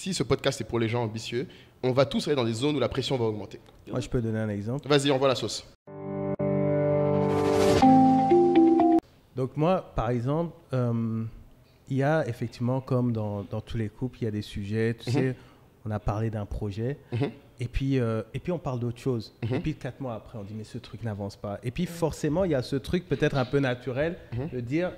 si ce podcast est pour les gens ambitieux, on va tous aller dans des zones où la pression va augmenter. Moi, je peux donner un exemple. Vas-y, envoie la sauce. Donc moi, par exemple, il y a effectivement, comme dans tous les couples, il y a des sujets, tu sais, on a parlé d'un projet, et puis on parle d'autre chose. Et puis 4 mois après, on dit, mais ce truc n'avance pas. Et puis forcément, il y a ce truc peut-être un peu naturel de dire,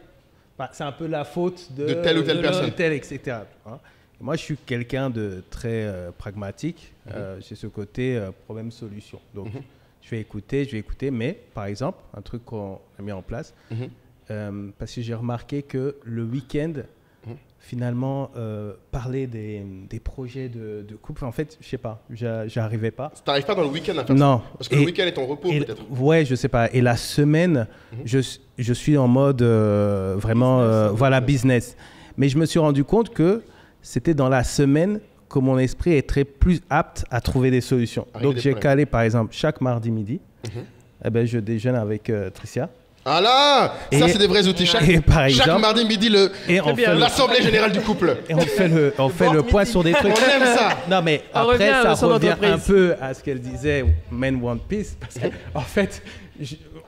bah, c'est un peu la faute de telle ou telle personne, etc. Hein? Moi, je suis quelqu'un de très pragmatique. J'ai ce côté problème-solution. Donc, je vais écouter. Mais par exemple, un truc qu'on a mis en place, parce que j'ai remarqué que le week-end, finalement, parler des projets de couple, en fait, je ne sais pas, j'arrivais pas. Tu n'arrives pas dans le week-end à faire ça? Non. Parce que le week-end est en repos peut-être. Ouais, je ne sais pas. Et la semaine, je suis en mode vraiment business. Voilà, business. Mais je me suis rendu compte que c'était dans la semaine que mon esprit est très plus apte à trouver des solutions. Donc j'ai calé, par exemple, chaque mardi midi, eh ben, je déjeune avec Tricia. Ah là, ça c'est des vrais outils. Chaque mardi midi, l'assemblée générale du couple. Et on fait le point sur des trucs. On aime ça. Non mais après ça revient un peu à ce qu'elle disait, Men Want Peace, parce qu'en fait,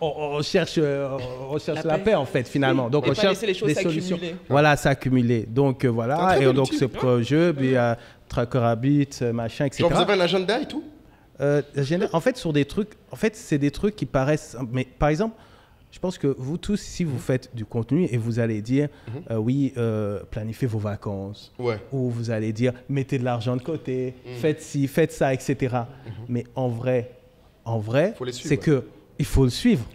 on cherche la paix en fait finalement. Donc on cherche des solutions. Voilà, s'accumuler. Donc voilà, et donc ce projet, puis Tracker Habit, machin, etc. Vous avez un agenda et tout. En fait, sur des trucs, en fait c'est des trucs qui paraissent, mais par exemple. Je pense que vous tous, si vous faites du contenu et vous allez dire, oui, planifiez vos vacances, ou vous allez dire, mettez de l'argent de côté, faites ci, faites ça, etc. Mais en vrai, c'est qu'il faut le suivre.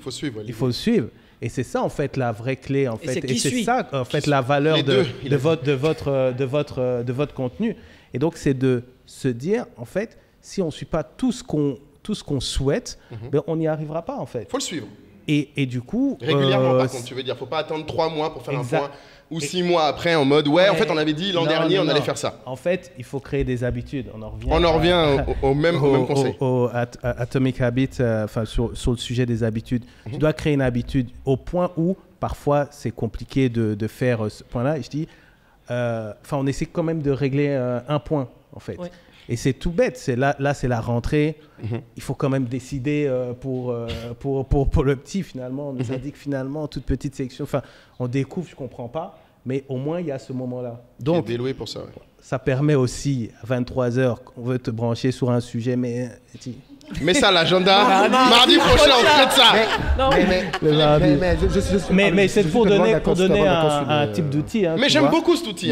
Il faut le suivre. Et c'est ça, en fait, la vraie clé. En fait. Et c'est ça, en fait, la valeur de votre contenu. Et donc, c'est de se dire, en fait, si on ne suit pas tout ce qu'on souhaite, ben, on n'y arrivera pas, en fait. Il faut le suivre. Et du coup... Régulièrement, par contre, tu veux dire, il ne faut pas attendre 3 mois pour faire un point ou 6 mois après en mode, ouais, en fait, on avait dit l'an dernier, on allait faire ça. En fait, il faut créer des habitudes. On en revient au même conseil. Au Atomic Habit, sur le sujet des habitudes. Tu dois créer une habitude au point où, parfois, c'est compliqué de faire ce point-là. Et je dis, on essaie quand même de régler un point, en fait. Ouais. Et c'est tout bête, là c'est la rentrée, il faut quand même décider pour le petit finalement, on nous a dit que finalement, toute petite section, on découvre, je ne comprends pas, mais au moins il y a ce moment-là. Donc, il est déloué pour ça, ouais. Ça permet aussi, à 23h, on veut te brancher sur un sujet, mais... Mets ça à l'agenda, mardi prochain on traite ça. Mais c'est pour donner un type d'outil. Mais j'aime beaucoup cet outil.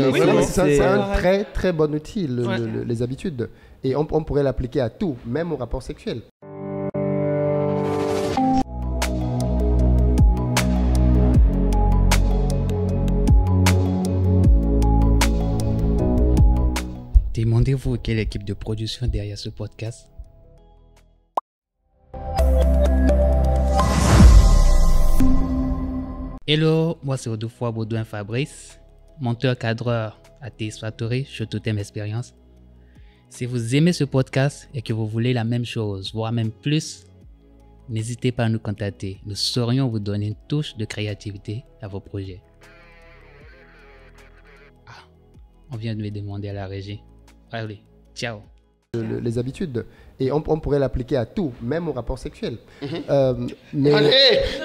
C'est un très très bon outil, les habitudes. Et on pourrait l'appliquer à tout, même au rapport sexuel. Demandez-vous quelle équipe de production derrière ce podcast ? Hello, moi c'est Odufoua Baudouin Fabrice, monteur-cadreur à TX Factory chez Totem Expérience. Si vous aimez ce podcast et que vous voulez la même chose, voire même plus, n'hésitez pas à nous contacter. Nous saurions vous donner une touche de créativité à vos projets. Ah, on vient de me demander à la régie. Allez, ciao. Les habitudes. Et on pourrait l'appliquer à tout, même au rapport sexuel. Mais... Allez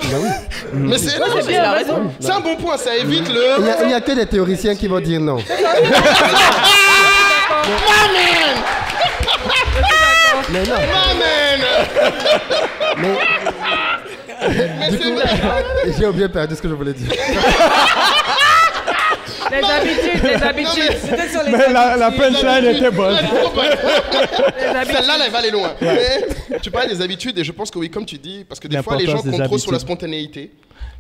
bah oui. Mais c'est là que j'ai la raison. C'est un bon point, ça évite le... Il n'y a que des théoriciens qui vont dire non. Mais non. Mais c'est vrai. J'ai oublié perdu ce que je voulais dire. Les habitudes, c'était sur les habitudes. La punchline était bonne. Celle-là, elle va aller loin. Ouais. Mais, tu parles des habitudes et je pense que oui, comme tu dis, parce que des fois, les gens comptent trop sur la spontanéité.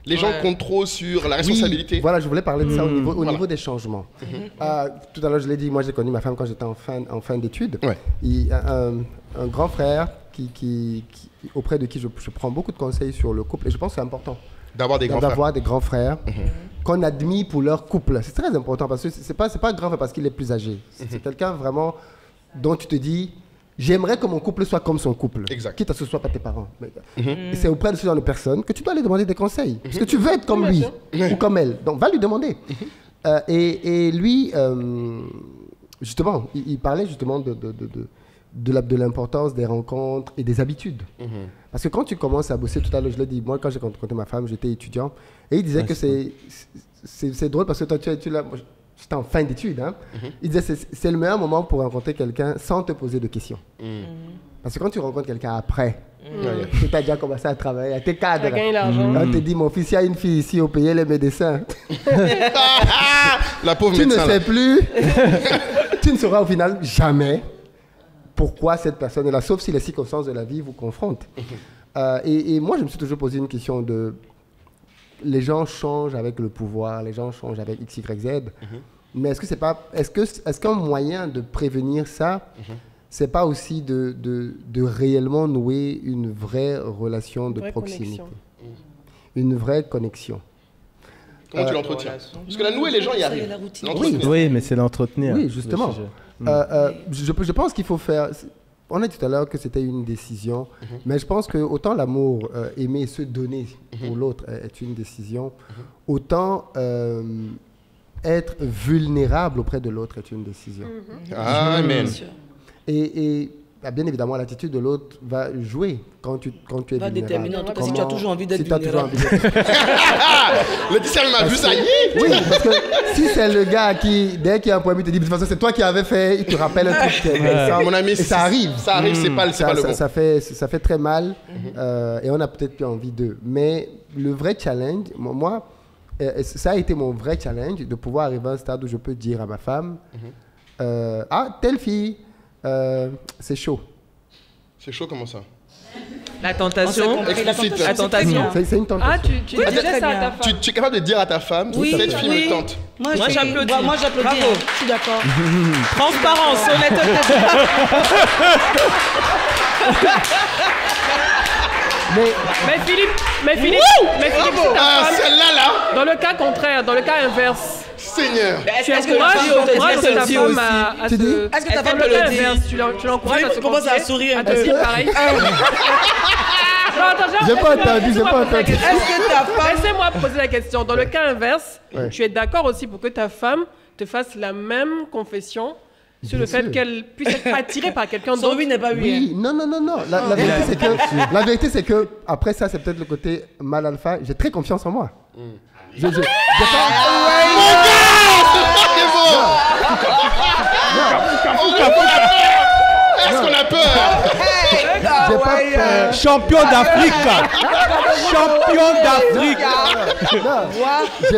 Les gens comptent trop sur la responsabilité. Oui, voilà, je voulais parler de ça au niveau des changements. Tout à l'heure, je l'ai dit, moi, j'ai connu ma femme quand j'étais en fin d'études. Ouais. Un grand frère auprès de qui je prends beaucoup de conseils sur le couple et je pense que c'est important. D'avoir des grands frères qu'on admire pour leur couple. C'est très important parce que c'est pas grave parce qu'il est plus âgé. C'est quelqu'un vraiment dont tu te dis, j'aimerais que mon couple soit comme son couple. Exact. Quitte à ce que ce ne soient pas tes parents. Et c'est auprès de ce genre de personnes que tu dois lui demander des conseils. Parce que tu veux être comme lui ou comme elle. Donc va lui demander. Et lui, Justement, il parlait justement de l'importance des rencontres et des habitudes. Mmh. Parce que quand tu commences à bosser, tout à l'heure, je l'ai dit, moi, quand j'ai rencontré ma femme, j'étais étudiant. Et il disait que c'est drôle parce que toi, tu l'as... J'étais en fin d'études. Hein. Mmh. Il disait c'est le meilleur moment pour rencontrer quelqu'un sans te poser de questions. Mmh. Parce que quand tu rencontres quelqu'un après, tu as déjà commencé à travailler, à tes cadres. On te dit, mon fils, il y a une fille ici, on payait les médecins. La pauvre médecin. Tu ne sais plus, tu ne sauras au final jamais pourquoi cette personne est là, sauf si les circonstances de la vie vous confrontent. Et moi, je me suis toujours posé une question de... Les gens changent avec le pouvoir, les gens changent avec X, Y, Z. Mais est-ce que c'est pas... Est-ce qu'un moyen de prévenir ça, c'est pas aussi de réellement nouer une vraie relation de proximité, une vraie connexion? Comment tu l'entretiens? Parce que la nouer, les gens y arrivent. Oui, mais c'est l'entretenir. Oui, justement. Je pense qu'il faut faire... On a dit tout à l'heure que c'était une décision, mais je pense que autant l'amour, aimer, se donner pour l'autre est une décision, autant... être vulnérable auprès de l'autre est une décision. Amen. Et bien évidemment, l'attitude de l'autre va jouer quand tu es vulnérable. Va déterminer en tout cas si tu as toujours envie d'être vulnérable. Leticia, elle m'a vu ça. Oui, parce que si c'est le gars qui, dès qu'il y a un problème, il te dit, de toute façon, c'est toi qui avais fait, il te rappelle un truc. Mon ami, ça arrive. Ça arrive, c'est pas le bon. Ça fait très mal et on a peut-être plus envie d'eux. Mais le vrai challenge, moi... ça a été mon vrai challenge, de pouvoir arriver à un stade où je peux dire à ma femme ah, telle fille, c'est chaud. C'est chaud comment ça? La tentation. La tentation. C'est une tentation. Ah, tu oui, disais ça à ta femme. Tu es capable de dire à ta femme, oui, cette fille me tente. Moi j'applaudis. Moi j'applaudis. Bravo. Je suis d'accord. Transparence, honnêteté. Mais Philippe, celle-là, dans le cas contraire, dans le cas inverse. Seigneur. Est-ce que ta femme à se... Est-ce que ta femme le dit? Tu l'encourages à se commencer à sourire un peu. Pareil. J'ai pas entendu. Est-ce que ta femme... Laissez-moi poser la question. Dans le cas inverse, tu es d'accord aussi pour que ta femme te fasse la même confession sur le fait qu'elle puisse être attirée par quelqu'un d'autre? Oui, n'est pas oui. Non. La vérité, c'est que, après ça, c'est peut-être le côté mal alpha. J'ai très confiance en moi. Est-ce qu'on a peur? Champion d'Afrique. J'ai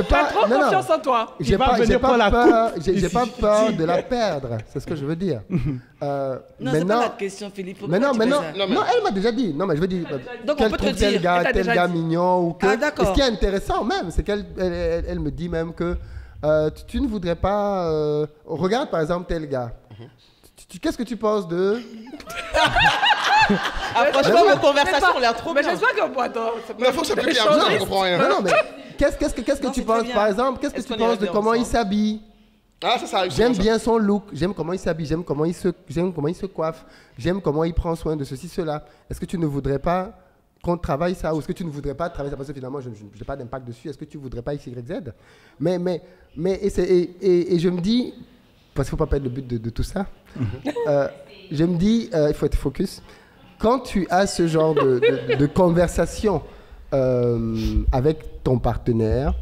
trop confiance en toi. J'ai pas peur de la perdre. C'est ce que je veux dire. Non, c'est pas la question, Philippe. Non, elle m'a déjà dit. Non, mais je veux dire. Donc on peut te dire tel gars mignon ou que. Ce qui est intéressant même, c'est qu'elle me dit même que tu ne voudrais pas. Regarde par exemple tel gars. Qu'est-ce que tu penses de... Franchement, vos conversations ont l'air trop bien. Mais j'espère qu'on peut attendre. Il faut que ça soit plus clair, je ne comprends rien. Non, mais qu'est-ce que tu penses, par exemple, qu'est-ce que tu penses de comment il s'habille? Ah, ça arrive. J'aime bien son look, j'aime comment il s'habille, j'aime comment il se coiffe, j'aime comment il prend soin de ceci, cela. Est-ce que tu ne voudrais pas qu'on travaille ça? Ou est-ce que tu ne voudrais pas travailler ça? Parce que finalement, je n'ai pas d'impact dessus. Est-ce que tu ne voudrais pas XYZ? Et je me dis... Parce qu'il ne faut pas perdre le but de tout ça. Je me dis, il faut être focus. Quand tu as ce genre de conversation avec ton partenaire,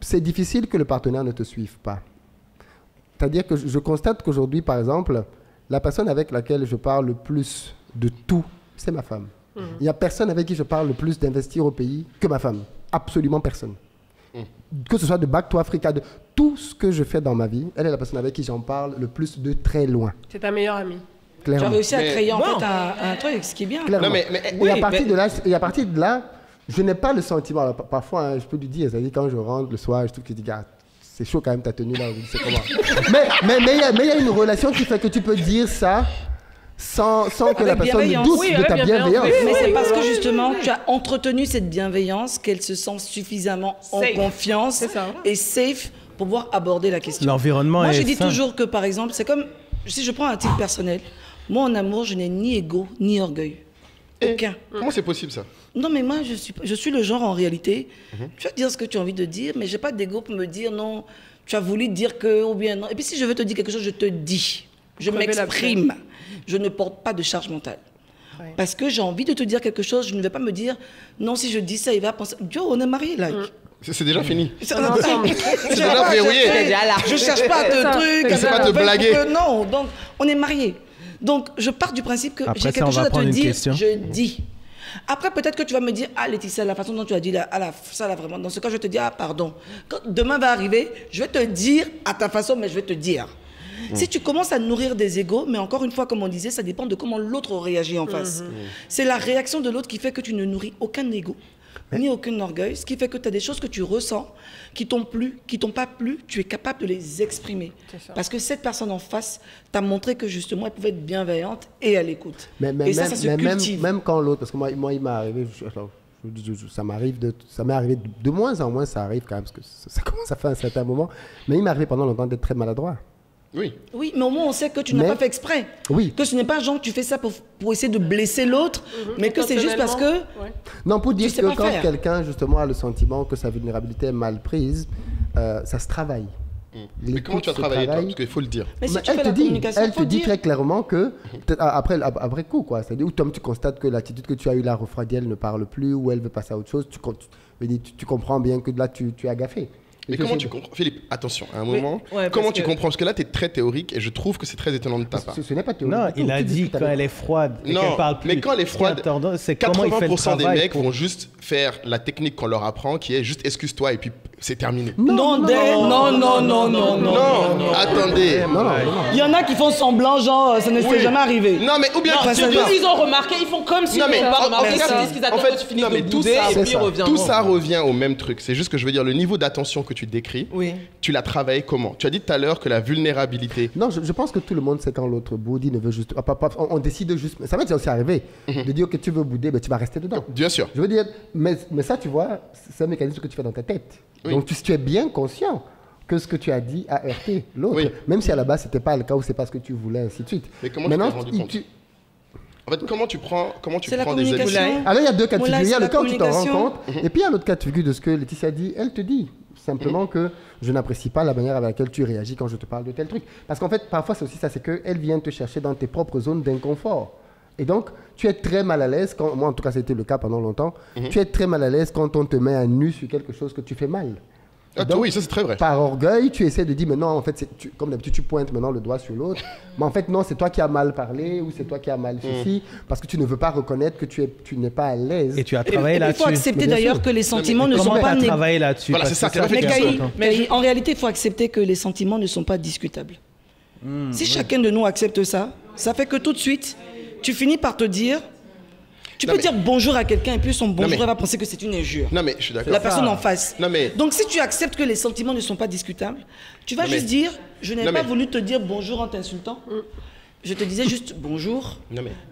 c'est difficile que le partenaire ne te suive pas. C'est-à-dire que je constate qu'aujourd'hui, par exemple, la personne avec laquelle je parle le plus de tout, c'est ma femme. Il n'y a personne avec qui je parle le plus d'investir au pays que ma femme. Absolument personne. Que ce soit de Back to Africa, de tout ce que je fais dans ma vie, elle est la personne avec qui j'en parle le plus de très loin. C'est ta meilleure amie. Clairement. Tu as réussi à créer un truc, ce qui est bien. Clairement. Et à partir de là, je n'ai pas le sentiment. Alors, parfois, hein, je peux lui dire, c'est-à-dire quand je rentre le soir, je trouve que je dis, gars, c'est chaud quand même ta tenue là, c'est comment. Mais il y a une relation qui fait que tu peux dire ça. Sans que la personne doute de ta bienveillance. Mais c'est parce que justement, tu as entretenu cette bienveillance qu'elle se sent suffisamment en confiance et safe pour pouvoir aborder la question. L'environnement est sain. Moi, je dis toujours que, par exemple, c'est comme... Si je prends un titre personnel, moi, en amour, je n'ai ni ego, ni orgueil. Aucun. Comment c'est possible, ça? Non, mais moi, je suis le genre, en réalité, tu vas dire ce que tu as envie de dire, mais je n'ai pas d'ego pour me dire non... tu as voulu dire que, ou bien non. Et puis si je veux te dire quelque chose, je te dis. Je m'exprime. Je ne porte pas de charge mentale. Oui. Parce que j'ai envie de te dire quelque chose, je ne vais pas me dire, non, si je dis ça, il va penser, Dieu, on est mariés, là. C'est déjà fini. C'est déjà verrouillé. Je ne cherche pas de trucs. Je ne sais pas te blaguer. Non, donc, on est mariés. Donc, je pars du principe que j'ai quelque chose à te dire, je dis. Après, peut-être que tu vas me dire, ah, Laetitia, la façon dont tu as dit là, ah, ça là, vraiment, dans ce cas, je te dis, ah, pardon. Quand demain va arriver, je vais te dire à ta façon, mais je vais te dire. Si tu commences à nourrir des égos, mais encore une fois, comme on disait, ça dépend de comment l'autre réagit en face. C'est la réaction de l'autre qui fait que tu ne nourris aucun égo, ni aucun orgueil, ce qui fait que tu as des choses que tu ressens, qui t'ont plu, qui t'ont pas plu, tu es capable de les exprimer. Parce que cette personne en face t'a montré que justement, elle pouvait être bienveillante et à l'écoute. Et ça, ça se cultive. Même quand l'autre, parce que moi il m'est arrivé... Ça m'est arrivé de moins en moins, ça arrive quand même, parce que ça commence à faire un certain moment. Mais il m'est arrivé pendant longtemps d'être très maladroit. Oui. Oui, mais au moins on sait que tu n'as pas fait exprès. Oui. Que ce n'est pas genre que tu fais ça pour essayer de blesser l'autre, mais que c'est juste parce que... Ouais. Non, pour dire que quand quelqu'un justement a le sentiment que sa vulnérabilité est mal prise, ça se travaille. Mais comment tu as travaillé toi? Parce qu'il faut le dire. Mais si elle te dit très clairement que, après coup, quoi. C'est-à-dire, ou Tom, tu constates que l'attitude que tu as eue là refroidie, elle ne parle plus, ou elle veut passer à autre chose, tu comprends bien que là, tu as gaffé. Mais comment tu comprends, Philippe, attention, à un moment, comment tu comprends? Parce que là, tu es très théorique et je trouve que c'est très étonnant de ta part. Ce n'est pas théorique. Non, il a dit quand elle est froide et qu'elle parle plus. Mais quand elle est froide, 80% des mecs vont juste faire la technique qu'on leur apprend qui est juste excuse-toi et puis c'est terminé. Non, non, non, non, non, non. Attendez. Il y en a qui font semblant, genre, ça ne s'est jamais arrivé. Non, mais ou bien ils ont remarqué, ils font comme si ils n'avaient pas remarqué ça. En fait, tout ça revient au même truc. C'est juste que je veux dire, le niveau d'attention que tu décris, tu l'as travaillé comment? Tu as dit tout à l'heure que la vulnérabilité... Non, je pense que tout le monde sait quand l'autre boude, il ne veut juste... On décide juste... Ça m'est aussi arrivé de dire que tu veux bouder, mais tu vas rester dedans. Bien sûr. Je veux dire, mais ça, tu vois, c'est un mécanisme que tu fais dans ta tête. Oui. Donc, tu es bien conscient que ce que tu as dit a heurté l'autre. Oui. Même si à la base, ce n'était pas le cas ou c'est pas ce que tu voulais, ainsi de suite. Mais comment tu t'es rendu compte? En fait, comment tu prends des habitudes? Alors, il y a deux cas de figure. Il y a le cas où tu t'en rends compte et puis il y a l'autre cas de figure de ce que Laetitia dit. Elle te dit simplement que je n'apprécie pas la manière avec laquelle tu réagis quand je te parle de tel truc. Parce qu'en fait, parfois, c'est aussi ça, c'est qu'elle vient te chercher dans tes propres zones d'inconfort. Et donc, tu es très mal à l'aise, quand, moi en tout cas, c'était le cas pendant longtemps, tu es très mal à l'aise quand on te met à nu sur quelque chose que tu fais mal. Ah, donc, oui, ça c'est très vrai. Par orgueil, tu essaies de dire, mais non, en fait, comme d'habitude, tu pointes maintenant le doigt sur l'autre. Mais en fait, non, c'est toi qui as mal parlé ou c'est toi qui as mal ceci, parce que tu ne veux pas reconnaître que tu n'es pas à l'aise. Et tu as travaillé là-dessus. Il faut accepter d'ailleurs que les sentiments ne sont pas... travaillé là-dessus. Voilà, c'est ça. Mais en réalité, il faut accepter que les sentiments ne sont pas discutables. Si chacun de nous accepte ça, ça fait que tout de suite, tu finis par te dire... Tu peux dire bonjour à quelqu'un et puis son bonjour, elle va penser que c'est une injure. Non mais je suis d'accord. La personne en face. Non mais... Donc si tu acceptes que les sentiments ne sont pas discutables, tu vas juste dire, je n'ai pas voulu te dire bonjour en t'insultant, je te disais juste bonjour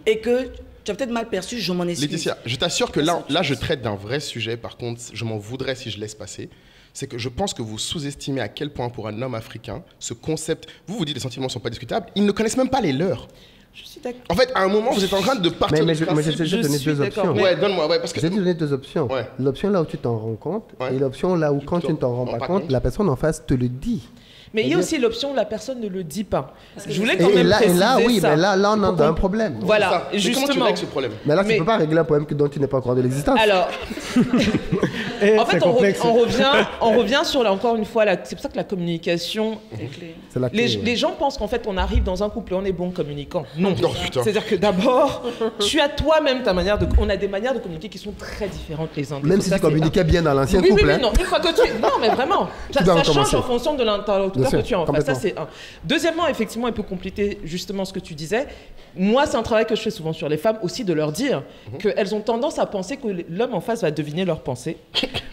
et que tu as peut-être mal perçu, je m'en excuse. Laetitia, je t'assure que là je traite d'un vrai sujet, par contre je m'en voudrais si je laisse passer. C'est que je pense que vous sous-estimez à quel point pour un homme africain, ce concept, vous dites les sentiments ne sont pas discutables, ils ne connaissent même pas les leurs. Je suis d'accord. En fait, à un moment, vous êtes en train de partir du principe. Mais je vais te donner deux options. Ouais, donne-moi, ouais, parce que... Je vais te donner deux options. Ouais. L'option là où tu t'en rends compte et l'option là où quand tu ne t'en rends pas compte, la personne en face te le dit. Mais il y a aussi l'option où la personne ne le dit pas. Je voulais quand même préciser ça. Oui, mais là, on a un problème. Voilà, justement. Comment tu règles ce problème? Mais là, tu ne peux pas régler un problème dont tu n'es pas au courant de l'existence. Alors, en fait, on revient sur, encore une fois, c'est pour ça que la communication... Les gens pensent qu'en fait, on arrive dans un couple et on est bons communicants. Non, c'est-à-dire que d'abord, tu as toi-même ta manière de... On a des manières de communiquer qui sont très différentes les uns des autres. Même si tu communiquais bien dans l'ancien couple. Oui, mais non, une fois que tu... Non, mais vraiment, ça change en fonction de l'interlocuteur. Que tu as en face. Ça, c'est un. Deuxièmement, effectivement, elle peut compléter justement ce que tu disais. Moi, c'est un travail que je fais souvent sur les femmes aussi, de leur dire qu'elles ont tendance à penser que l'homme en face va deviner leurs pensées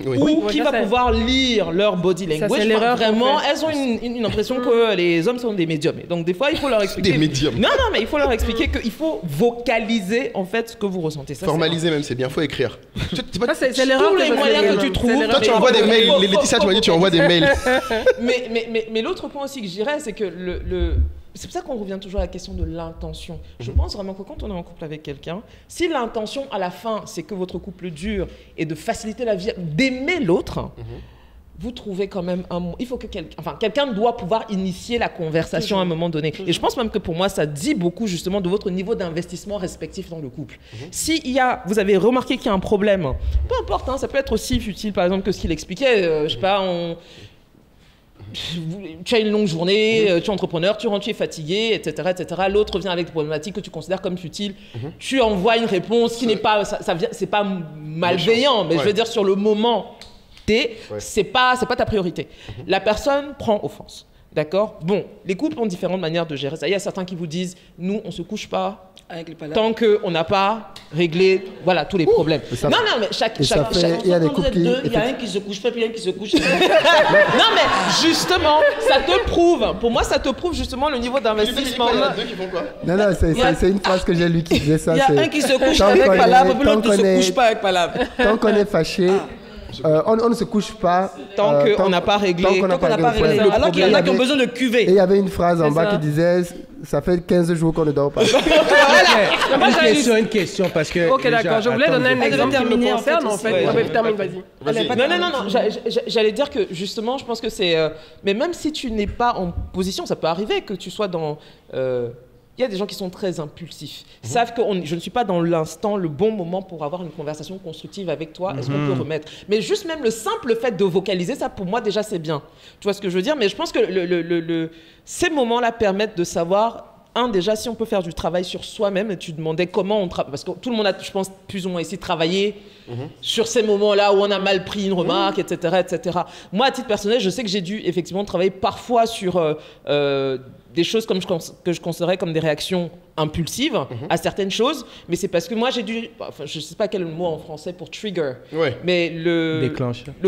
ou qui va pouvoir lire leur body language. Ça, vraiment, elles ont une impression que les hommes sont des médiums. Et donc, des fois, il faut leur expliquer. Des médiums. Non, non, mais il faut leur expliquer qu'il faut vocaliser en fait ce que vous ressentez. Ça, formaliser même, c'est bien. Il faut écrire. C'est l'erreur que tu trouves. Toi, tu envoies des mails. Laetitia, tu m'as dit tu envoies des mails. Mais l'autre point aussi que je dirais, c'est que c'est pour ça qu'on revient toujours à la question de l'intention. Je pense vraiment que quand on est en couple avec quelqu'un, si l'intention à la fin, c'est que votre couple dure et de faciliter la vie, d'aimer l'autre, vous trouvez quand même un mot. Il faut que quelqu'un doit pouvoir initier la conversation à un moment donné. Et je pense même que pour moi, ça dit beaucoup justement de votre niveau d'investissement respectif dans le couple. Si vous avez remarqué qu'il y a un problème, peu importe, hein, ça peut être aussi futile, par exemple, que ce qu'il expliquait, je sais pas, tu as une longue journée, tu es entrepreneur, tu rentres, tu es fatigué, etc. etc. L'autre vient avec des problématiques que tu considères comme futiles. Tu envoies une réponse qui n'est pas... c'est pas malveillant, mais je veux dire, sur le moment T, c'est pas ta priorité. La personne prend offense. D'accord? Bon, les couples ont différentes manières de gérer ça. Il y a certains qui vous disent, nous, on ne se couche pas tant qu'on n'a pas réglé tous les problèmes. Non, non, mais chaque il y a des couples qui... Il y a un qui se couche pas, puis il y a un qui se couche. Non, mais justement, ça te prouve. Pour moi, ça te prouve justement le niveau d'investissement. Il y a deux qui font quoi? Non, non, c'est une phrase que j'ai lue qui disait ça. Il y a un qui se couche avec palabre, puis l'autre ne se couche pas avec palabre. Tant qu'on est fâché... on ne se couche pas tant qu'on n'a pas réglé le problème. Alors qu'il y en a qui ont besoin de cuver. Et il y avait une phrase en bas qui disait ça fait 15 jours qu'on ne dort pas. Une question parce que OK, d'accord, je voulais donner un exemple qui me concerne en fait. Vas-y. Non, j'allais dire que justement, je pense que c'est mais même si tu n'es pas en position, ça peut arriver que tu sois dans il y a des gens qui sont très impulsifs, savent que je ne suis pas dans l'instant, le bon moment pour avoir une conversation constructive avec toi. Est-ce qu'on peut remettre? Mais juste même le simple fait de vocaliser, ça pour moi déjà c'est bien. Tu vois ce que je veux dire? Mais je pense que ces moments-là permettent de savoir, déjà si on peut faire du travail sur soi-même. Tu demandais comment on travaille, parce que tout le monde a, je pense, plus ou moins essayé de travailler sur ces moments-là où on a mal pris une remarque, etc. Moi, à titre personnel, je sais que j'ai dû effectivement travailler parfois sur des choses comme que je considérais comme des réactions impulsives à certaines choses, mais c'est parce que moi j'ai dû, je ne sais pas quel mot en français pour trigger, mais le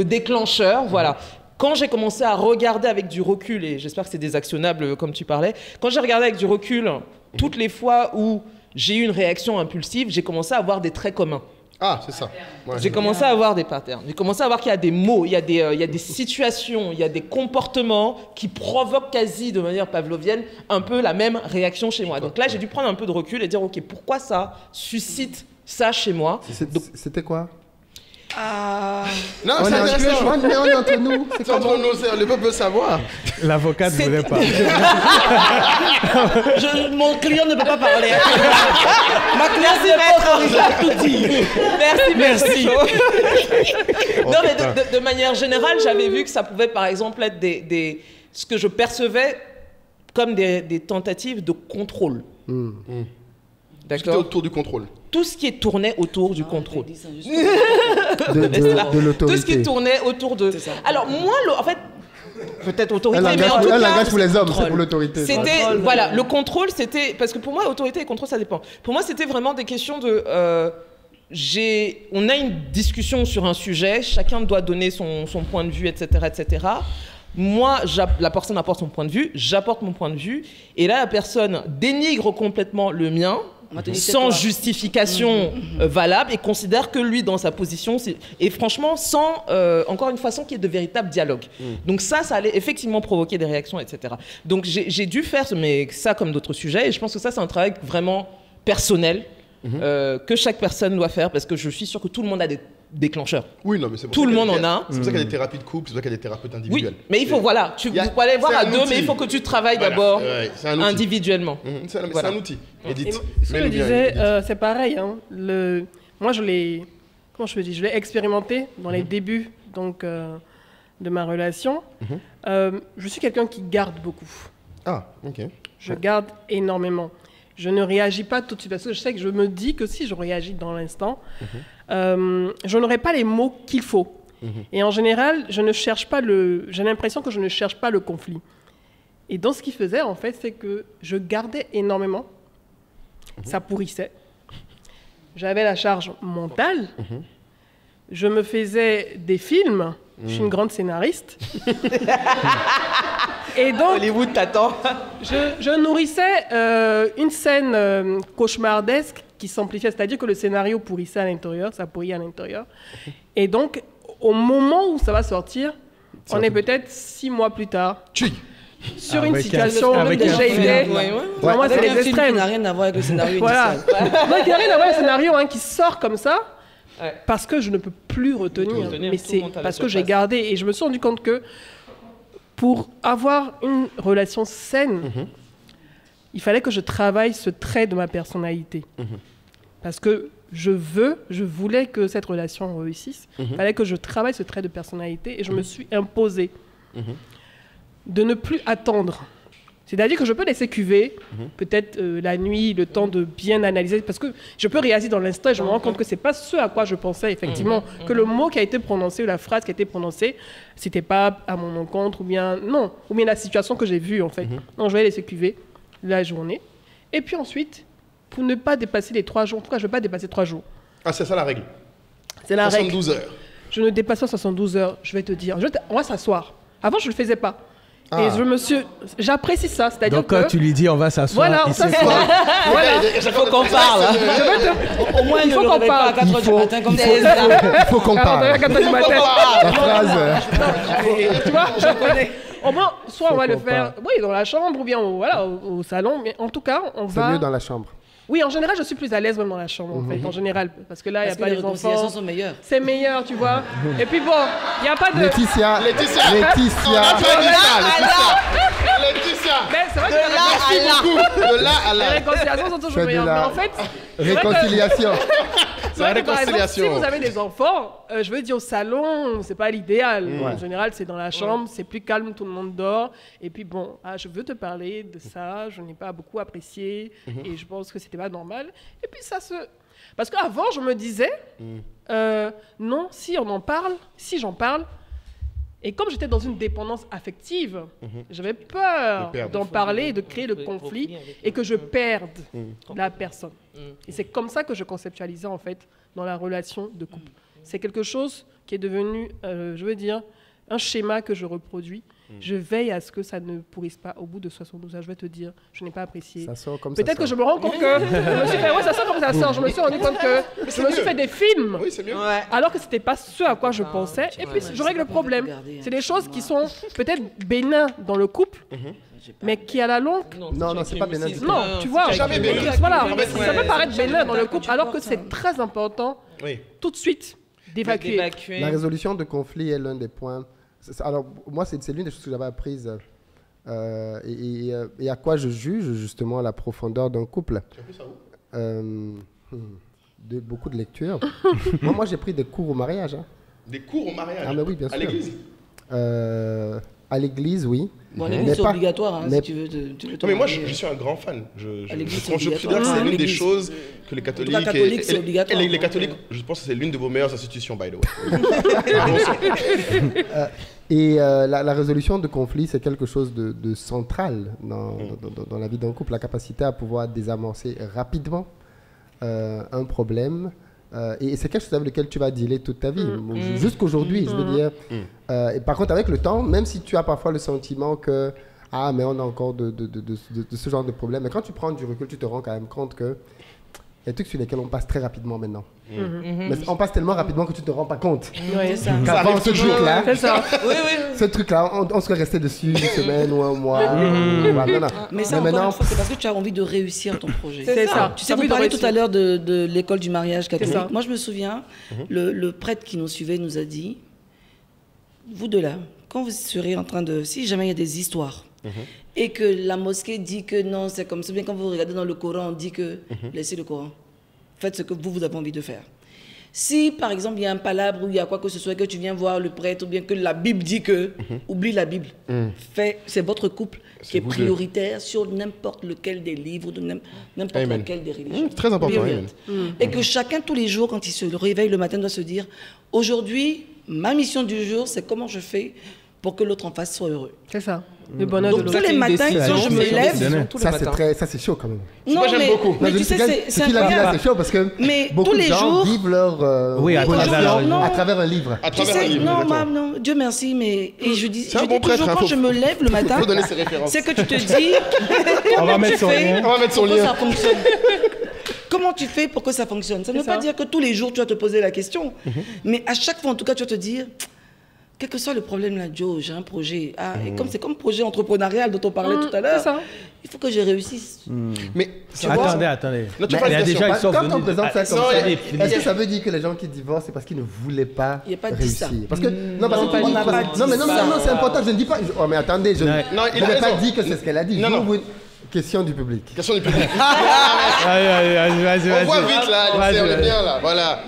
déclencheur, voilà. Quand j'ai commencé à regarder avec du recul, et j'espère que c'est des actionnables comme tu parlais, quand j'ai regardé avec du recul, toutes les fois où j'ai eu une réaction impulsive, j'ai commencé à avoir des traits communs. Ah, c'est ça. Ouais. J'ai commencé à avoir des patterns. J'ai commencé à voir qu'il y a des mots, il y a des situations, il y a des comportements qui provoquent quasi de manière pavlovienne un peu la même réaction chez moi. Donc là, j'ai dû prendre un peu de recul et dire, OK, pourquoi ça suscite ça chez moi? C'était quoi? Non, c'est intéressant. On est entre nous. C'est entre nous, le peuple peut savoir. L'avocat ne voulait pas. Mon client ne peut pas parler. Ma classe est maître, tout dit. Merci. Non, mais de manière générale, j'avais vu que ça pouvait, par exemple, être ce que je percevais comme des tentatives de contrôle. D'accord. Autour du contrôle. Tout ce qui est tourné autour du contrôle. De l'autorité. Tout ce qui tournait autour de... Alors, moi, en fait, peut-être autorité, mais en tout cas... Un langage pour les hommes, c'est pour l'autorité. C'était, voilà, le contrôle, c'était... Parce que pour moi, autorité et contrôle, ça dépend. Pour moi, c'était vraiment des questions de... on a une discussion sur un sujet, chacun doit donner son point de vue, etc. Moi, la personne apporte son point de vue, j'apporte mon point de vue, et là, la personne dénigre complètement le mien, sans justification valable, et considère que lui, dans sa position, et franchement, sans, encore une fois, sans qu'il y ait de véritable dialogue. Donc ça allait effectivement provoquer des réactions, etc. Donc j'ai dû faire ça comme d'autres sujets, et je pense que ça, c'est un travail vraiment personnel, que chaque personne doit faire, parce que je suis sûr que tout le monde a des déclencheurs. Oui, non, mais c'est tout le monde en a. C'est pour ça qu'il y a des thérapies de couple, c'est pour ça qu'il y a des thérapeutes individuels. Oui, mais il faut, voilà, vous allez voir à deux, mais il faut que tu travailles d'abord individuellement. C'est un outil. Edith. Ce que je disais, c'est pareil. Hein, moi, je l'ai expérimenté dans les débuts de ma relation. Je suis quelqu'un qui garde beaucoup. Ah, ok. Je garde énormément. Je ne réagis pas tout de suite parce que je sais que je me dis que si je réagis dans l'instant, je n'aurai pas les mots qu'il faut. Et en général, j'ai l'impression que je ne cherche pas le conflit. Et donc, ce qu'il faisait, en fait, c'est que je gardais énormément. Ça pourrissait. J'avais la charge mentale. Je me faisais des films. Je suis une grande scénariste. Et donc, Hollywood t'attend. Je nourrissais une scène cauchemardesque qui s'amplifiait, c'est-à-dire que le scénario pourrissait à l'intérieur, ça pourrit à l'intérieur. Et donc, au moment où ça va sortir, on est peut-être 6 mois plus tard. Sur une situation déjà aidée. Pour moi, c'est les extrêmes. Qui n'a rien à voir avec le scénario. Qui n'a rien à voir avec le scénario, qui sort comme ça. ouais. parce que je ne peux plus retenir. Mais c'est parce que j'ai gardé. Et je me suis rendu compte que pour avoir une relation saine, il fallait que je travaille ce trait de ma personnalité. Parce que je voulais que cette relation réussisse. Il fallait que je travaille ce trait de personnalité et je me suis imposée de ne plus attendre. C'est-à-dire que je peux laisser cuver, peut-être la nuit, le temps de bien analyser, parce que je peux réagir dans l'instant et je me rends compte que ce n'est pas ce à quoi je pensais, effectivement, que le mot qui a été prononcé ou la phrase qui a été prononcée, ce n'était pas à mon encontre, ou bien non, ou bien la situation que j'ai vue, en fait. Non, je vais laisser cuver la journée. Et puis ensuite, pour ne pas dépasser les 3 jours, en tout cas, je ne vais pas dépasser 3 jours. Ah, c'est ça la règle. C'est la règle. 72 heures. Je ne dépasse pas 72 heures, je vais te dire. On va s'asseoir. Avant, je ne le faisais pas. Ah. Et j'apprécie ça, c'est-à-dire que... Donc quand tu lui dis on va s'asseoir, voilà, on s'assoit. Voilà, il faut qu'on parle. Au moins, il faut qu'on parle. À 4h du matin comme ça. Il faut qu'on parle. À 4h du matin. La phrase... Tu vois, je connais. Au moins, soit on va le faire dans la chambre ou bien au salon, mais en tout cas, on va... C'est mieux dans la chambre. Oui, en général, je suis plus à l'aise même dans la chambre, en fait, en général, parce que là, il n'y a pas les enfants. Les réconciliations sont meilleures. C'est meilleur, tu vois. Et puis bon, il n'y a pas de... Leticia. Leticia. Mais c'est vrai que de là à là. Les réconciliations sont toujours meilleures. Mais en fait... Réconciliation. C'est vrai que par exemple, si vous avez des enfants, je veux dire au salon, c'est pas l'idéal. En général, c'est dans la chambre, c'est plus calme, tout le monde dort. Et puis bon, je veux te parler de ça, je n'ai pas beaucoup apprécié et je pense que c'était pas normal. Et puis ça se... Parce qu'avant, je me disais, non, si j'en parle, et comme j'étais dans une dépendance affective, j'avais peur d'en parler, de créer le conflit et que je perde la personne. Et c'est comme ça que je conceptualisais en fait dans la relation de couple. C'est quelque chose qui est devenu, je veux dire, un schéma que je reproduis. Je veille à ce que ça ne pourrisse pas. Au bout de 72 heures, je vais te dire, je n'ai pas apprécié. Peut-être que je me rends compte que je me suis rendu compte que je me suis fait des films, alors que ce n'était pas ce à quoi je pensais. Et puis, je règle le problème. C'est des choses qui sont peut-être bénins dans le couple, mais qui à la longue... Non, c'est pas bénin. Non, tu vois, ça peut paraître bénin dans le couple, alors que c'est très important tout de suite d'évacuer. La résolution de conflit est l'un des points... Alors, moi, c'est l'une des choses que j'avais apprises et à quoi je juge justement la profondeur d'un couple. Tu as pris ça où Beaucoup de lectures. moi, j'ai pris des cours au mariage. Hein. Des cours au mariage? Ah, mais oui, bien sûr. À l'église À l'église, oui. Bon, à l'église, c'est obligatoire, hein, mais... si tu veux. Mais moi, je suis un grand fan. Je considère que c'est l'une des choses que les catholiques... Cas, catholique, c'est obligatoire. Les catholiques, je pense que c'est l'une de vos meilleures institutions, by the way. Et la résolution de conflits, c'est quelque chose de central dans la vie d'un couple. La capacité à pouvoir désamorcer rapidement un problème. Et c'est quelque chose avec lequel tu vas dealer toute ta vie, jusqu'aujourd'hui, je veux dire. Et par contre, avec le temps, même si tu as parfois le sentiment que « Ah, mais on a encore de ce genre de problème », mais quand tu prends du recul, tu te rends quand même compte que il y a des trucs sur lesquels on passe très rapidement maintenant. Mais on passe tellement rapidement que tu ne te rends pas compte. Oui, ça. Qu'avant ce truc-là, ce truc-là, on serait resté dessus une semaine ou un mois. Mais ça, encore une fois, c'est parce que tu as envie de réussir ton projet. C'est ça. Tu sais, vous parliez tout à l'heure de l'école du mariage catholique. Moi, je me souviens, le prêtre qui nous suivait nous a dit, vous deux là, quand vous serez en train de... Si jamais il y a des histoires... et que la mosquée dit que non, c'est comme ça. Bien quand vous regardez dans le Coran, on dit que laissez le Coran. Faites ce que vous avez envie de faire. Si, par exemple, il y a un palabre ou il y a quoi que ce soit, que tu viens voir le prêtre ou bien que la Bible dit que, oublie la Bible. C'est votre couple qui est prioritaire sur n'importe lequel des livres, n'importe laquelle des religions. C'est très important. Et que chacun, tous les jours, quand il se réveille le matin, doit se dire, aujourd'hui, ma mission du jour, c'est comment je fais pour que l'autre en face soit heureux. C'est ça. Le bonheur de l'autre. Donc tous les matins, quand je me lève... Ça, c'est chaud quand même. Non, j'aime beaucoup. Mais tu sais, c'est incroyable. C'est chaud parce que beaucoup de gens vivent leur... Oui, à travers un livre. Tu sais, non, Dieu merci, mais... Et je dis toujours, quand je me lève le matin, c'est que tu te dis... On va mettre son lien. Ça fonctionne. Comment tu fais pour que ça fonctionne? Ça ne veut pas dire que tous les jours, tu vas te poser la question. Mais à chaque fois, en tout cas, tu vas te dire... quel que soit le problème là, Joe, j'ai un projet. Ah, et comme c'est comme projet entrepreneurial dont on parlait tout à l'heure, il faut que je réussisse. Mais attendez. Non, tu il y a déjà une sorte de... Quand on présente ça comme ça, est-ce que ça veut dire que les gens qui divorcent, c'est parce qu'ils ne voulaient pas réussir? Il n'y a pas dit ça. Parce que non, parce qu'on n'a pas dit ça. Non, mais non, non, c'est important. Je ne dis pas. Oh, mais attendez, je n'ai pas dit que c'est ce qu'elle a dit. Non. Question du public. Question du public. Allez, vas-y. On voit vite là. On est bien là. Voilà.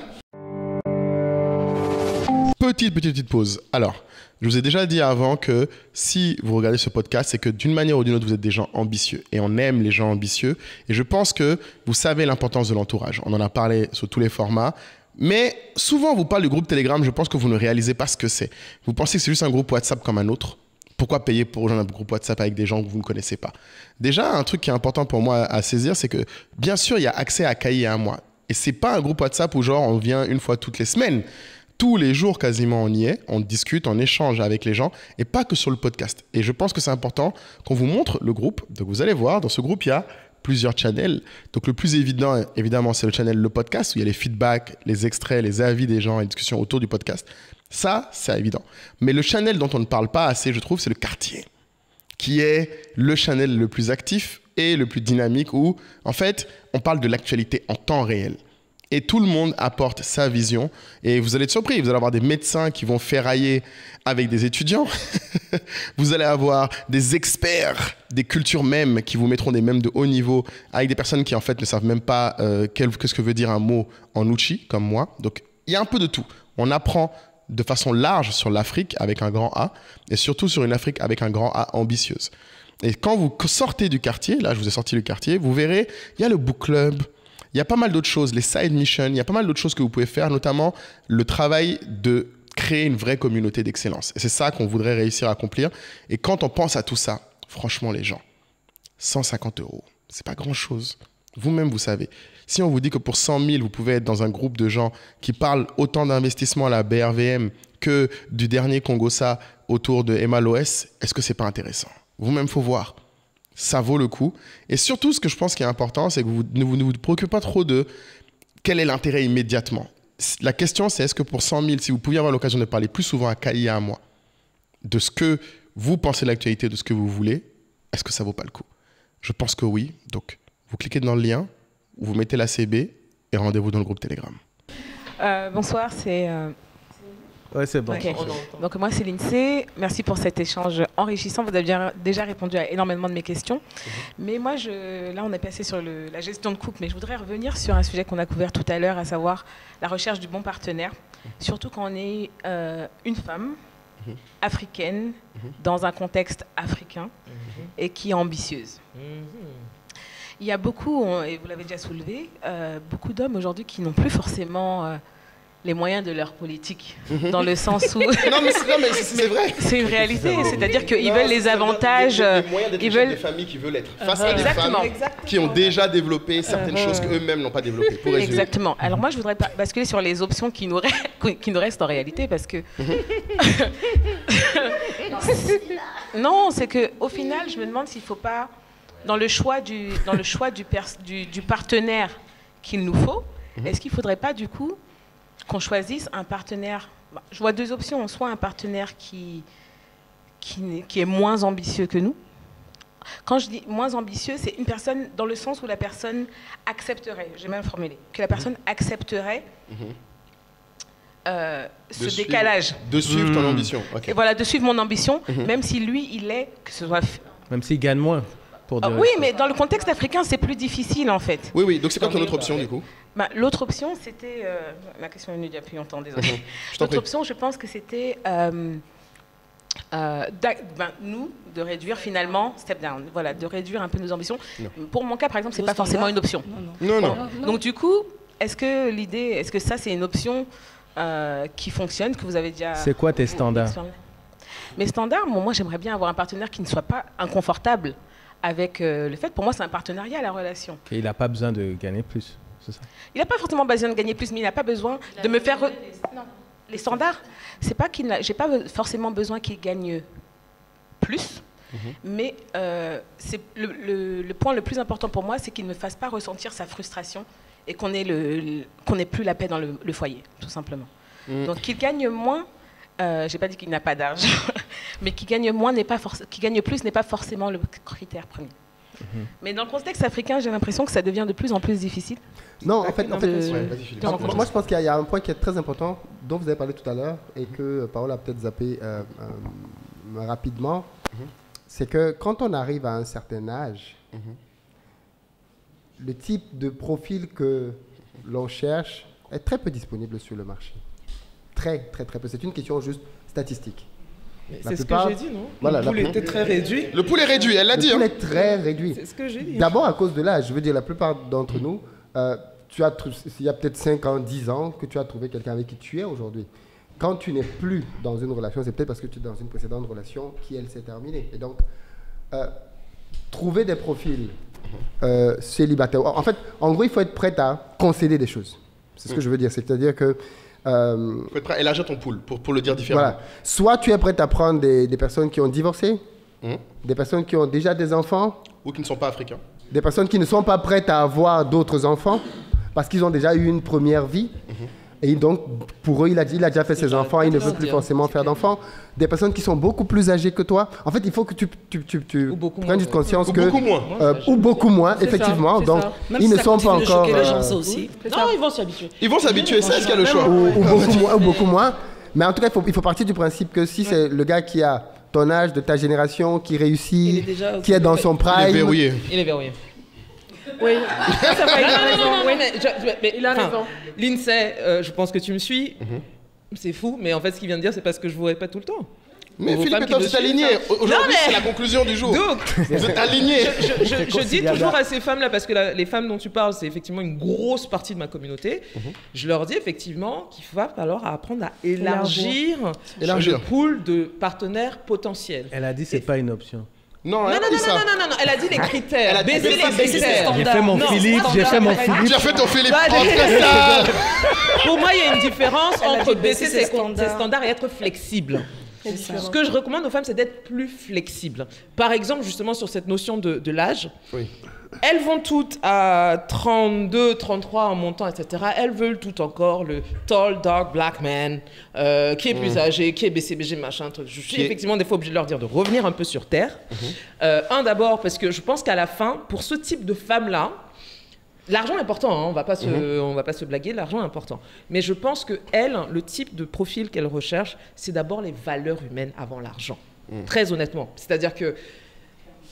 Petite pause. Alors, je vous ai déjà dit avant que si vous regardez ce podcast, c'est que d'une manière ou d'une autre, vous êtes des gens ambitieux. Et on aime les gens ambitieux. Et je pense que vous savez l'importance de l'entourage. On en a parlé sur tous les formats. Mais souvent, on vous parle du groupe Telegram. Je pense que vous ne réalisez pas ce que c'est. Vous pensez que c'est juste un groupe WhatsApp comme un autre. Pourquoi payer pour rejoindre un groupe WhatsApp avec des gens que vous ne connaissez pas? Déjà, un truc qui est important pour moi à saisir, c'est que bien sûr, il y a accès à Kahi et à moi. Et ce n'est pas un groupe WhatsApp où genre on vient une fois toutes les semaines. Tous les jours, quasiment, on y est, on discute, on échange avec les gens et pas que sur le podcast. Et je pense que c'est important qu'on vous montre le groupe. Donc, vous allez voir, dans ce groupe, il y a plusieurs channels. Donc, le plus évident, évidemment, c'est le channel Le Podcast où il y a les feedbacks, les extraits, les avis des gens et les discussions autour du podcast. Ça, c'est évident. Mais le channel dont on ne parle pas assez, je trouve, c'est le quartier qui est le channel le plus actif et le plus dynamique où, en fait, on parle de l'actualité en temps réel. Et tout le monde apporte sa vision. Et vous allez être surpris. Vous allez avoir des médecins qui vont ferrailler avec des étudiants. Vous allez avoir des experts, des cultures mêmes qui vous mettront des mèmes de haut niveau avec des personnes qui, en fait, ne savent même pas qu'est-ce que veut dire un mot en ouchi, comme moi. Donc, il y a un peu de tout. On apprend de façon large sur l'Afrique avec un grand A et surtout sur une Afrique avec un grand A ambitieuse. Et quand vous sortez du quartier, là, je vous ai sorti le quartier, vous verrez, il y a le book club. Il y a pas mal d'autres choses, les side missions, il y a pas mal d'autres choses que vous pouvez faire, notamment le travail de créer une vraie communauté d'excellence. Et c'est ça qu'on voudrait réussir à accomplir. Et quand on pense à tout ça, franchement les gens, 150 €, c'est pas grand-chose. Vous-même, vous savez. Si on vous dit que pour 100 000, vous pouvez être dans un groupe de gens qui parlent autant d'investissement à la BRVM que du dernier Kongossa autour de MLOS, est-ce que c'est pas intéressant? Vous-même, faut voir. Ça vaut le coup. Et surtout, ce que je pense qui est important, c'est que vous ne vous préoccupez pas trop de quel est l'intérêt immédiatement. La question, c'est est-ce que pour 100 000, si vous pouviez avoir l'occasion de parler plus souvent à Kahi et à moi, de ce que vous pensez de l'actualité, de ce que vous voulez, est-ce que ça vaut pas le coup? Je pense que oui. Donc, vous cliquez dans le lien, vous mettez la CB et rendez-vous dans le groupe Telegram. Bonsoir, c'est... Oui, c'est bon. Okay. Donc moi, c'est l'INSEE. Merci pour cet échange enrichissant. Vous avez déjà répondu à énormément de mes questions. Mais moi, là, on est passé sur la gestion de couple. Mais je voudrais revenir sur un sujet qu'on a couvert tout à l'heure, à savoir la recherche du bon partenaire. Surtout quand on est une femme africaine dans un contexte africain et qui est ambitieuse. Il y a beaucoup, et vous l'avez déjà soulevé, beaucoup d'hommes aujourd'hui qui n'ont plus forcément... les moyens de leur politique, dans le sens où... non, mais c'est vrai. C'est une réalité, c'est-à-dire qu'ils veulent les avantages... Les moyens d'être des familles qui veulent être face à des femmes qui ont déjà développé certaines choses qu'eux-mêmes n'ont pas développées. Pour résumer. Exactement. Alors moi, je voudrais basculer sur les options qui nous restent en réalité, parce que... non, c'est qu'au final, je me demande s'il ne faut pas, dans le choix du partenaire qu'il nous faut, est-ce qu'il ne faudrait pas, du coup... qu'on choisisse un partenaire... Je vois deux options. Soit un partenaire qui est moins ambitieux que nous. Quand je dis moins ambitieux, c'est une personne dans le sens où la personne accepterait, j'ai même formulé, que la personne accepterait ce décalage. De suivre ton ambition. Okay. Et voilà, de suivre mon ambition, même si lui, il est... que ce soit... Même s'il gagne moins. Oui, mais dans le contexte africain, c'est plus difficile, en fait. Oui, donc c'est quoi ton autre option, du coup? L'autre option, c'était... ma question est venue il y a plus longtemps, désolé. L'autre option, je pense que c'était... nous, de réduire, finalement, step down. Voilà, de réduire un peu nos ambitions. Non. Pour mon cas, par exemple, c'est pas forcément une option. Non. Donc, du coup, est-ce que l'idée... Est-ce que ça, c'est une option qui fonctionne, que vous avez déjà... C'est quoi tes standards? Mes standards, moi, j'aimerais bien avoir un partenaire qui ne soit pas inconfortable avec le fait, pour moi, c'est un partenariat, la relation. Et il n'a pas besoin de gagner plus, c'est ça? Il n'a pas forcément besoin de gagner plus, mais il n'a pas besoin de me faire... Les standards, c'est pas qu'il n'a... J'ai pas forcément besoin qu'il gagne plus, mais c'est le point le plus important pour moi, c'est qu'il ne me fasse pas ressentir sa frustration et qu'on n'ait plus la paix dans le foyer, tout simplement. Donc, qu'il gagne moins, j'ai pas dit qu'il n'a pas d'argent, mais qui gagne moins n'est pas qui gagne plus n'est pas forcément le critère premier. Mm-hmm. Mais dans le contexte africain, j'ai l'impression que ça devient de plus en plus difficile. Non, en fait, moi je pense qu'il y a un point qui est très important dont vous avez parlé tout à l'heure et que Paola a peut-être zappé rapidement, mm-hmm. c'est que quand on arrive à un certain âge, mm-hmm. le type de profil que l'on cherche est très peu disponible sur le marché. Très, très, très peu. C'est une question juste statistique. C'est ce que j'ai dit, non? Voilà, le pool était très réduit. Le pool est réduit, elle l'a dit. Le pool est très réduit. C'est ce que j'ai dit. D'abord, à cause de l'âge. Je veux dire, la plupart d'entre nous, il y a peut-être 5 ans, 10 ans, que tu as trouvé quelqu'un avec qui tu es aujourd'hui. Quand tu n'es plus dans une relation, c'est peut-être parce que tu es dans une précédente relation qui, elle, s'est terminée. Et donc, trouver des profils célibataires. En fait, en gros, il faut être prêt à concéder des choses. C'est ce que je veux dire. C'est-à-dire que... il faut être prêt à élargir ton pool, pour le dire différemment. Voilà. Soit tu es prêt à prendre des personnes qui ont divorcé, des personnes qui ont déjà des enfants. Ou qui ne sont pas africains. Des personnes qui ne sont pas prêtes à avoir d'autres enfants, parce qu'ils ont déjà eu une première vie. Et donc, pour eux, il a déjà fait ses enfants, il ne veut plus forcément faire d'enfants. Des personnes qui sont beaucoup plus âgées que toi. En fait, il faut que tu prennes une conscience que... Ou beaucoup moins. Ou beaucoup moins, effectivement. Donc, ils ne sont pas encore... Non, ils vont s'habituer. Ils vont s'habituer, c'est ce qu'il y a le choix. Ou beaucoup moins. Mais en tout cas, il faut partir du principe que si c'est le gars qui a ton âge, de ta génération, qui réussit, qui est dans son prime... Il est verrouillé. Il est verrouillé. Oui, ça va, il a raison. L'INSEE, je pense que tu me suis, c'est fou, mais en fait, ce qu'il vient de dire, c'est parce que je vous répète tout le temps. Mais Philippe, vous êtes aligné. Aujourd'hui, c'est la conclusion du jour. Donc, vous êtes aligné. Je dis toujours à ces femmes-là, parce que les femmes dont tu parles, c'est effectivement une grosse partie de ma communauté. Je leur dis effectivement qu'il va falloir apprendre à élargir le pool de partenaires potentiels. Elle a dit que ce n'est pas une option. Non, non, elle a dit les critères. Elle a baissé les critères. J'ai fait mon Philippe, j'ai fait mon Philippe. Tu as fait ton Philippe. Pour moi, il y a une différence entre baisser ses standards et être flexible. Ce que je recommande aux femmes, c'est d'être plus flexible. Par exemple, justement, sur cette notion de l'âge, elles vont toutes à 32, 33 en montant, etc. Elles veulent toutes encore le tall, dark, black man, qui est plus âgé, qui est BCBG, machin, truc. Je suis effectivement des fois obligée de leur dire de revenir un peu sur terre. D'abord, parce que je pense qu'à la fin, pour ce type de femmes-là, l'argent est important, hein, on va pas se blaguer, l'argent est important. Mais je pense que elle, le type de profil qu'elle recherche, c'est d'abord les valeurs humaines avant l'argent. Très honnêtement. C'est-à-dire que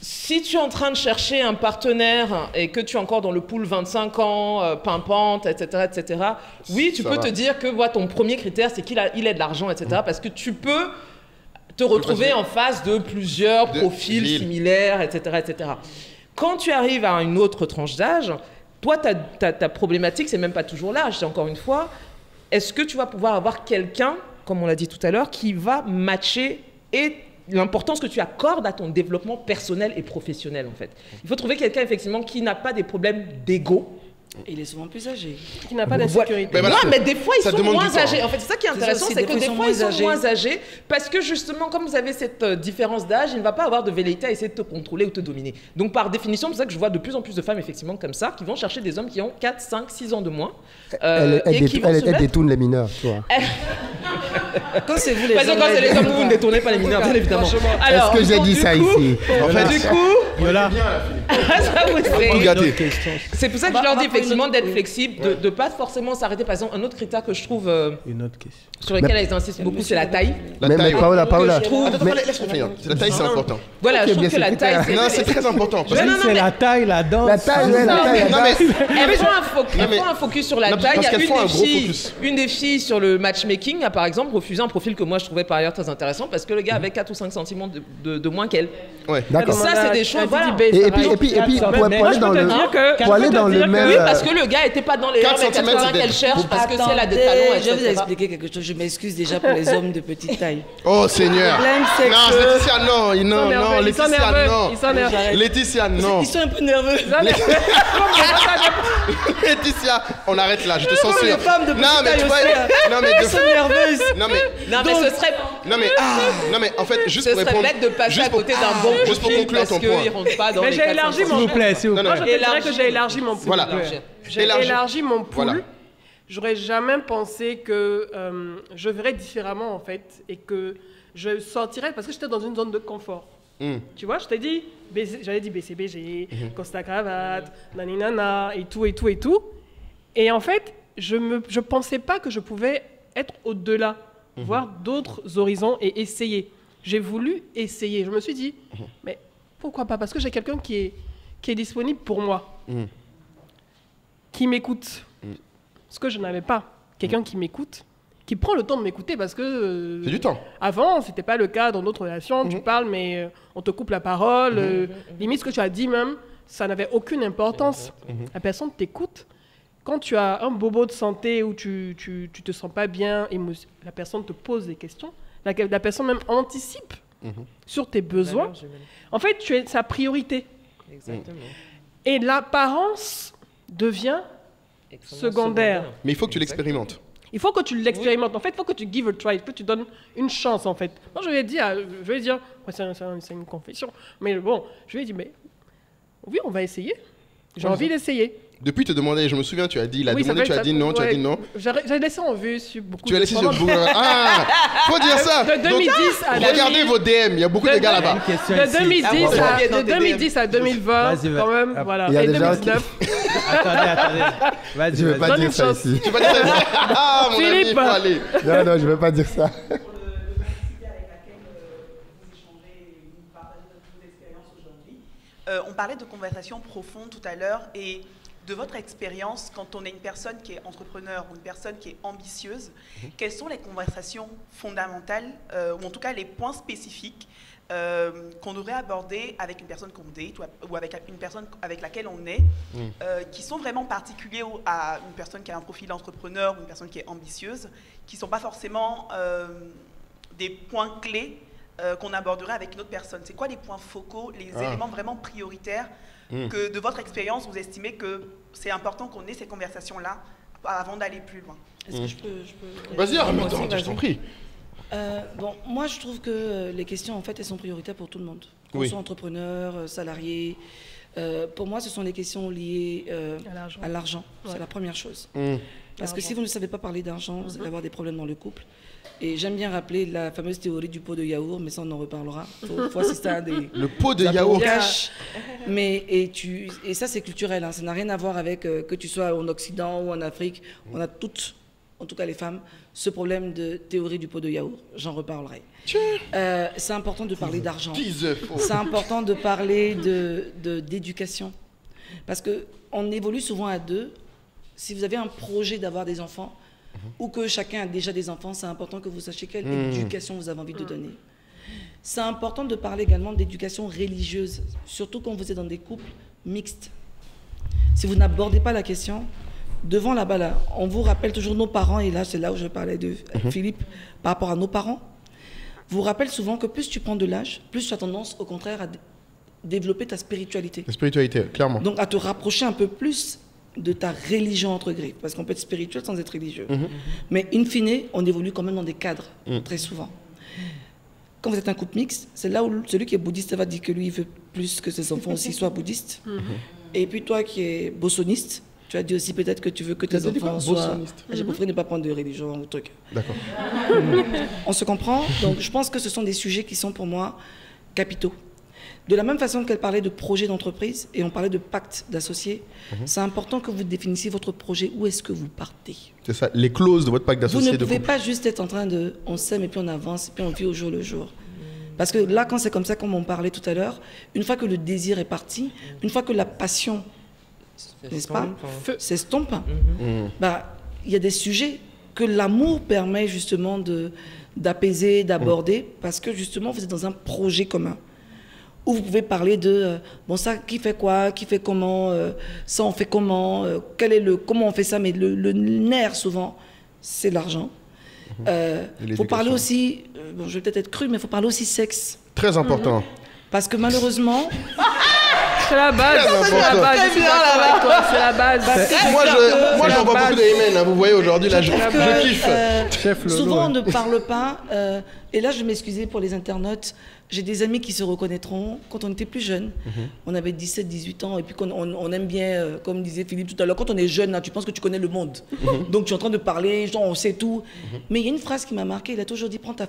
si tu es en train de chercher un partenaire et que tu es encore dans le pool 25 ans, pimpante, etc., oui, tu peux te dire que voilà, ton premier critère, c'est qu'il ait de l'argent, etc., parce que tu peux te retrouver en face de plusieurs profils similaires, etc. Quand tu arrives à une autre tranche d'âge, toi, ta problématique, c'est même pas toujours l'âge, c'est encore une fois, est-ce que tu vas pouvoir avoir quelqu'un, comme on l'a dit tout à l'heure, qui va matcher et l'importance que tu accordes à ton développement personnel et professionnel, en fait. Il faut trouver quelqu'un, effectivement, qui n'a pas des problèmes d'ego. Il est souvent plus âgé. Qui n'a pas d'insécurité. Voilà. Non, mais des fois, ils sont moins âgés. En fait, c'est ça qui est intéressant, c'est que des fois, ils sont moins âgés parce que justement, comme vous avez cette différence d'âge, il ne va pas avoir de velléité à essayer de te contrôler ou te dominer. Donc, par définition, c'est pour ça que je vois de plus en plus de femmes, effectivement, comme ça, qui vont chercher des hommes qui ont 4, 5, 6 ans de moins. Elle détourne les mineurs, tu vois. Quand c'est vous les hommes. Quand c'est les hommes, vous ne détournez pas les mineurs, bien évidemment. Est-ce que j'ai dit ça ici? Du coup, ça vous fait. C'est pour ça que je leur dis, effectivement, d'être flexible, de ne pas forcément s'arrêter. Par exemple, un autre critère que je trouve sur lequel elles insistent beaucoup, c'est la taille. Mais Paola, la taille, c'est important. Voilà, je trouve que la taille, c'est... Non, c'est très important. C'est la taille, la danse. La taille, elles font un focus sur la taille. Il y a une des filles sur le matchmaking, par exemple, refusait un profil que moi, je trouvais par ailleurs très intéressant parce que le gars avait 4 ou 5 cm de moins qu'elle. Ça, c'est des choses. Et puis, pour aller dans le même... parce que le gars n'était pas dans les 80 qu'elle cherche parce que c'est la des talons. Je vais vous expliquer quelque chose. Je m'excuse déjà pour les hommes de petite taille. Oh Seigneur. Non, Leticia, non. Leticia, non. Ils sont un peu nerveux. Leticia, on arrête là, je te censure. Les femmes de petite taille aussi, elles sont nerveuses. Non mais ce serait... Non mais en fait, juste pour répondre... Ce serait bête de passer à côté d'un bon profil parce qu'ils ne rentrent pas dans les 400. S'il vous plaît. Moi, je te dirais que j'ai élargi mon pool. J'ai élargi mon pool j'aurais jamais pensé que je verrais différemment, en fait, et que je sortirais, parce que j'étais dans une zone de confort. Mmh. Tu vois, je t'ai dit, j'avais dit BCBG, Costa Cravate, naninana, et tout, et tout, et tout. Et en fait, je pensais pas que je pouvais être au-delà, voir d'autres horizons et essayer. J'ai voulu essayer. Je me suis dit, mais pourquoi pas? Parce que j'ai quelqu'un qui est disponible pour moi, qui m'écoute, ce que je n'avais pas. Quelqu'un qui m'écoute, qui prend le temps de m'écouter, parce que... c'est du temps. Avant, ce n'était pas le cas dans d'autres relations. Tu parles, mais on te coupe la parole. Limite, ce que tu as dit même, ça n'avait aucune importance. La personne t'écoute. Quand tu as un bobo de santé où tu te sens pas bien, la personne te pose des questions. La personne même anticipe sur tes besoins. Non, en fait, tu es sa priorité. Exactement. Et l'apparence devient secondaire. Mais il faut que tu l'expérimentes. Il faut que tu l'expérimentes. En fait, il faut que tu give a try, que tu donnes une chance, en fait. Moi, je vais dire c'est une confession, mais bon, je vais dire, mais oui, on va essayer. J'ai envie d'essayer. Depuis, tu te demandais, je me souviens, tu as dit, tu as dit non. J'ai laissé en vue sur beaucoup de... Tu as laissé sur beaucoup. Ah, faut dire ça. De 2010 à 2020. Regardez vos DM, il y a beaucoup de gars là-bas. De 2010 à 2020, quand même, voilà. Et 2019. Attendez. Vas-y, je ne veux pas dire ça ici. Tu ne veux pas dire ça ici. Ah, mon ami, il faut aller. Non, je ne veux pas dire ça. On parlait de conversation profonde tout à l'heure et de votre expérience quand on est une personne qui est entrepreneur ou une personne qui est ambitieuse. Quelles sont les conversations fondamentales ou en tout cas les points spécifiques qu'on devrait aborder avec une personne qu'on date ou avec une personne avec laquelle on est, qui sont vraiment particuliers à une personne qui a un profil d'entrepreneur ou une personne qui est ambitieuse, qui ne sont pas forcément des points clés qu'on aborderait avec une autre personne. C'est quoi les points focaux, les éléments vraiment prioritaires que de votre expérience vous estimez que c'est important qu'on ait ces conversations-là avant d'aller plus loin? Est-ce que je peux... Vas-y, je t'en prie. Bon, moi je trouve que les questions en fait elles sont prioritaires pour tout le monde. Qu'on soit entrepreneur, salarié, pour moi ce sont les questions liées à l'argent. C'est la première chose. Parce que si vous ne savez pas parler d'argent, vous allez avoir des problèmes dans le couple. Et j'aime bien rappeler la fameuse théorie du pot de yaourt, mais ça on en reparlera. Faut assister à des... Le pot de yaourt. Mais, et ça c'est culturel, hein. Ça n'a rien à voir avec que tu sois en Occident ou en Afrique. On a toutes, en tout cas les femmes, ce problème de théorie du pot de yaourt. J'en reparlerai. C'est important de parler d'argent. C'est important de parler d'éducation. Parce qu'on évolue souvent à deux. Si vous avez un projet d'avoir des enfants, ou que chacun a déjà des enfants, c'est important que vous sachiez quelle éducation vous avez envie de donner. C'est important de parler également d'éducation religieuse, surtout quand vous êtes dans des couples mixtes. Si vous n'abordez pas la question, devant là-bas, là, on vous rappelle toujours nos parents, et là, c'est là où je parlais de Philippe, par rapport à nos parents. Vous rappelle souvent que plus tu prends de l'âge, plus tu as tendance, au contraire, à développer ta spiritualité. La spiritualité, clairement. Donc, à te rapprocher un peu plus de ta religion entre griffes, parce qu'on peut être spirituel sans être religieux. Mais in fine, on évolue quand même dans des cadres, très souvent. Quand vous êtes un couple mixte, c'est là où celui qui est bouddhiste va dire que lui, il veut plus que ses enfants aussi soient bouddhistes. Et puis toi qui es bossoniste, tu as dit aussi peut-être que tu veux que tes enfants soient... J'ai préféré ne pas prendre de religion ou truc. D'accord. On se comprend. Donc je pense que ce sont des sujets qui sont pour moi capitaux. De la même façon qu'elle parlait de projet d'entreprise et on parlait de pacte d'associés, c'est important que vous définissiez votre projet. Où est-ce que vous partez? C'est ça, les clauses de votre pacte d'associés. Vous ne pouvez pas juste être en train de... On s'aime et puis on avance et puis on vit au jour le jour. Parce que là, quand c'est comme ça, comme on parlait tout à l'heure, une fois que le désir est parti, une fois que la passion, n'est-ce pas, s'estompe, bah, y a des sujets que l'amour permet justement d'apaiser, d'aborder, parce que justement, vous êtes dans un projet commun. Où vous pouvez parler de, bon ça, qui fait quoi, qui fait comment, ça on fait comment, comment on fait ça, mais le nerf souvent, c'est l'argent. Il faut parler aussi, bon, je vais peut-être être crue, mais il faut parler aussi sexe. Très important. Parce que malheureusement... c'est la base. C'est la base. Moi, je vois beaucoup d'Amen. Vous voyez, aujourd'hui, là, je kiffe. Souvent, on ne parle pas. Et là, je vais m'excuser pour les internautes. J'ai des amis qui se reconnaîtront. Quand on était plus jeunes, on avait 17, 18 ans, et puis on aime bien, comme disait Philippe tout à l'heure, quand on est jeune, là, tu penses que tu connais le monde. Donc tu es en train de parler, genre, on sait tout. Mais il y a une phrase qui m'a marquée, il a toujours dit, prends ta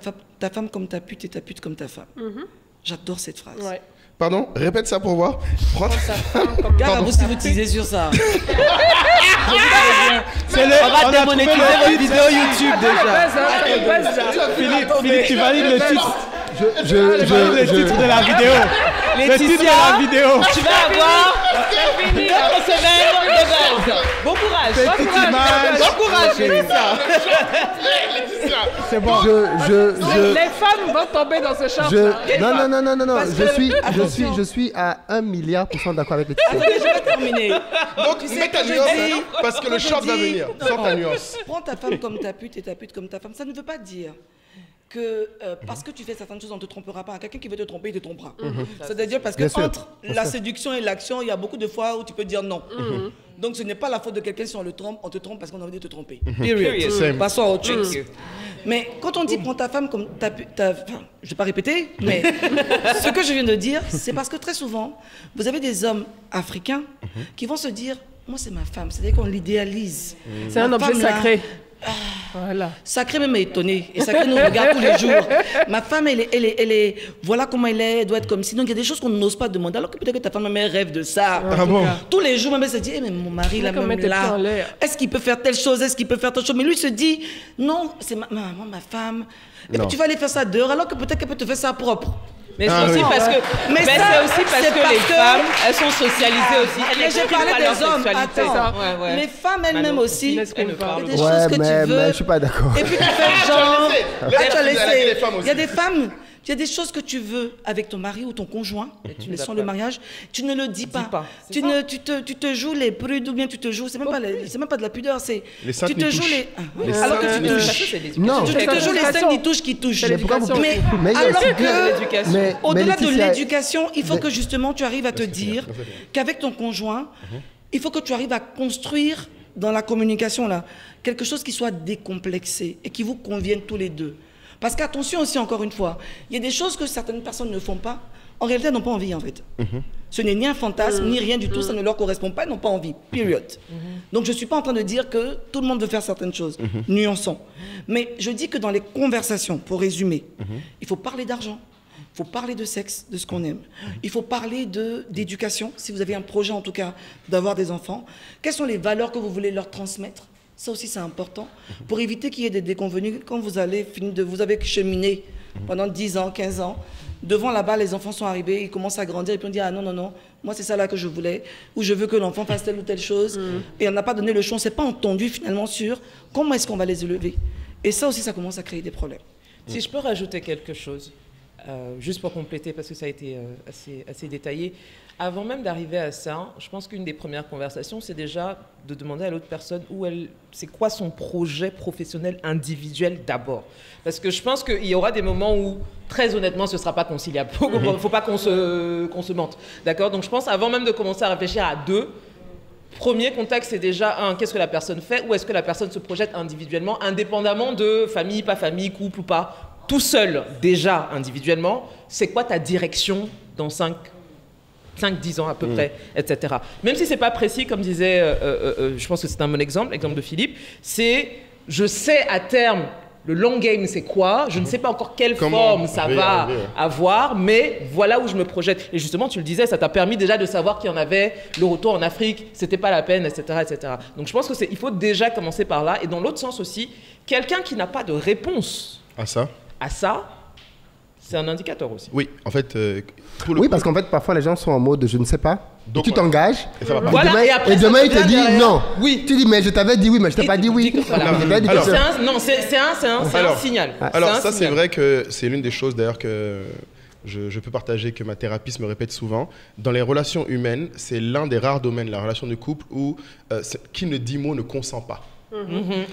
femme comme ta pute et ta pute comme ta femme. J'adore cette phrase. Ouais. Pardon, répète ça pour voir. Gare à vous si vous teasez sur ça. On va démonétiser votre vidéo YouTube déjà. Philippe, tu valides le titre. Le titre de la vidéo. Le titre de la vidéo. Tu vas avoir notre semaine de base. Bon courage. Bon courage, Leticia. C'est bon. Les femmes vont tomber dans ce champ. Non. Je suis à 1 milliard % d'accord avec Leticia. Je vais terminer. Donc, mets ta nuance parce que le champ va venir. Sans ta nuance. Prends ta femme comme ta pute et ta pute comme ta femme. Ça ne veut pas dire que parce que tu fais certaines choses, on ne te trompera pas. Quelqu'un qui veut te tromper, il te trompera. C'est-à-dire parce que entre la séduction et l'action, il y a beaucoup de fois où tu peux dire non. Donc ce n'est pas la faute de quelqu'un si on le trompe, on te trompe parce qu'on a envie de te tromper. Period. Passons à autre chose. Mais quand on dit prends ta femme comme ta je ne vais pas répéter, mais ce que je viens de dire, c'est parce que très souvent, vous avez des hommes africains qui vont se dire, moi c'est ma femme, c'est-à-dire qu'on l'idéalise. C'est un objet sacré. Voilà. Sacré même est étonné. Et Sacré nous regarde tous les jours. Ma femme, elle est, voilà comment elle est, elle doit être comme si. Donc il y a des choses qu'on n'ose pas demander. Alors que peut-être que ta femme, elle rêve de ça. Ah bon. Tous les jours, ma mère se dit, eh, mais mon mari, la même là, est-ce qu'il peut faire telle chose, est-ce qu'il peut faire telle chose. Mais lui se dit, non, c'est ma maman, ma femme. Et puis tu vas aller faire ça dehors, alors que peut-être qu'elle peut te faire ça propre. Mais c'est aussi parce que les femmes, elles sont socialisées aussi. Elles n'expriment pas leur sexualité. Les femmes elles-mêmes aussi, elles parlent. Il y a des choses que tu veux. Je suis pas d'accord. Et puis tu fais genre, il y a des femmes, il y a des choses que tu veux avec ton mari ou ton conjoint, mais sans le mariage, tu ne le dis pas. Tu te joues les prudes ou bien tu te joues, c'est même pas de la pudeur, c'est tu te joues les. Alors que tu touches. Non. Tu te joues les scènes qui touchent Mais alors que au-delà de l'éducation, il faut que justement tu arrives à te dire qu'avec ton conjoint, il faut que tu arrives à construire dans la communication là quelque chose qui soit décomplexé et qui vous convienne tous les deux. Parce qu'attention aussi, encore une fois, il y a des choses que certaines personnes ne font pas. En réalité, elles n'ont pas envie, en fait. Ce n'est ni un fantasme, ni rien du tout. Ça ne leur correspond pas, elles n'ont pas envie. Period. Donc, je ne suis pas en train de dire que tout le monde veut faire certaines choses. Nuançons. Mais je dis que dans les conversations, pour résumer, il faut parler d'argent. Il faut parler de sexe, de ce qu'on aime. Il faut parler d'éducation, si vous avez un projet, en tout cas, d'avoir des enfants. Quelles sont les valeurs que vous voulez leur transmettre? Ça aussi, c'est important pour éviter qu'il y ait des déconvenus. Quand vous allez finir de vous avez cheminé pendant 10 ans, 15 ans, devant là-bas, les enfants sont arrivés, ils commencent à grandir et puis on dit ah non, non, non, moi c'est ça là que je voulais, ou je veux que l'enfant fasse telle ou telle chose. Et on n'a pas donné le choix, on ne s'est pas entendu finalement sur comment est-ce qu'on va les élever. Et ça aussi, ça commence à créer des problèmes. Si je peux rajouter quelque chose, juste pour compléter, parce que ça a été assez détaillé. Avant même d'arriver à ça, je pense qu'une des premières conversations, c'est déjà de demander à l'autre personne c'est quoi son projet professionnel individuel d'abord. Parce que je pense qu'il y aura des moments où, très honnêtement, ce ne sera pas conciliable. Il ne faut pas qu'on se mente. D'accord ? Donc je pense, avant même de commencer à réfléchir à deux, premier contact, c'est déjà, qu'est-ce que la personne fait ? Où est-ce que la personne se projette individuellement, indépendamment de famille, pas famille, couple ou pas ? Tout seul, déjà, individuellement, c'est quoi ta direction dans 5-10 ans à peu près, etc. Même si ce n'est pas précis, comme disait, je pense que c'est un bon exemple, l'exemple de Philippe, c'est je sais à terme, le long game c'est quoi, je ne sais pas encore quelle forme ça va avoir, mais voilà où je me projette. Et justement, tu le disais, ça t'a permis déjà de savoir qu'il y en avait, le retour en Afrique, c'était pas la peine, etc. etc. Donc je pense qu'il faut déjà commencer par là. Et dans l'autre sens aussi, quelqu'un qui n'a pas de réponse à ça, c'est un indicateur aussi. Oui, en fait. Oui, parce qu'en fait, parfois, les gens sont en mode je ne sais pas. Donc, tu t'engages. Et demain, il te dit non. Oui. Tu dis, mais je t'avais dit oui, mais je t'ai pas dit oui. Non, c'est un signal. Alors, ça, c'est vrai que c'est l'une des choses d'ailleurs que je peux partager, que ma thérapeute me répète souvent. Dans les relations humaines, c'est l'un des rares domaines, la relation de couple, où qui ne dit mot ne consent pas.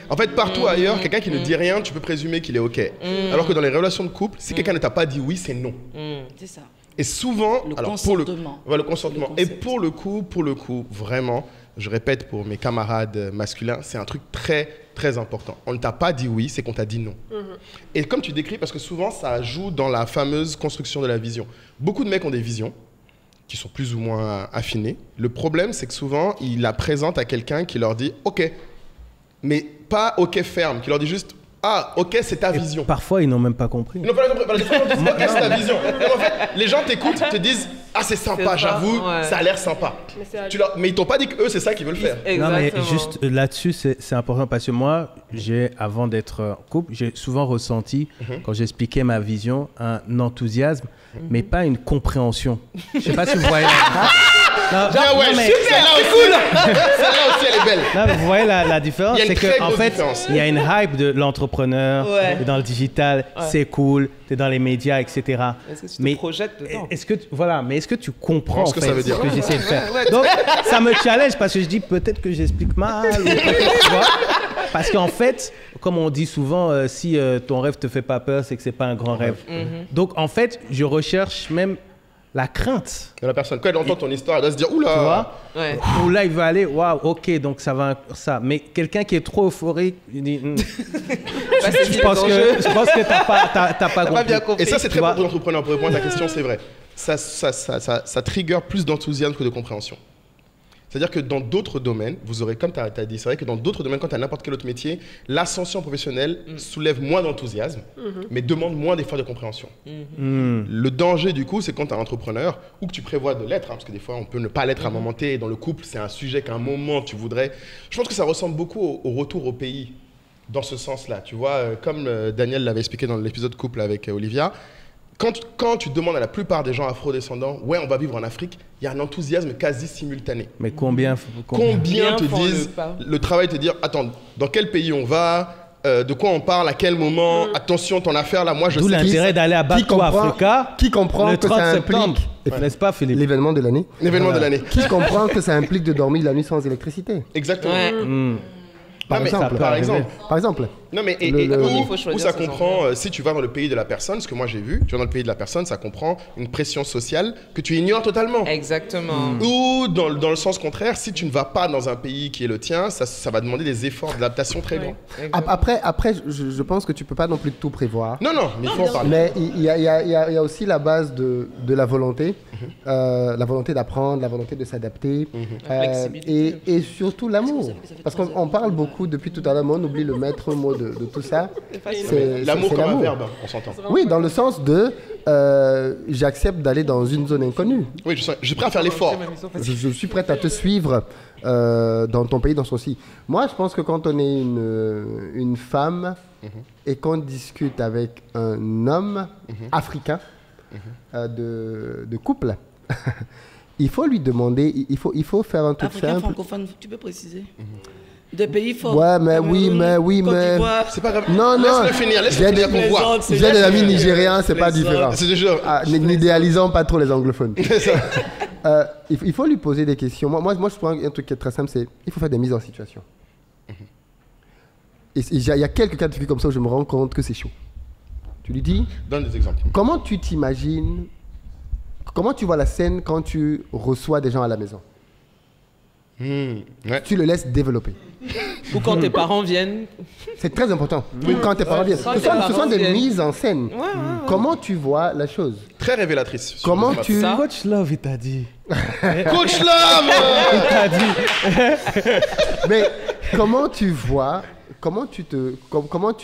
En fait, partout ailleurs, quelqu'un qui ne dit rien, tu peux présumer qu'il est OK. Alors que dans les relations de couple, si quelqu'un ne t'a pas dit oui, c'est non. C'est ça. Et Et souvent, le consentement. Et pour le coup, vraiment, je répète pour mes camarades masculins, c'est un truc très, très important. On ne t'a pas dit oui, c'est qu'on t'a dit non. Et comme tu décris, parce que souvent, ça joue dans la fameuse construction de la vision. Beaucoup de mecs ont des visions qui sont plus ou moins affinées. Le problème, c'est que souvent, ils la présentent à quelqu'un qui leur dit « OK ». Mais pas « OK » ferme, qui leur dit juste « Ah, OK, c'est ta vision ». Parfois, ils n'ont même pas compris. Ils n'ont pas compris. Ils disent « OK, c'est ta vision ». En fait, les gens t'écoutent, te disent « Ah, c'est sympa, j'avoue, ça a l'air sympa ». Mais ils t'ont pas dit qu'eux, c'est ça qu'ils veulent faire. Exactement. Non, mais juste là-dessus, c'est important parce que moi, avant d'être en couple, j'ai souvent ressenti, quand j'expliquais ma vision, un enthousiasme, mais pas une compréhension. Je sais pas si vous voyez Vous voyez la différence, c'est qu'en fait, il y a une hype de l'entrepreneur, dans le digital, c'est cool, tu es dans les médias, etc. Est-ce que tu te projettes dedans? Mais est-ce que tu comprends ce que ça veut dire, ce que j'essaie de faire? Donc, ça me challenge parce que je dis peut-être que j'explique mal. Parce qu'en fait, comme on dit souvent, si ton rêve te fait pas peur, c'est que c'est pas un grand rêve. Donc, en fait, je recherche même la crainte. La personne, quand elle entend ton histoire, elle doit se dire « Oula !» Oula, il va aller, waouh, ok, donc ça va, ça. Mais quelqu'un qui est trop euphorique, il dit je pense que t'as pas compris. Et ça, c'est très bon pour l'entrepreneur. Pour répondre à ta question, c'est vrai. Ça trigger plus d'enthousiasme que de compréhension. C'est-à-dire que dans d'autres domaines, vous aurez, comme tu as dit, c'est vrai que dans d'autres domaines, quand tu as n'importe quel autre métier, l'ascension professionnelle soulève moins d'enthousiasme, mais demande moins d'efforts de compréhension. Le danger, du coup, c'est quand tu es un entrepreneur, ou que tu prévois de l'être, hein, parce que des fois, on peut ne pas l'être à un moment T, et dans le couple, c'est un sujet qu'à un moment, tu voudrais... Je pense que ça ressemble beaucoup au retour au pays, dans ce sens-là. Tu vois, comme Daniel l'avait expliqué dans l'épisode couple avec Olivia, quand tu demandes à la plupart des gens afro-descendants « Ouais, on va vivre en Afrique », il y a un enthousiasme quasi simultané. Mais combien te disent le travail te dire « Attends, dans quel pays on va ? De quoi on parle, à quel moment, attention ton affaire là, moi je sais. » D'où l'intérêt d'aller à Bakou Africa, qui comprend que ça implique, n'est-ce pas Philippe, l'événement de l'année. L'événement de l'année. Qui comprend que ça implique de dormir la nuit sans électricité. Exactement. Par exemple. Non, mais où ça comprend, si tu vas dans le pays de la personne, ce que moi j'ai vu, tu vas dans le pays de la personne, ça comprend une pression sociale que tu ignores totalement. Exactement. Ou dans le sens contraire, si tu ne vas pas dans un pays qui est le tien, ça va demander des efforts d'adaptation très grands. Après, je pense que tu ne peux pas non plus tout prévoir. Non, mais il faut en parler. Mais il y a aussi la base de la volonté, la volonté d'apprendre, la volonté de s'adapter, et surtout l'amour. Parce qu'on parle beaucoup. Depuis tout à l'heure, on oublie le maître mot de tout ça. C'est l'amour comme un verbe, on s'entend. Oui, dans le sens de j'accepte d'aller dans une zone inconnue. Oui, je suis prêt à faire l'effort. Je suis prête à te suivre dans ton pays, dans son ci. Moi, je pense que quand on est une femme et qu'on discute avec un homme africain de couple, il faut lui demander, il faut faire un truc simple. Francophone, tu peux préciser? Des pays forts. Ouais, mais. C'est pas grave. Non. Laisse-le finir qu'on voit. J'ai des amis nigériens, c'est pas différent. C'est toujours. N'idéalisons pas trop les anglophones. C'est ça. Il faut lui poser des questions. Moi, je prends un truc qui est très simple, c'est il faut faire des mises en situation. Il y a quelques cas de figure comme ça où je me rends compte que c'est chaud. Tu lui dis. Donne des exemples. Comment tu t'imagines? Comment tu vois la scène quand tu reçois des gens à la maison? Tu le laisses développer. Ou quand tes parents viennent. C'est très important. Quand tes parents viennent. Ce sont des mises en scène. Comment tu vois la chose? Très révélatrice. Comment tu... Coach Love, il t'a dit. Coach Love il t'a dit. Mais comment tu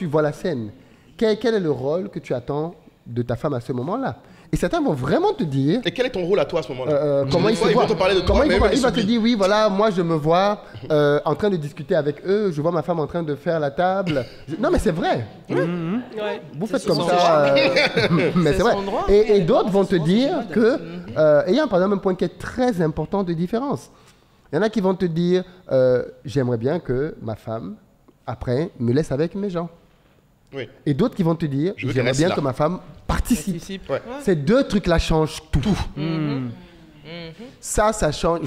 vois la scène? Quel est le rôle que tu attends de ta femme à ce moment-là? Et certains vont vraiment te dire... Et quel est ton rôle à toi à ce moment-là? Comment ils vont te parler de toi? Il va te dire, oui, voilà, moi je me vois en train de discuter avec eux, je vois ma femme en train de faire la table. Non, mais c'est vrai. Vous faites comme ça. Mais c'est vrai. Et d'autres vont te dire que... Et il y a par exemple un point qui est très important de différence. Il y en a qui vont te dire, j'aimerais bien que ma femme, après, me laisse avec mes gens. Oui. Et d'autres qui vont te dire, j'aimerais bien que ma femme participe. Ouais. Ces deux trucs-là changent tout. Ça change.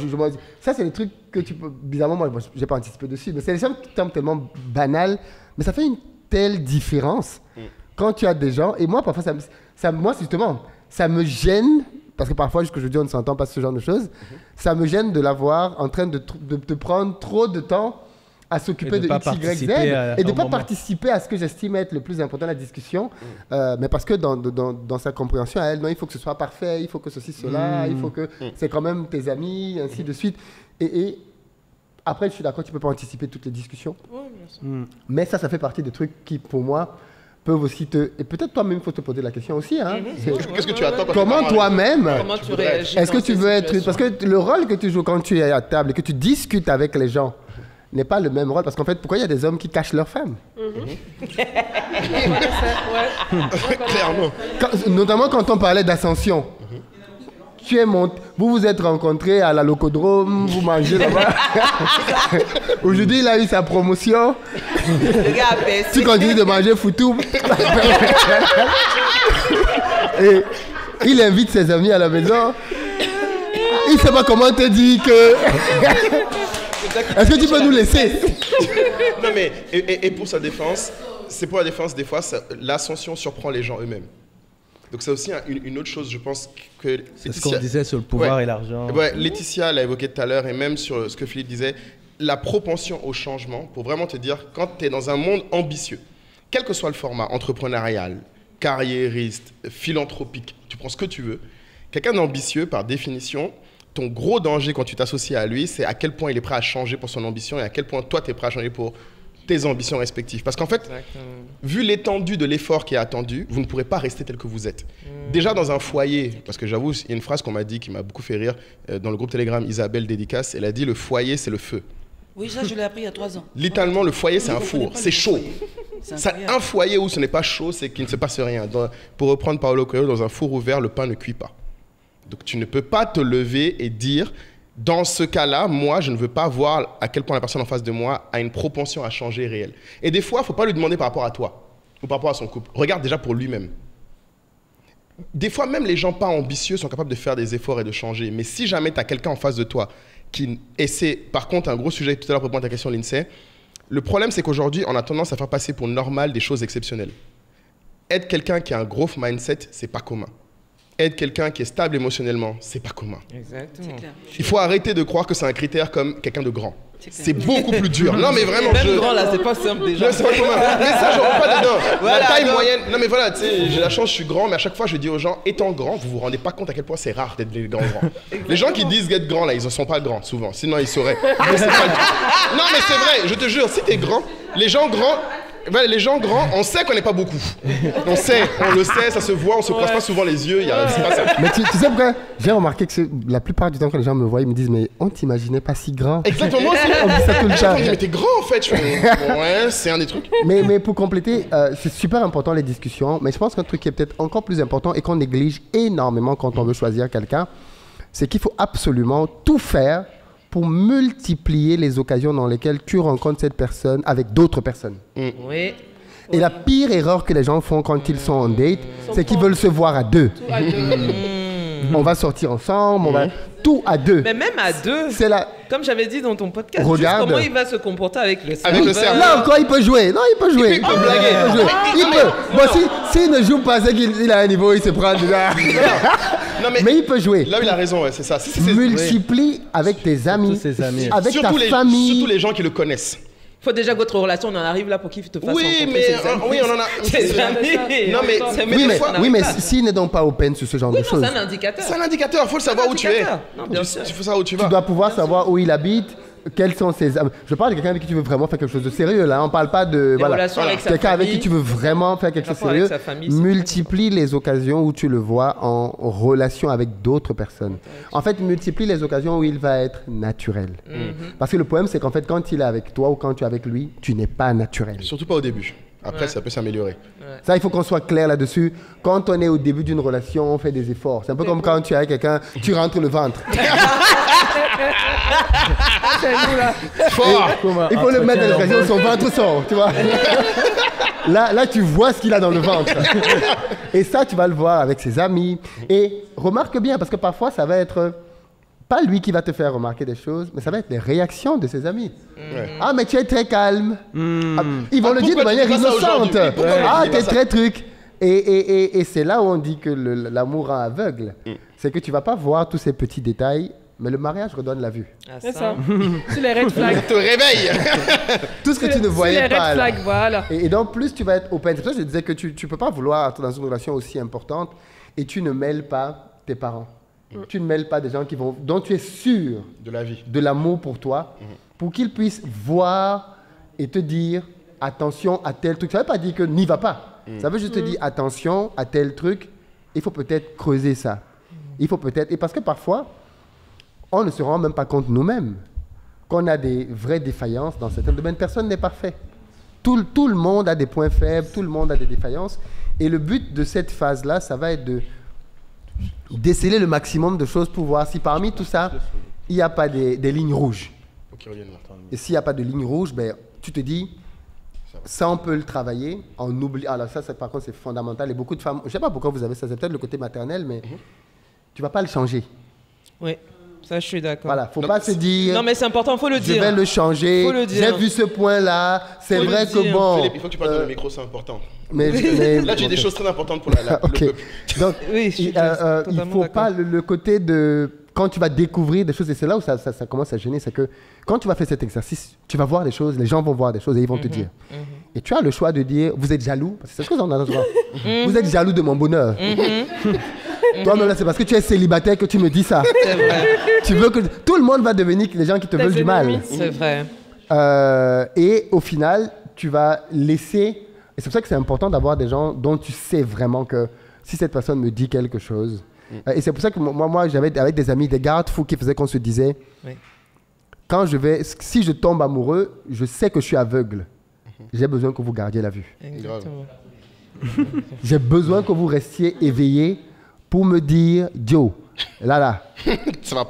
Ça, c'est des trucs que tu peux... Bizarrement, moi, je n'ai pas anticipé dessus, mais c'est des choses qui sont tellement banales, mais ça fait une telle différence quand tu as des gens. Et moi, parfois, moi, justement, ça me gêne parce que parfois, ce que je dis, on ne s'entend pas, ce genre de choses, ça me gêne de la voir en train de prendre trop de temps à s'occuper de X, Y, Z et de ne pas participer à ce que j'estime être le plus important de la discussion, mais parce que dans sa compréhension à elle, non, il faut que ce soit parfait, il faut que ceci, cela, il faut que c'est quand même tes amis, ainsi de suite. Et après, je suis d'accord, tu ne peux pas anticiper toutes les discussions, bien sûr. Mais ça fait partie des trucs qui, pour moi, peuvent aussi te... Et peut-être toi-même, il faut te poser la question aussi. Hein. Qu'est-ce que tu attends? Comment toi-même... Comment tu réagis? Est-ce que tu veux être... Parce que le rôle que tu joues quand tu es à table et que tu discutes avec les gens n'est pas le même rôle. Parce qu'en fait, pourquoi il y a des hommes qui cachent leurs femmes? Clairement. Notamment quand on parlait d'ascension. Tu es monté, vous vous êtes rencontrés à la Locodrome, vous mangez là-bas. Aujourd'hui, il a eu sa promotion. Tu continues de manger foutou. Et il invite ses amis à la maison. Il ne sait pas comment te dire que... Est-ce que tu peux nous laisser? Non mais, et pour sa défense, c'est pour la défense, des fois, l'ascension surprend les gens eux-mêmes. Donc c'est aussi une autre chose, je pense, que... C'est ce qu'on disait sur le pouvoir et l'argent. Ouais, Leticia l'a évoqué tout à l'heure, et même sur ce que Philippe disait, la propension au changement, pour vraiment te dire, quand tu es dans un monde ambitieux, quel que soit le format, entrepreneurial, carriériste, philanthropique, tu prends ce que tu veux, quelqu'un d'ambitieux, par définition, ton gros danger quand tu t'associes à lui, c'est à quel point il est prêt à changer pour son ambition et à quel point toi, tu es prêt à changer pour... tes ambitions respectives. Parce qu'en fait, vu l'étendue de l'effort qui est attendu, vous ne pourrez pas rester tel que vous êtes. Déjà dans un foyer, parce que j'avoue, il y a une phrase qu'on m'a dit qui m'a beaucoup fait rire dans le groupe Telegram Isabelle Dédicace, elle a dit « le foyer, c'est le feu ». Oui, ça, je l'ai appris il y a 3 ans. Littéralement, le foyer, c'est un four, c'est chaud. Un foyer où ce n'est pas chaud, c'est qu'il ne se passe rien. Pour reprendre Paolo Coelho, dans un four ouvert, le pain ne cuit pas. Donc tu ne peux pas te lever et dire... Dans ce cas-là, moi, je ne veux pas voir à quel point la personne en face de moi a une propension à changer réelle. Et des fois, il ne faut pas lui demander par rapport à toi ou par rapport à son couple. Regarde déjà pour lui-même. Des fois, même les gens pas ambitieux sont capables de faire des efforts et de changer. Mais si jamais tu as quelqu'un en face de toi qui essaie, par contre, un gros sujet, tout à l'heure pour répondre à ta question, Lindsay, le problème, c'est qu'aujourd'hui, on a tendance à faire passer pour normal des choses exceptionnelles. Être quelqu'un qui a un growth mindset, ce n'est pas commun. Être quelqu'un qui est stable émotionnellement, c'est pas commun. Exactement. Il faut arrêter de croire que c'est un critère comme quelqu'un de grand. C'est beaucoup plus dur. Non mais vraiment. Même grand là, c'est pas simple déjà. Non, c'est pas commun. Mais ça, j'en veux pas dedans. Voilà, la taille moyenne. Non mais voilà, tu sais, j'ai la chance, je suis grand, mais à chaque fois, je dis aux gens, étant grand, vous vous rendez pas compte à quel point c'est rare d'être grand. Les gens qui disent être grand là, ils ne sont pas grands souvent. Sinon, ils sauraient. Mais c'est pas le... Non mais c'est vrai, je te jure, si t'es grand, les gens grands, on sait qu'on n'est pas beaucoup. On sait, on le sait, ça se voit, on se croise pas souvent les yeux. C'est pas ça. Mais tu sais pourquoi? J'ai remarqué que la plupart du temps, quand les gens me voient, ils me disent, mais on t'imaginait pas si grand. Exactement, on me dit ça tout le temps. Mais t'es grand en fait. Je fais, ouais, c'est un des trucs. Mais pour compléter, c'est super important les discussions. Mais je pense qu'un truc qui est peut-être encore plus important et qu'on néglige énormément quand on veut choisir quelqu'un, c'est qu'il faut absolument tout faire pour multiplier les occasions dans lesquelles tu rencontres cette personne avec d'autres personnes. Oui. Et la pire erreur que les gens font quand ils sont en date, c'est qu'ils veulent se voir à deux. On va sortir ensemble, on va... Tout à deux. Mais même à deux, comme j'avais dit dans ton podcast, regarde comment il va se comporter avec le serveur. Là encore, il peut jouer. Non, il peut jouer. Il peut blaguer. Il peut. Bon, s'il ne joue pas, c'est qu'il a un niveau, il se prend déjà. Mais il peut jouer. Là, il a raison, c'est ça. Multiplie avec tes amis, avec ta famille. Surtout les gens qui le connaissent. Il faut déjà que votre relation, on en arrive là pour qu'il te fasse rencontrer ses amis. Oui, on en a... Ses amis. Non, mais oui, mais s'il n'est donc pas open sur ce genre de choses... c'est un indicateur. C'est un indicateur, il faut le savoir où tu es. Non, bien sûr. Il faut savoir où tu vas. Tu dois pouvoir savoir où il habite, quels sont ses amis. Je parle de quelqu'un avec qui tu veux vraiment faire quelque chose de sérieux, là. On ne parle pas de... Voilà, quelqu'un avec qui tu veux vraiment faire quelque chose de sérieux. Multiplie les occasions où tu le vois en relation avec d'autres personnes. En fait, multiplie les occasions où il va être naturel. Parce que le problème, c'est qu'en fait, quand il est avec toi ou quand tu es avec lui, tu n'es pas naturel. Surtout pas au début. Après, ça peut s'améliorer. Ça, il faut qu'on soit clair là-dessus. Quand on est au début d'une relation, on fait des efforts. C'est un peu comme quand tu es avec quelqu'un, tu rentres le ventre. Il faut le mettre dans l'occasion, son ventre sort, tu vois. Là, tu vois ce qu'il a dans le ventre. Et ça, tu vas le voir avec ses amis. Et remarque bien, parce que parfois, ça va être... pas lui qui va te faire remarquer des choses, mais ça va être les réactions de ses amis. Ah, mais tu es très calme. Ils vont le dire de manière innocente. Ah, t'es très truc. Et c'est là où on dit que l'amour rend aveugle. Mm. C'est que tu ne vas pas voir tous ces petits détails, mais le mariage redonne la vue. Ah, c'est ça. Tu les red flags. Tu te réveilles. Tout ce que tu ne voyais pas. Les red flags, voilà. Et donc, plus tu vas être open. C'est pour ça que je disais que tu ne peux pas vouloir être dans une relation aussi importante et tu ne mêles pas tes parents. Mm. Tu ne mêles pas des gens qui vont, dont tu es sûr de la vie, de l'amour pour toi, pour qu'ils puissent voir et te dire attention à tel truc. Ça ne veut pas dire que n'y va pas. Ça veut juste te dire attention à tel truc. Il faut peut-être creuser ça. Il faut peut-être... Et parce que parfois, on ne se rend même pas compte nous-mêmes qu'on a des vraies défaillances dans certains domaines. Personne n'est parfait. Tout le monde a des points faibles, tout le monde a des défaillances. Et le but de cette phase-là, ça va être de déceler le maximum de choses pour voir si parmi tout ça, il n'y a pas des lignes rouges. Et s'il n'y a pas de lignes rouges, ben, tu te dis... Ça, on peut le travailler en oubliant. Alors ça, par contre, c'est fondamental. Et beaucoup de femmes... Je ne sais pas pourquoi vous avez ça. C'est peut-être le côté maternel, mais tu ne vas pas le changer. Oui, ça, je suis d'accord. Voilà, il ne faut pas se dire... Non, mais c'est important, il faut le dire. Je vais le changer. J'ai vu ce point-là. C'est vrai que bon... Philippe, il faut que tu parles dans le micro, c'est important. Mais... Là, j'ai des choses très importantes pour le peuple. Donc, il ne faut pas le côté de... Quand tu vas découvrir des choses, et c'est là où ça commence à gêner, c'est que quand tu vas faire cet exercice, tu vas voir des choses, les gens vont voir des choses et ils vont te dire. Et tu as le choix de dire, vous êtes jaloux, parce que c'est ce qu'on a dans ce droit. Vous êtes jaloux de mon bonheur. Toi-même, là, c'est parce que tu es célibataire que tu me dis ça. C'est vrai. Tu veux que tout le monde va devenir les gens qui te veulent du mal. C'est vrai. Et au final, tu vas laisser... Et c'est pour ça que c'est important d'avoir des gens dont tu sais vraiment que si cette personne me dit quelque chose... Et c'est pour ça que moi j'avais avec des amis des gardes fous qui faisaient qu'on se disait quand je vais, si je tombe amoureux, je sais que je suis aveugle. J'ai besoin que vous gardiez la vue. J'ai besoin que vous restiez éveillés pour me dire Joe, là,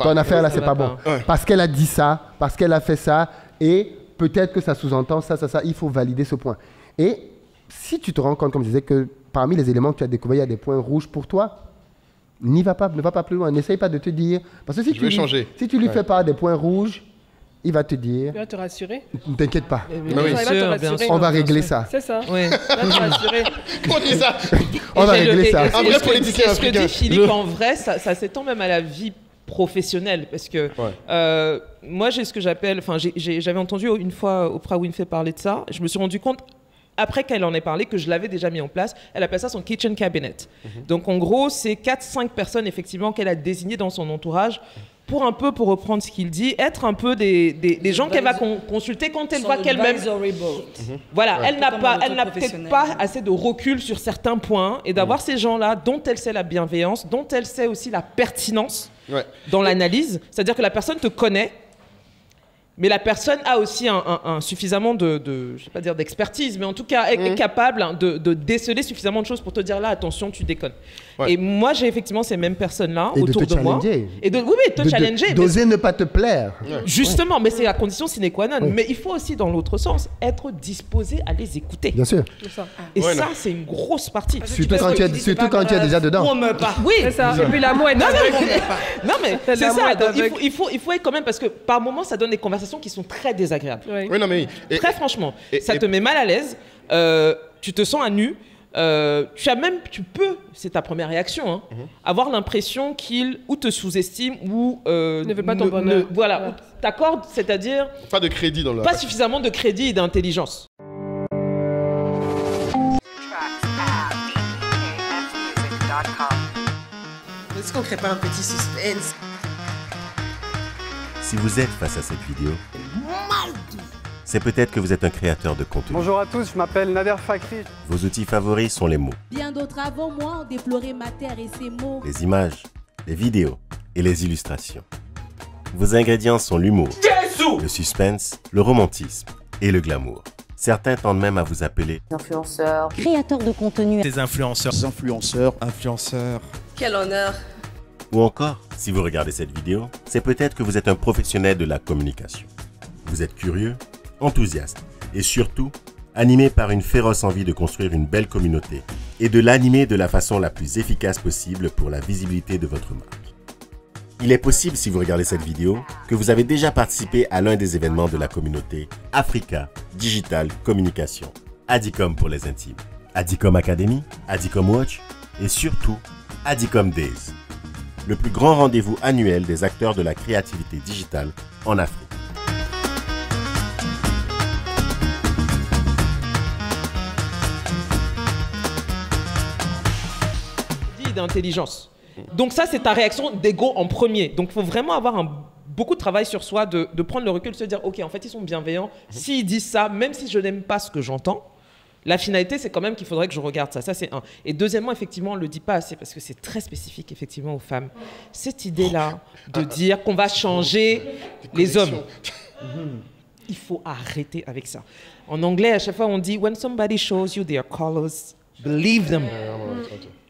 ton affaire là, c'est pas bon. Parce qu'elle a dit ça, parce qu'elle a fait ça, et peut-être que ça sous-entend ça. Il faut valider ce point. Et si tu te rends compte, comme je disais, que parmi les éléments que tu as découverts, il y a des points rouges pour toi. N'y va pas, ne va pas plus loin, n'essaye pas de te dire. Parce que si tu lui fais pas des points rouges, il va te dire. Il va te rassurer. Ne t'inquiète pas. On va régler ça. C'est ça. Oui. On va régler ça. Un vrai politicien africain. Ce que dit Philippe, en vrai, ça s'étend même à la vie professionnelle. Parce que moi, j'ai ce que j'appelle. Enfin, j'avais entendu une fois Oprah Winfrey parler de ça. Je me suis rendu compte. Après qu'elle en ait parlé, que je l'avais déjà mis en place, elle appelle ça son kitchen cabinet. Donc en gros, c'est 4-5 personnes effectivement qu'elle a désignées dans son entourage pour un peu, pour reprendre ce qu'il dit, être un peu des gens qu'elle va consulter quand elle voit qu'elle-même... Voilà, elle n'a peut-être pas assez de recul sur certains points et d'avoir ces gens-là dont elle sait la bienveillance, dont elle sait aussi la pertinence dans l'analyse. C'est-à-dire que la personne te connaît, mais la personne a aussi un suffisamment de je sais pas dire d'expertise, mais en tout cas est capable de déceler suffisamment de choses pour te dire là, attention, tu déconnes. Ouais. Et moi, j'ai effectivement ces mêmes personnes-là autour de moi. Et de te challenger. Oui, mais te challenger. D'oser ne pas te plaire. Justement, mais c'est la condition sine qua non. Ouais. Mais il faut aussi, dans l'autre sens, être disposé à les écouter. Bien sûr. Tout ça. Et ça, c'est une grosse partie. Surtout quand tu es déjà dedans. On me parle. Oui, c'est ça. Et puis l'amour est non, mais c'est ça. Il faut être quand même, parce que par moments, ça donne des conversations qui sont très désagréables. Oui, non, mais très franchement, ça te met mal à l'aise, tu te sens à nu, tu peux, c'est ta première réaction, hein, avoir l'impression qu'il ou te sous-estime ou ne veut pas ton bonheur. Voilà, t'accorde, c'est-à-dire pas de crédit dans pas suffisamment de crédit et d'intelligence. Est-ce qu'on crée pas un petit suspense? Si vous êtes face à cette vidéo, c'est peut-être que vous êtes un créateur de contenu. Bonjour à tous, je m'appelle Nader Fakri. Vos outils favoris sont les mots. Bien d'autres avant moi ont déploré ma terre et ses mots. Les images, les vidéos et les illustrations. Vos ingrédients sont l'humour, le suspense, le romantisme et le glamour. Certains tendent même à vous appeler influenceurs, créateurs de contenu, des influenceurs, influenceurs. Quel honneur! Ou encore, si vous regardez cette vidéo, c'est peut-être que vous êtes un professionnel de la communication. Vous êtes curieux, enthousiaste et surtout animé par une féroce envie de construire une belle communauté et de l'animer de la façon la plus efficace possible pour la visibilité de votre marque. Il est possible, si vous regardez cette vidéo, que vous avez déjà participé à l'un des événements de la communauté Africa Digital Communication, Adicom pour les intimes, Adicom Academy, Adicom Watch et surtout Adicom Days, le plus grand rendez-vous annuel des acteurs de la créativité digitale en Afrique. D'intelligence. Donc ça, c'est ta réaction d'ego en premier. Donc il faut vraiment avoir beaucoup de travail sur soi, de prendre le recul, de se dire, ok, en fait, ils sont bienveillants. S'ils disent ça, même si je n'aime pas ce que j'entends, la finalité, c'est quand même qu'il faudrait que je regarde ça. Ça, c'est un. Et deuxièmement, effectivement, on ne le dit pas assez parce que c'est très spécifique, effectivement, aux femmes. Cette idée-là de dire qu'on va changer les hommes. Il faut arrêter avec ça. En anglais, à chaque fois, on dit « When somebody shows you their colors, believe them ».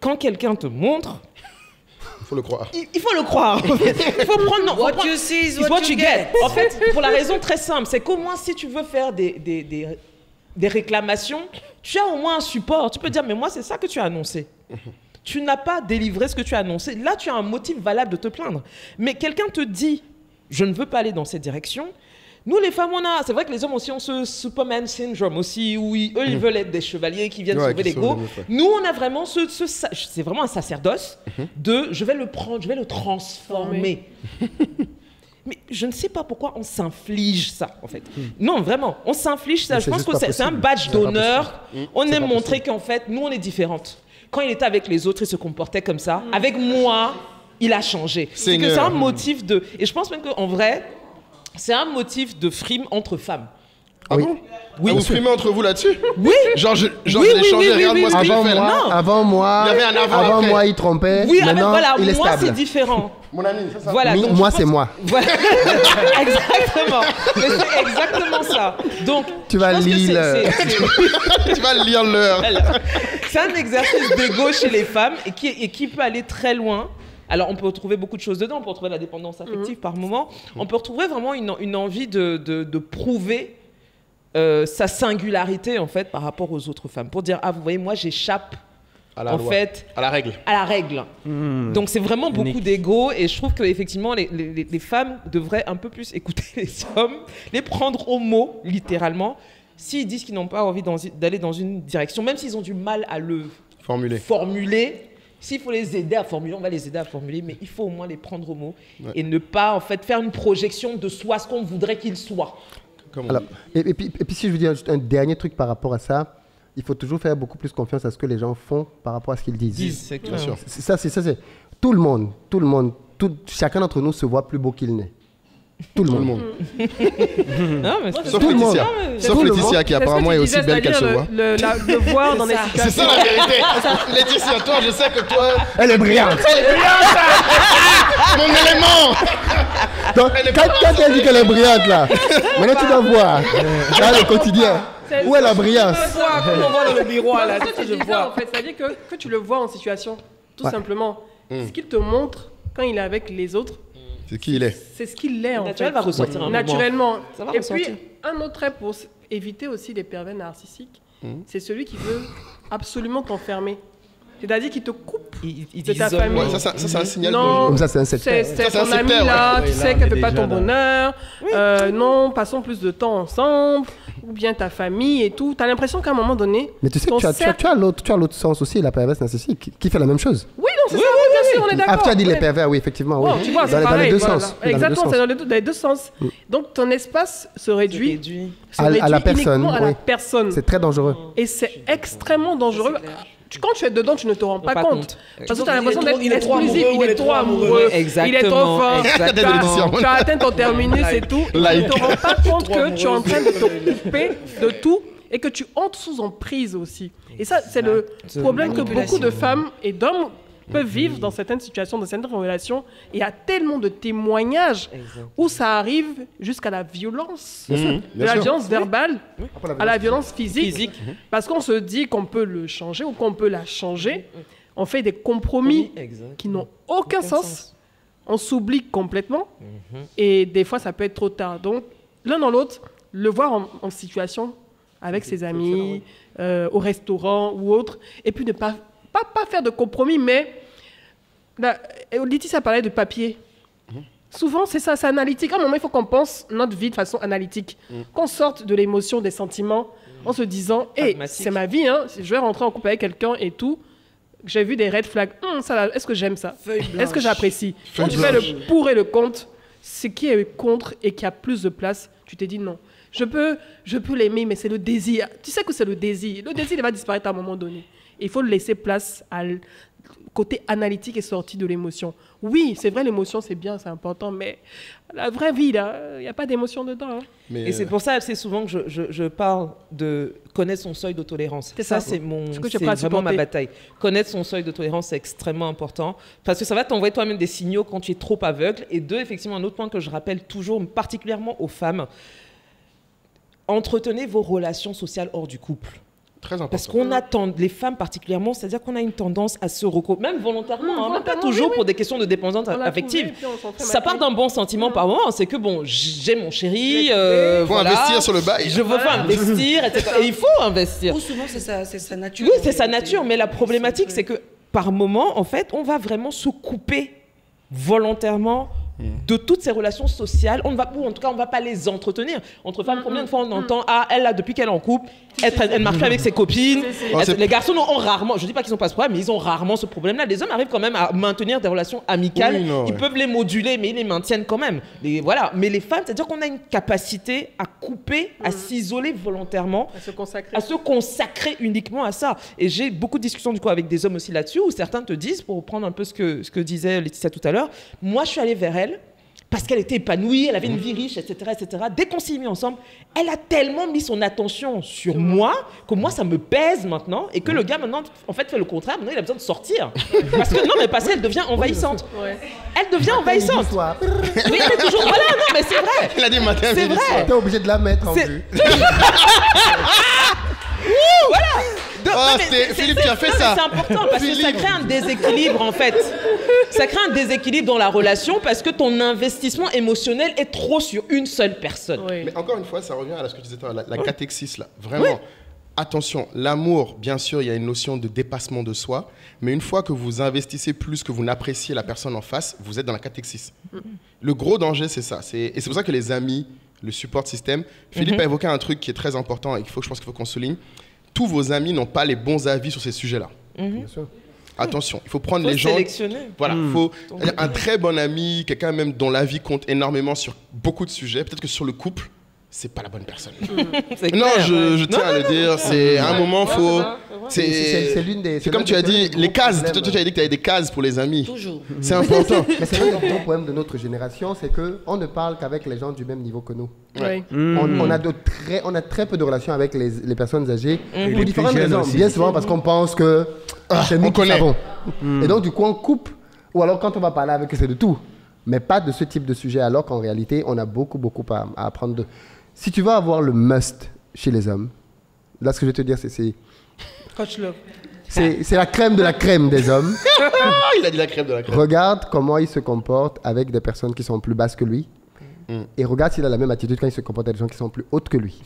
Quand quelqu'un te montre... Il faut le croire. Il faut le croire. Il faut prendre... Non, what you see is what you get. En fait, pour la raison très simple, c'est qu'au moins, si tu veux faire des réclamations, tu as au moins un support. Tu peux dire, mais moi, c'est ça que tu as annoncé. Tu n'as pas délivré ce que tu as annoncé. Là, tu as un motif valable de te plaindre. Mais quelqu'un te dit, je ne veux pas aller dans cette direction. Nous, les femmes, on a... C'est vrai que les hommes aussi ont ce Superman syndrome aussi, où eux, ils veulent être des chevaliers qui viennent sauver les go. Nous, on a vraiment c'est vraiment un sacerdoce de je vais le prendre, je vais le transformer. Mais je ne sais pas pourquoi on s'inflige ça, en fait. Non, vraiment, on s'inflige ça. Je pense que c'est un badge d'honneur. On aime montrer qu'en fait, nous, on est différentes. Quand il était avec les autres, il se comportait comme ça. Avec moi, il a changé. C'est que c'est un motif de... Et je pense même qu'en vrai, c'est un motif de frime entre femmes. Ah oui. Bon, oui. Ah, vous frimez entre vous là-dessus? Oui. Genre, je l'ai changé, regarde-moi ce que je fais là. Avant moi, il trompait. Oui, maintenant, voilà, il est stable. Moi, c'est différent. Mon ami, c'est ça. Voilà, donc, moi, c'est moi. Voilà. Exactement. C'est exactement ça. Donc, tu vas lire l'heure. C'est un exercice d'ego chez les femmes et qui peut aller très loin. Alors, on peut retrouver beaucoup de choses dedans. On peut retrouver la dépendance affective par moment. On peut retrouver vraiment une envie de prouver sa singularité, en fait, par rapport aux autres femmes. Pour dire, ah, vous voyez, moi, j'échappe, à la règle. Donc, c'est vraiment beaucoup d'ego. Et je trouve qu'effectivement, les femmes devraient un peu plus écouter les hommes, les prendre au mot, littéralement, s'ils disent qu'ils n'ont pas envie d'aller dans une direction, même s'ils ont du mal à le formuler. S'il faut les aider à formuler, on va les aider à formuler, mais il faut au moins les prendre au mot et ne pas en fait faire une projection de soi, ce qu'on voudrait qu'il soit. Alors, et puis si je veux dire juste un dernier truc par rapport à ça, il faut toujours faire beaucoup plus confiance à ce que les gens font par rapport à ce qu'ils disent. C'est clair. Bien sûr. C'est tout le monde, chacun d'entre nous se voit plus beau qu'il n'est. Tout le monde. Non, mais sauf Leticia qui apparemment est aussi belle qu'elle se voit. Le voir dans les situations. C'est ça la vérité. Leticia, toi, je sais que toi... Elle est brillante. Mon élément. Donc, quand elle dit qu'elle est brillante, là, maintenant tu dois voir dans le quotidien. Où est la brillance? Comment on voit dans le miroir, là. C'est-à-dire que tu le vois en situation, tout simplement. Ce qu'il te montre quand il est avec les autres, c'est qui il est. C'est ce qu'il est, en fait. Naturellement, va ressortir un naturellement. Et puis, un autre trait pour éviter aussi les pervers narcissiques, c'est celui qui veut absolument t'enfermer. C'est-à-dire qu'il te coupe de ta famille. Ouais, ça, c'est un signal dangereux. Ça, c'est un secteur. C'est ton ami là, tu sais qu'elle ne fait pas ton bonheur. Non, passons plus de temps ensemble. Ou bien ta famille et tout. Tu as l'impression qu'à un moment donné... Mais tu sais que tu as l'autre sens aussi, la perverse narcissique, qui fait la même chose. Oui, non, c'est ça. On est d'accord. Ah, tu as dit les pervers, oui, effectivement. Oui. Oh, tu vois, c'est pareil. Dans les deux sens. Exactement, c'est dans les deux sens. Donc, ton espace se réduit à la personne. C'est très dangereux. Et c'est extrêmement dangereux. Quand tu es dedans, tu ne te rends pas compte. Parce que tu as l'impression d'être exclusif. Il est trop amoureux. Il est trop fort. Tu as atteint ton terminus et tout. Tu ne te rends pas compte que tu es en train de te couper de tout et que tu entres sous emprise aussi. Et ça, c'est le problème que beaucoup de femmes et d'hommes peuvent vivre dans certaines situations, dans certaines relations. Et il y a tellement de témoignages où ça arrive jusqu'à la violence, de la violence verbale à la violence physique. Parce qu'on se dit qu'on peut le changer ou qu'on peut la changer. On fait des compromis qui n'ont aucun sens. On s'oublie complètement. Et des fois, ça peut être trop tard. Donc, l'un dans l'autre, le voir en situation avec ses amis, au restaurant ou autre, et puis ne pas faire de compromis, mais Leticia parlait de papier. Souvent, c'est ça, c'est analytique. À un moment, il faut qu'on pense notre vie de façon analytique. Qu'on sorte de l'émotion, des sentiments, en se disant, hey, c'est ma vie, hein, je vais rentrer en couple avec quelqu'un et tout. J'ai vu des red flags. Est-ce que j'aime ça? Est-ce que j'apprécie? Quand tu fais le pour et le contre, ce qui est contre et qui a plus de place, tu t'es dit non. Je peux l'aimer, mais c'est le désir. Tu sais que c'est le désir. Le désir, il va disparaître à un moment donné. Il faut laisser place à côté analytique et sorti de l'émotion. Oui, c'est vrai, l'émotion, c'est bien, c'est important, mais la vraie vie, là, il n'y a pas d'émotion dedans. Hein. Et c'est pour ça assez souvent que je parle de connaître son seuil de tolérance. Ça, c'est vraiment ma bataille. Connaître son seuil de tolérance, c'est extrêmement important parce que ça va t'envoyer toi-même des signaux quand tu es trop aveugle. Et deux, effectivement, un autre point que je rappelle toujours, particulièrement aux femmes, entretenez vos relations sociales hors du couple. Très important. Parce qu'on attend, les femmes particulièrement, c'est-à-dire qu'on a une tendance à se recouper, même volontairement, hein, même pas toujours pour des questions de dépendance affective. Ça part d'un bon sentiment par moment, c'est que bon, j'ai mon chéri, voilà, investir sur le bail. Je veux pas investir, etc. Et il faut investir. Ou souvent, c'est sa nature. Oui, c'est sa nature, mais la problématique, c'est que par moment, en fait, on va vraiment se couper volontairement de toutes ces relations sociales, on ne va pas, ou en tout cas, on ne va pas les entretenir. Entre femmes, combien de fois on entend, ah, elle, là, depuis qu'elle est en couple, elle marche avec ses copines. Les garçons ont rarement, je ne dis pas qu'ils n'ont pas ce problème, mais ils ont rarement ce problème-là. Les hommes arrivent quand même à maintenir des relations amicales. Oui, non, ils peuvent les moduler, mais ils les maintiennent quand même. Et voilà. Mais les femmes, c'est-à-dire qu'on a une capacité à couper, à s'isoler volontairement, à se consacrer uniquement à ça. Et j'ai beaucoup de discussions du coup avec des hommes aussi là-dessus, où certains te disent, pour reprendre un peu ce que disait Leticia tout à l'heure, moi, je suis allée vers elle, parce qu'elle était épanouie, elle avait une vie riche, etc., etc. Dès qu'on s'est mis ensemble, elle a tellement mis son attention sur moi que moi, ça me pèse maintenant et que le gars, maintenant, en fait, fait le contraire. Maintenant, il a besoin de sortir. Parce que, non, mais parce qu'elle devient envahissante. Ouais. Elle devient envahissante. Mais elle est toujours... Voilà, non, mais c'est vrai. Il a dit matin, c'est vrai. T'es obligé de la mettre en vue. Voilà. C'est Philippe qui a fait ça. C'est important parce que ça crée un déséquilibre en fait. Ça crée un déséquilibre dans la relation parce que ton investissement émotionnel est trop sur une seule personne. Oui. Mais encore une fois, ça revient à ce que tu disais, la catexis là. Vraiment, attention, l'amour, bien sûr, il y a une notion de dépassement de soi. Mais une fois que vous investissez plus que vous n'appréciez la personne en face, vous êtes dans la catexis. Le gros danger, c'est ça. Et c'est pour ça que les amis, le support système, Philippe a évoqué un truc qui est très important et je pense qu'il faut qu'on souligne. Tous vos amis n'ont pas les bons avis sur ces sujets-là. Bien sûr. Attention, il faut prendre les gens... sélectionner. Voilà, il faut un très bon ami, quelqu'un même dont l'avis compte énormément sur beaucoup de sujets. Peut-être que sur le couple, c'est pas la bonne personne. Non, je tiens à le dire, c'est à un moment, il faut... C'est l'une des... C'est comme tu as dit, les cases. Toi, tu as dit que tu avais des cases pour les amis. Toujours. C'est important. Mais c'est un grand problème de notre génération, c'est qu'on ne parle qu'avec les gens du même niveau que nous. Ouais. On a très peu de relations avec les personnes âgées pour différentes raisons. Bien souvent parce qu'on pense que c'est nous qui savons. Et donc, du coup, on coupe. Ou alors, quand on va parler avec eux, c'est de tout. Mais pas de ce type de sujet, alors qu'en réalité, on a beaucoup, beaucoup à apprendre de... Si tu vas avoir le must chez les hommes, là, ce que je vais te dire, c'est... Coach Love. C'est la crème de la crème des hommes. Il a dit la crème de la crème. Regarde comment il se comporte avec des personnes qui sont plus basses que lui. Et regarde s'il a la même attitude quand il se comporte avec des gens qui sont plus hautes que lui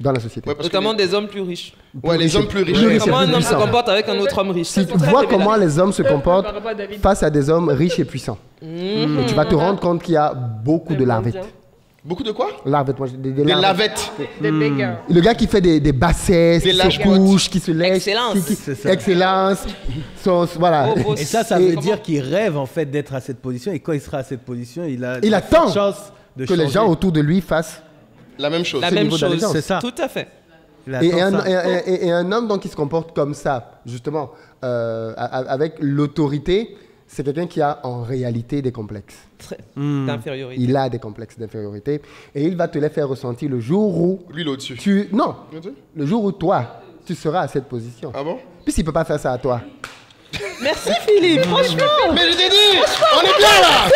dans la société. Ouais, notamment des hommes plus riches. Ouais, les hommes plus riches. Comment un homme se comporte avec un autre homme riche. Si tu vois comment les hommes se comportent face à des hommes riches et puissants, tu vas te rendre compte qu'il y a beaucoup de larvettes. Beaucoup de quoi? Larvettes, moi, des lavettes. Le gars qui fait des bassesses, qui se couche, qui se lèche. Excellence. Excellence. Voilà. Et ça veut dire qu'il rêve en fait d'être à cette position. Et quand il sera à cette position, il attend que les gens autour de lui fassent la même chose. C'est ça. Tout à fait. Et un homme donc qui se comporte comme ça, justement, avec l'autorité. C'est quelqu'un qui a en réalité des complexes. D'infériorité. Il a des complexes d'infériorité et il va te les faire ressentir le jour où... Lui, là-dessus. Non. Le jour où toi, tu seras à cette position. Ah bon? Puis il ne peut pas faire ça à toi. Merci Philippe, franchement. Mais je t'ai dit, on est bien là.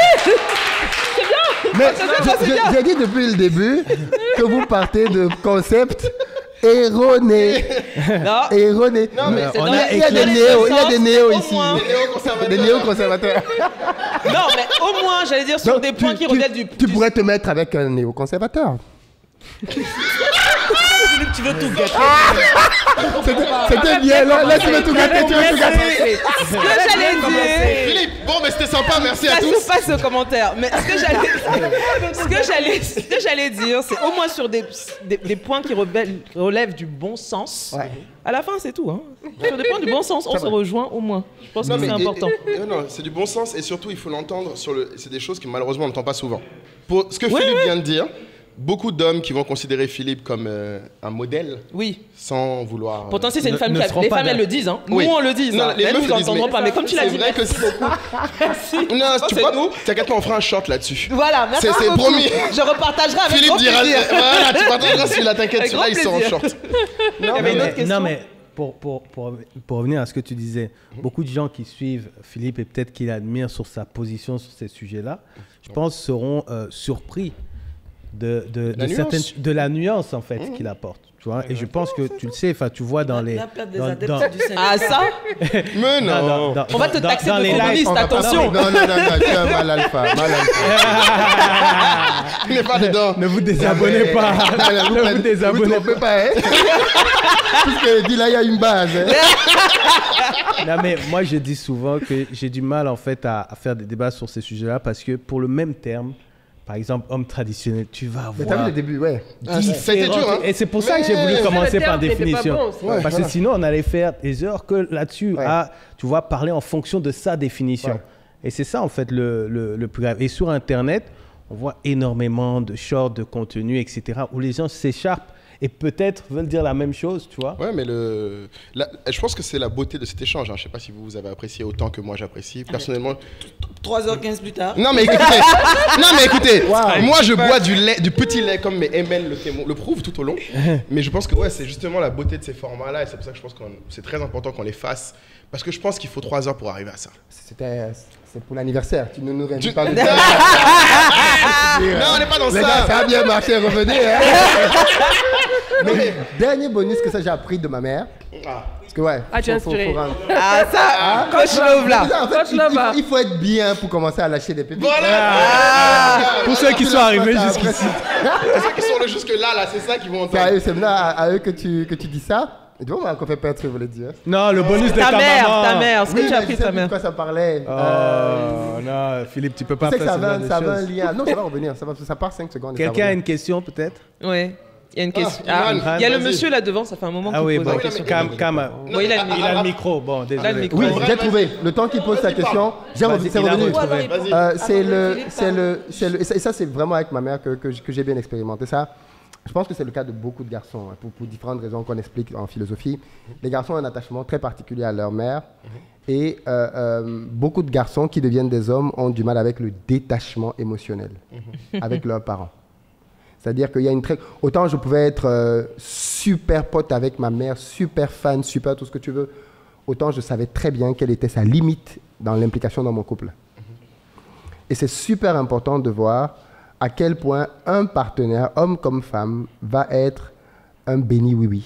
C'est bien. Mais j'ai dit depuis le début que vous partez de concepts... erroné. Non. Erroné. Non, mais il y a des néos ici. Des néo-conservateurs. Non, mais au moins, j'allais dire, sur des points qui relèvent du... Tu pourrais te mettre avec un néo-conservateur. Tu veux tout gâter. C'était bien, laisse-moi tout gâter, tu veux tout gâter. Ce que j'allais dire... Philippe, bon, mais c'était sympa, merci à tous. Ça se passe aux commentaires, mais ce que j'allais dire, c'est au moins sur des points qui relèvent du bon sens. À la fin, c'est tout. Hein. Sur des points du bon sens, on se rejoint au moins. Je pense que c'est important. Non, c'est du bon sens et surtout, il faut l'entendre. C'est des choses que malheureusement, on n'entend pas souvent. Pour ce que Philippe vient de dire... Beaucoup d'hommes qui vont considérer Philippe comme un modèle, oui, sans vouloir... Pourtant, si c'est une femme qui a... Les femmes, elles le disent. Hein. Oui. Nous, on le dit. Non, hein. Les meufs, nous n'entendrons pas. Mais comme tu l'as dit, vrai merci. Que merci. Non, oh, tu vois, t'inquiète pas, on fera un short là-dessus. Voilà, merci. C'est promis. Je repartagerai avec Philippe dira, voilà, tu partageras celui-là, t'inquiète, celui-là, ils sont en short. Non, mais pour revenir à ce que tu disais, beaucoup de gens qui suivent Philippe et peut-être qui l'admirent sur sa position sur ces sujets-là, je pense, seront surpris de la nuance en fait qu'il apporte, tu vois. Et je pense que tu le sais, enfin tu vois dans les ah ça mais non, on va te taxer de communiste, attention. Non, tu as mal alpha. Tu n'es pas dedans. Ne vous désabonnez pas. Ne vous désabonnez pas. Parce que dit là il y a une base. Non mais moi je dis souvent que j'ai du mal en fait à faire des débats sur ces sujets-là parce que pour le même terme, par exemple, homme traditionnel, tu vas avoir... Mais t'as vu le début, ouais. C'était dur, hein. Et c'est pour ça que j'ai voulu commencer par définition. Parce que sinon, on allait faire des heures que là-dessus, à, tu vois, parler en fonction de sa définition. Ouais. Et c'est ça, en fait, le plus grave. Et sur Internet, on voit énormément de shorts, de contenus, etc., où les gens s'écharpent et peut-être veulent dire la même chose, tu vois. Ouais, mais je pense que c'est la beauté de cet échange. Hein. Je ne sais pas si vous avez apprécié autant que moi j'apprécie. Personnellement... 3h15 plus tard. Non, mais écoutez, wow. Moi je bois du petit lait comme mes ML le prouvent tout au long. Mais je pense que ouais, c'est justement la beauté de ces formats-là et c'est pour ça que je pense que c'est très important qu'on les fasse. Parce que je pense qu'il faut 3 heures pour arriver à ça. C'est pour l'anniversaire, tu ne nous réunis pas. Non, on n'est pas dans ça. Gars, ça a bien marché, revenez. Hein. Mais dernier bonus que ça j'ai appris de ma mère. Parce que ouais. Ah, tu es inspiré. Ah, ça, coach Love là. En fait, il faut être bien pour commencer à lâcher des pépites. Voilà. Pour ceux qui sont arrivés jusqu'ici. Pour ceux qui sont jusque-là, là, c'est ça qu'ils vont entendre. C'est maintenant à eux que tu dis ça. Et tu vois qu'on fait pas très voler dire. Non, le bonus de ta mère. Ta mère, ce que tu as appris de ta mère. Quoi ça parlait. Oh non, Philippe, tu peux pas faire ça. Ça va un lien. Non, ça va revenir. Ça part 5 secondes. Quelqu'un a une question peut-être? Oui. Il y a une question. Il y a le monsieur là devant, ça fait un moment qu'il pose la question. Il a le micro. Bon, désolé. Oui, j'ai trouvé. Le temps qu'il pose sa question, j'ai revenu. Et ça, c'est vraiment avec ma mère que j'ai bien expérimenté ça. Je pense que c'est le cas de beaucoup de garçons, hein, pour différentes raisons qu'on explique en philosophie. Les garçons ont un attachement très particulier à leur mère et beaucoup de garçons qui deviennent des hommes ont du mal avec le détachement émotionnel avec leurs parents. C'est-à-dire qu'il y a une très... Autant je pouvais être super pote avec ma mère, super fan, super tout ce que tu veux, autant je savais très bien quelle était sa limite dans l'implication dans mon couple. Et c'est super important de voir à quel point un partenaire, homme comme femme, va être un béni oui-oui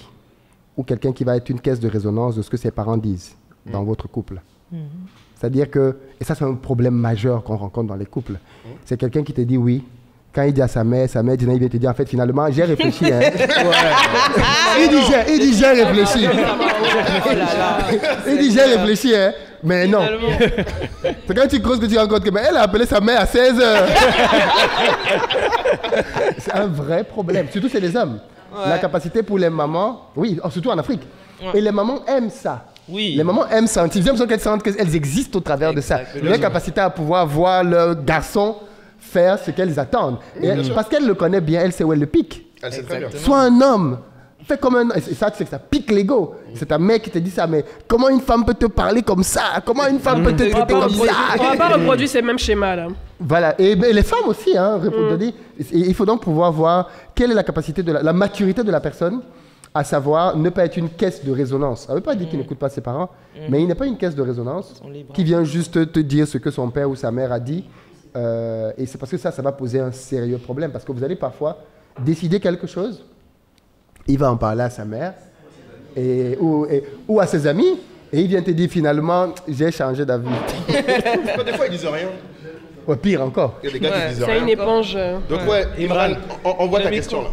ou quelqu'un qui va être une caisse de résonance de ce que ses parents disent dans votre couple. C'est-à-dire que, et ça c'est un problème majeur qu'on rencontre dans les couples, c'est quelqu'un qui te dit oui, quand il dit à sa mère dit, il vient te dire en fait finalement j'ai réfléchi. Hein. Il dit j'ai réfléchi. Il dit j'ai réfléchi. Hein. Mais non. C'est quand tu creuses que tu rencontres que ben, elle a appelé sa mère à 16h. C'est un vrai problème. Surtout c'est les hommes. Ouais. La capacité pour les mamans, oui, surtout en Afrique. Ouais. Et les mamans aiment ça. Oui. Les mamans aiment ça. Ils aiment qu'elles sentent qu'elles existent au travers de ça. La capacité à pouvoir voir le garçon faire ce qu'elles attendent. Et parce qu'elle le connaît bien, elle sait où elle le pique. Elle sait très bien. Sois un homme. Fais comme un... Et ça, tu sais que ça pique l'ego. C'est ta mère qui te dit ça, mais comment une femme peut te parler comme ça? Comment une femme peut te traiter comme ça? On va pas reproduire ces mêmes schémas, là. Voilà. Et les femmes aussi, hein, il faut donc pouvoir voir quelle est la capacité de la maturité de la personne, à savoir ne pas être une caisse de résonance. Ça ne veut pas dire qu'il n'écoute pas ses parents, mais il n'est pas une caisse de résonance qui vient juste te dire ce que son père ou sa mère a dit. Et c'est parce que ça va poser un sérieux problème, parce que vous allez parfois décider quelque chose. Il va en parler à sa mère ou à ses amis et il vient te dire finalement j'ai changé d'avis. Des fois ils disent rien. Ouais, pire encore. Il y a des gars qui disent rien. C'est une éponge. Donc ouais, Imran, on voit ta question là.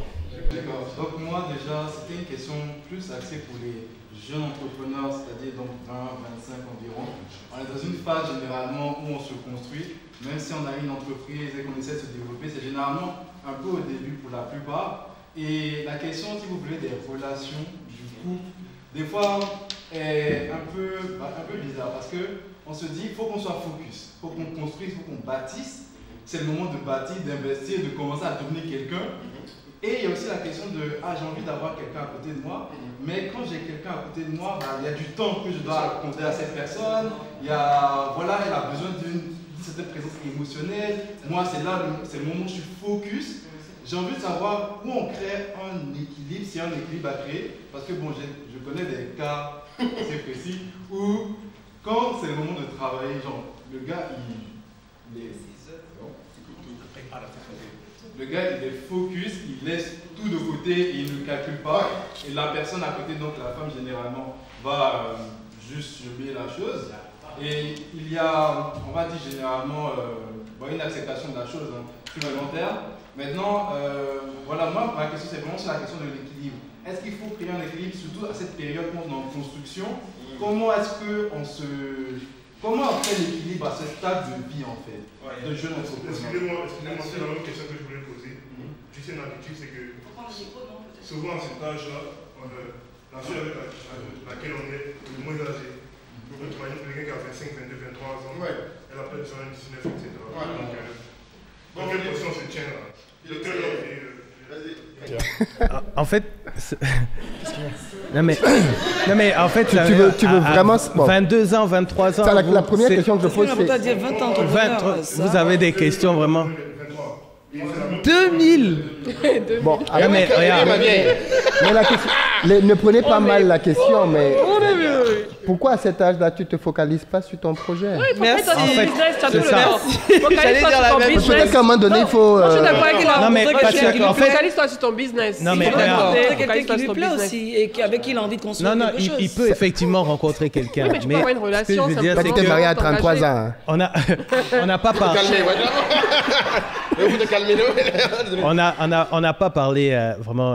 donc moi déjà, c'était une question plus axée pour les jeunes entrepreneurs, c'est-à-dire donc 20, 25 environ. On est dans une phase généralement où on se construit, même si on a une entreprise et qu'on essaie de se développer, c'est généralement un peu au début pour la plupart. Et la question, si vous voulez, des relations, du couple, des fois est un peu bizarre parce qu'on se dit, il faut qu'on soit focus, il faut qu'on construise, il faut qu'on bâtisse. C'est le moment de bâtir, d'investir, de commencer à devenir quelqu'un. Et il y a aussi la question de « Ah, j'ai envie d'avoir quelqu'un à côté de moi, mais quand j'ai quelqu'un à côté de moi, il y a du temps que je dois accorder à cette personne, il y a, voilà, elle a besoin d'une certaine présence émotionnelle, moi c'est là, c'est le moment où je suis focus. J'ai envie de savoir où on crée un équilibre, s'il y a un équilibre à créer, parce que bon, je connais des cas assez précis où quand c'est le moment de travailler, genre le gars il est focus, il laisse tout de côté et il ne calcule pas. Et la personne à côté, donc la femme généralement, va juste juger la chose. Et il y a, on va dire généralement, une acceptation de la chose sur le long terme. Maintenant, voilà, moi, ma question c'est vraiment sur la question de l'équilibre. Est-ce qu'il faut créer un équilibre, surtout à cette période où on est en construction? Comment est-ce qu'on se... Comment on fait l'équilibre à ce stade de vie, en fait, de jeune entrepreneur? Excusez-moi, c'est la même question que je voulais poser. Tu sais, l'habitude, c'est que souvent à cet âge-là, la seule avec laquelle on est le moins âgé. Tu imagines quelqu'un qui a 25, 22, 23 ans, elle a peut-être 19, etc. Dans quelle position on se tient là? En fait, non mais en fait, tu veux vraiment 22 ans, 23 ans. La première question que je pose, c'est 20 ans. 20, vous avez des questions vraiment. 2000. Bon, mais regarde. Ne prenez pas mal la question, mais. Pourquoi à cet âge-là, tu ne te focalises pas sur ton projet? Oui, merci. En fait, c'est ça. J'allais dire la même chose. Peut-être qu'à un moment donné, il faut... Moi, je suis d'accord avec la personne qui lui plaît. Focalise-toi sur ton business. Non, mais regarde. Il faut quelqu'un qui lui plaît aussi et avec qui il a envie de construire quelque chose. Non, non, il peut effectivement rencontrer quelqu'un. Oui, mais tu peux avoir une relation. Toi, tu es marié à 33 ans. On n'a pas parlé... On n'a pas parlé vraiment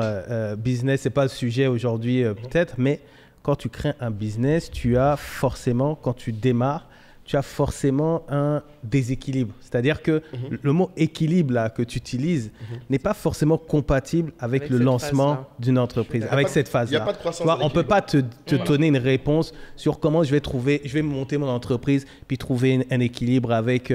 business. Ce n'est pas le sujet aujourd'hui, peut-être, mais... Quand tu crées un business, tu as forcément, quand tu démarres, tu as forcément un déséquilibre. C'est-à-dire que le mot équilibre là, que tu utilises n'est pas forcément compatible avec le lancement d'une entreprise, avec cette phase-là. On ne peut pas te donner une réponse sur comment je vais monter mon entreprise, puis trouver un équilibre avec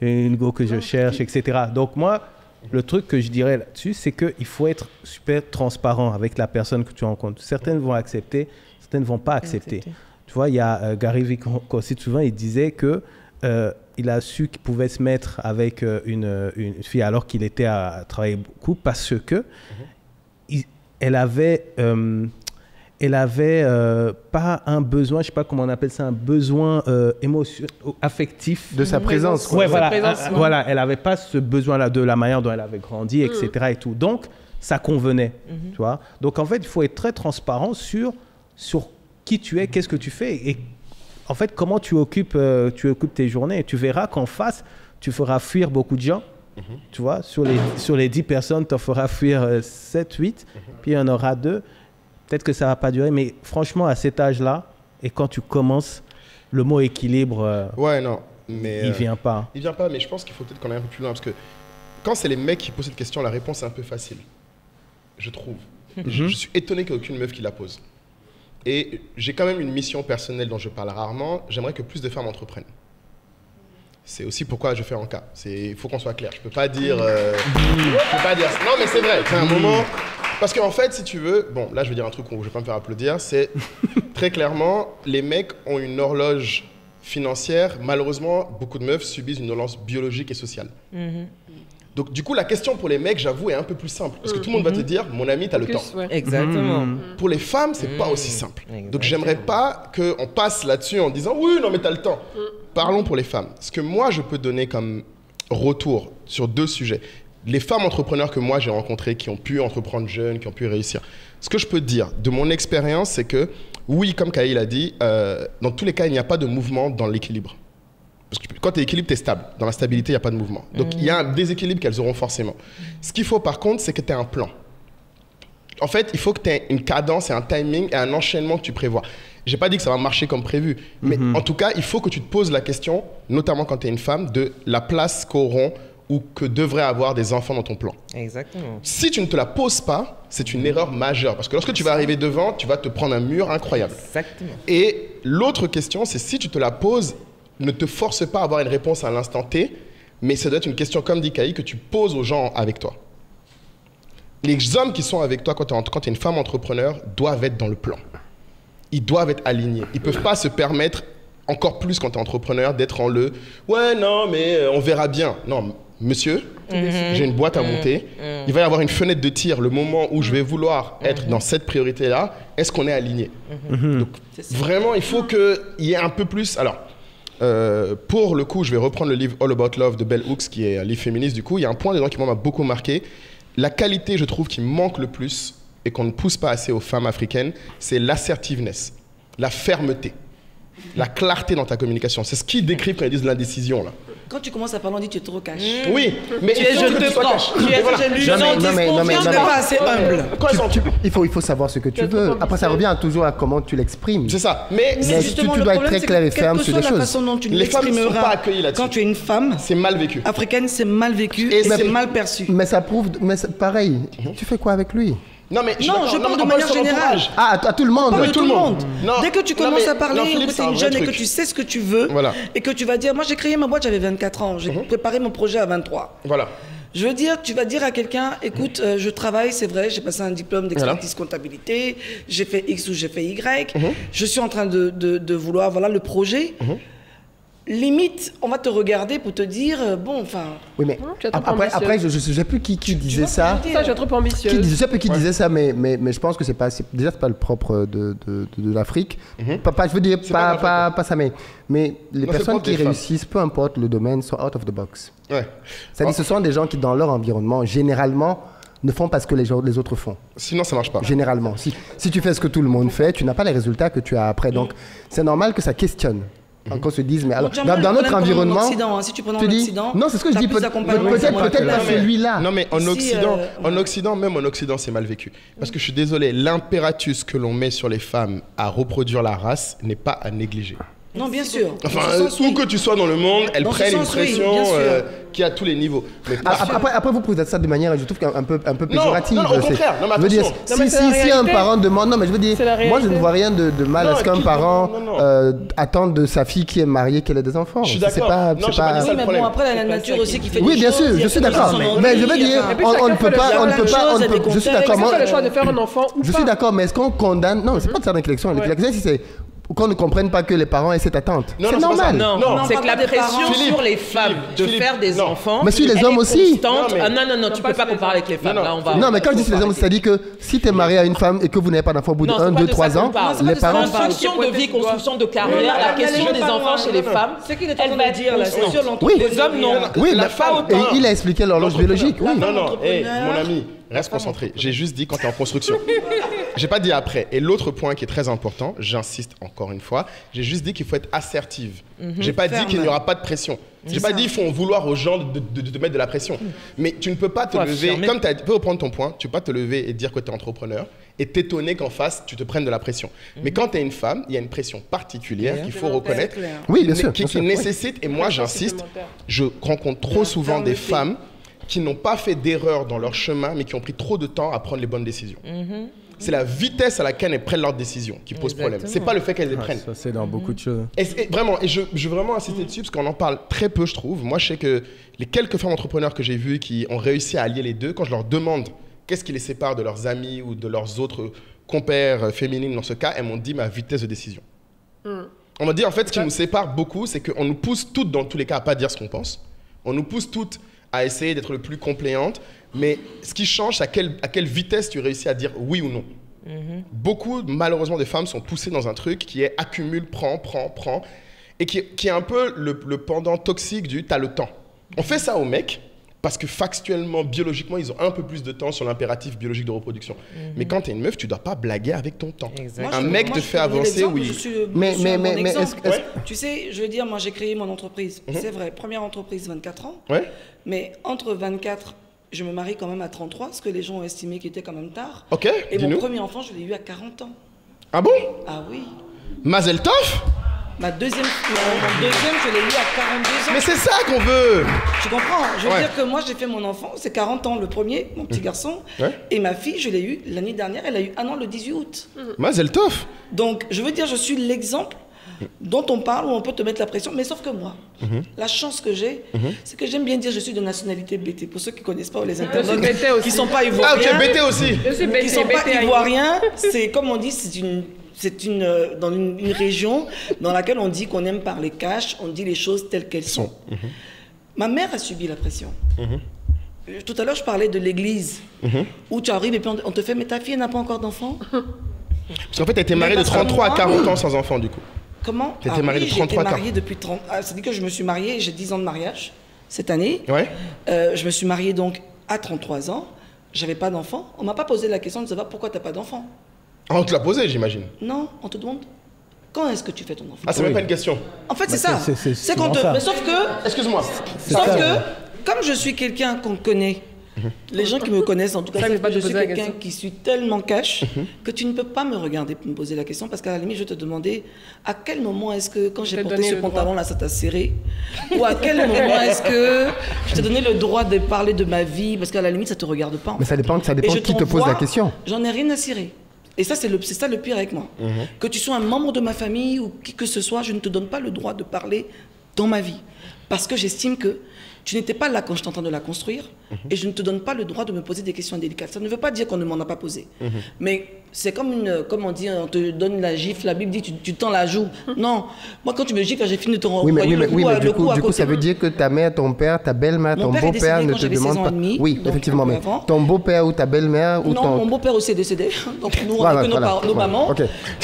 une go que je cherche, etc. Donc moi, le truc que je dirais là-dessus, c'est qu'il faut être super transparent avec la personne que tu rencontres. Certaines vont accepter, certaines ne vont pas accepter. Tu vois, il y a Gary Vee qu'on cite souvent, il disait qu'il a su qu'il pouvait se mettre avec une fille alors qu'il était à travailler beaucoup parce que elle avait pas un besoin, je sais pas comment on appelle ça, un besoin affectif de sa présence. Quoi. Ouais, voilà, voilà, elle avait pas ce besoin-là de la manière dont elle avait grandi, etc. et tout. Donc ça convenait, tu vois. Donc en fait, il faut être très transparent sur qui tu es, qu'est-ce que tu fais et en fait comment tu occupes tes journées. Et tu verras qu'en face, tu feras fuir beaucoup de gens. Tu vois, sur les 10 personnes, tu en feras fuir 7, 8, puis il y en aura 2. Peut-être que ça ne va pas durer, mais franchement, à cet âge-là, et quand tu commences, le mot équilibre, il ne vient pas. Il ne vient pas, mais je pense qu'il faut peut-être qu'on aille un peu plus loin, parce que quand c'est les mecs qui posent cette question, la réponse est un peu facile, je trouve. Je suis étonné qu'il n'y ait aucune meuf qui la pose. Et j'ai quand même une mission personnelle dont je parle rarement, j'aimerais que plus de femmes entreprennent. C'est aussi pourquoi je fais en cas. Il faut qu'on soit clair, je ne peux pas dire... Non, mais c'est vrai, c'est un moment... Parce qu'en fait, si tu veux, bon, là je vais dire un truc où je ne vais pas me faire applaudir, c'est très clairement, les mecs ont une horloge financière. Malheureusement, beaucoup de meufs subissent une horloge biologique et sociale. Donc, du coup, la question pour les mecs, j'avoue, est un peu plus simple. Parce que tout le monde va te dire, mon ami, t'as le temps. Exactement. Pour les femmes, c'est pas aussi simple. Donc, j'aimerais pas qu'on passe là-dessus en disant, oui, non, mais t'as le temps. Parlons pour les femmes. Ce que moi, je peux donner comme retour sur 2 sujets. Les femmes entrepreneurs que moi j'ai rencontrées, qui ont pu entreprendre jeunes, qui ont pu réussir. Ce que je peux dire de mon expérience, c'est que, oui, comme Kahi l'a dit, dans tous les cas, il n'y a pas de mouvement dans l'équilibre. Parce que quand tu es équilibre, tu es stable. Dans la stabilité, il n'y a pas de mouvement. Donc, il y a un déséquilibre qu'elles auront forcément. Ce qu'il faut, par contre, c'est que tu aies un plan. En fait, il faut que tu aies une cadence et un timing et un enchaînement que tu prévois. J'ai pas dit que ça va marcher comme prévu, mais en tout cas, il faut que tu te poses la question, notamment quand tu es une femme, de la place qu'auront ou que devraient avoir des enfants dans ton plan. Exactement. Si tu ne te la poses pas, c'est une erreur majeure. Parce que lorsque tu vas arriver devant, tu vas te prendre un mur incroyable. Exactement. Et l'autre question, c'est si tu te la poses, ne te force pas à avoir une réponse à l'instant T, mais ça doit être une question, comme dit Kahi, que tu poses aux gens avec toi. Les hommes qui sont avec toi quand tu es une femme entrepreneur doivent être dans le plan. Ils doivent être alignés. Ils ne peuvent pas se permettre, encore plus quand tu es entrepreneur, d'être en le « ouais, non, mais on verra bien ». Non, monsieur, j'ai une boîte à monter. Il va y avoir une fenêtre de tir. Le moment où je vais vouloir être dans cette priorité-là, est-ce qu'on est aligné? Donc, vraiment, il faut qu'il y ait un peu plus… Alors, pour le coup, je vais reprendre le livre « All About Love » de bell hooks, qui est un livre féministe. Du coup, il y a un point dedans qui m'a beaucoup marqué. La qualité, je trouve, qui manque le plus et qu'on ne pousse pas assez aux femmes africaines, c'est l'assertiveness, la fermeté, la clarté dans ta communication. C'est ce qu'ils décrivent quand ils disent l'indécision, là. Quand tu commences à parler, on dit tu es trop cash. Oui, mais tu es jeune de cash. Tu es jeune, non, pas assez humble. Il faut savoir ce que tu veux. Après, ça revient toujours à comment tu l'exprimes. C'est ça. Mais justement, tu dois être très clair et ferme sur les choses. La façon dont tu l'exprimeras quand tu es une femme, c'est mal vécu. Africaine, c'est mal vécu et c'est mal perçu. Mais ça prouve, mais pareil, tu fais quoi avec lui? Non, mais je parle de manière générale. Ah, à tout le monde. À tout le monde. Dès que tu commences à parler, que tu es une jeune et que tu sais ce que tu veux, et que tu vas dire, moi j'ai créé ma boîte, j'avais 24 ans, j'ai préparé mon projet à 23. Voilà. Je veux dire, tu vas dire à quelqu'un, écoute, je travaille, c'est vrai, j'ai passé un diplôme d'expertise comptabilité, j'ai fait X ou j'ai fait Y, je suis en train de vouloir, voilà le projet. Limite, on va te regarder pour te dire, bon, enfin... Oui, mais après, je ne sais plus qui disait ça. Ça, je suis trop ambitieux. Je ne sais plus qui disait ça, mais je pense que déjà, ce n'est pas le propre de l'Afrique. Je veux dire, pas ça, mais les personnes qui réussissent, peu importe le domaine, sont out of the box. C'est-à-dire, ce sont des gens qui, dans leur environnement, généralement, ne font pas ce que les autres font. Sinon, ça ne marche pas. Généralement. Si tu fais ce que tout le monde fait, tu n'as pas les résultats que tu as après. Donc, c'est normal que ça questionne. Qu'on se dise, mais alors, dans notre environnement, si tu prends en Occident, non, c'est ce que je dis, peut-être pas celui-là. Non, mais en Occident, même en Occident, c'est mal vécu. Parce que je suis désolé, l'impératus que l'on met sur les femmes à reproduire la race n'est pas à négliger. Non, bien sûr. Enfin, où que tu sois dans le monde, elles prennent une pression qui est à tous les niveaux. Après, vous posez ça de manière, je trouve, un peu péjorative. Non, au contraire. Non, mais attention. Si un parent demande... Non, mais je veux dire, moi, je ne vois rien de mal à ce qu'un parent attende de sa fille qui est mariée qu'elle ait des enfants. Je suis d'accord. Non, je n'ai pas dit ça, le problème. Après, la nature aussi qui fait des choses. Oui, bien sûr, je suis d'accord. Mais je veux dire, on ne peut pas... Je suis d'accord. Est-ce que tu as le choix de faire un enfant ou pas ? Je suis d'accord, mais est-ce qu'on condamne... Non, c'est pas de ça l'intellection. L'intellection, c'est... qu'on ne comprenne pas que les parents aient cette attente. C'est normal. Non, c'est que la pression sur les femmes de faire des enfants. Mais sur les hommes aussi. Non, tu ne peux pas comparer avec les femmes. Non, mais quand je dis sur les hommes, c'est-à-dire que si tu es marié à une femme et que vous n'avez pas d'enfant au bout de 1, 2, 3 ans, les parents... Construction de vie, construction de carrière, la question des enfants chez les femmes, elle va dire la question. Les hommes, non. Oui, la femme, et il a expliqué l'horloge biologique. Non, mon ami, reste concentré. J'ai juste dit quand tu es en construction. J'ai pas dit après. Et l'autre point qui est très important, j'insiste encore une fois, j'ai juste dit qu'il faut être assertive. J'ai pas dit qu'il n'y aura pas de pression. J'ai pas dit qu'il faut vouloir aux gens de te mettre de la pression. Mais tu ne peux pas te lever, comme tu peux reprendre ton point, tu peux pas te lever et dire que tu es entrepreneur et t'étonner qu'en face, tu te prennes de la pression. Mais quand tu es une femme, il y a une pression particulière qu'il faut reconnaître, qui nécessite, et moi j'insiste, je rencontre trop souvent des femmes qui n'ont pas fait d'erreur dans leur chemin, mais qui ont pris trop de temps à prendre les bonnes décisions. C'est la vitesse à laquelle elles prennent leurs décisions qui pose problème. C'est pas le fait qu'elles les prennent. Ça, c'est dans beaucoup de choses. Et je veux vraiment insister dessus parce qu'on en parle très peu, je trouve. Moi, je sais que les quelques femmes entrepreneurs que j'ai vues qui ont réussi à allier les deux, quand je leur demande qu'est-ce qui les sépare de leurs amis ou de leurs autres compères féminines dans ce cas, elles m'ont dit ma vitesse de décision. On m'a dit en fait, ce qui nous sépare beaucoup, c'est qu'on nous pousse toutes, dans tous les cas, à pas dire ce qu'on pense. On nous pousse toutes à essayer d'être le plus compléante, mais ce qui change, c'est à quelle vitesse tu réussis à dire oui ou non. Beaucoup, malheureusement, des femmes sont poussées dans un truc qui est accumule, prends, et qui est un peu le pendant toxique du « t'as le temps ». On fait ça aux mecs parce que factuellement, biologiquement, ils ont un peu plus de temps sur l'impératif biologique de reproduction. Mais quand tu es une meuf, tu ne dois pas blaguer avec ton temps. Exactement. Un mec te fait avancer, oui. Mais tu sais, je veux dire, moi j'ai créé mon entreprise. C'est vrai, première entreprise, 24 ans. Mais entre 24 je me marie quand même à 33, ce que les gens ont estimé qu'il était quand même tard. Ok. Et mon premier enfant, je l'ai eu à 40 ans. Ah bon? Ah oui. Mazel Tov. Mon deuxième, je l'ai eu à 42 ans. Mais c'est ça qu'on veut. Tu comprends? Je veux dire que moi, j'ai fait mon enfant, c'est 40 ans le premier, mon petit garçon. Ouais. Et ma fille, je l'ai eu l'année dernière, elle a eu un an le 18 août. Mazel Tov. Donc, je veux dire, je suis l'exemple dont on parle, où on peut te mettre la pression, mais sauf que moi, la chance que j'ai, c'est que j'aime bien dire je suis de nationalité BT. Pour ceux qui ne connaissent pas, ou les internautes qui ne sont pas ivoiriens, c'est comme on dit, c'est une... dans une région dans laquelle on dit qu'on aime parler cash, on dit les choses telles qu'elles sont. Ma mère a subi la pression. Tout à l'heure, je parlais de l'église, où tu arrives et puis on te fait « Mais ta fille n'a pas encore d'enfant ?» Parce qu'en fait, tu as été mariée de 33 à 40 ans sans enfant, du coup. Comment? Tu étais mariée de 33 à 40 ans. Mariée depuis 30... C'est-à-dire que je me suis mariée, j'ai 10 ans de mariage cette année. Ouais. Je me suis mariée donc à 33 ans, j'avais pas d'enfant. On m'a pas posé la question de savoir pourquoi tu n'as pas d'enfant. Ah, on te l'a posé, j'imagine. Non, on te demande quand est-ce que tu fais ton enfant. Ah, c'est même pas une question. En fait, c'est ça. C'est quand te... Mais sauf que... Excuse-moi. Sauf que, comme je suis quelqu'un qu'on connaît, les gens qui me connaissent, en tout cas, je suis quelqu'un qui suis tellement cash que tu ne peux pas me regarder pour me poser la question, parce qu'à la limite, je te demandais à quel moment est-ce que, quand j'ai porté ce pantalon-là, ça t'a serré, ou à quel moment est-ce que je t'ai donné le droit de parler de ma vie, parce qu'à la limite, ça te regarde pas. Mais ça dépend qui te pose la question. J'en ai rien à cirer. Et ça, c'est ça le pire avec moi. Que tu sois un membre de ma famille ou qui que ce soit, je ne te donne pas le droit de parler dans ma vie. Parce que j'estime que tu n'étais pas là quand je t'entends de la construire et je ne te donne pas le droit de me poser des questions indélicates. Ça ne veut pas dire qu'on ne m'en a pas posé. Mais c'est comme une, comme on dit, on te donne la gifle, la Bible dit tu tends la joue. Non, moi quand tu me gifles, j'ai fini de te renvoyer le coup, ça veut dire que ta mère, ton père, ta belle-mère, ton beau-père ne te demandent pas. Oui, effectivement, mais ton beau-père ou ta belle-mère ou ton... Non, mon beau-père aussi est décédé, donc nous on est que nos mamans.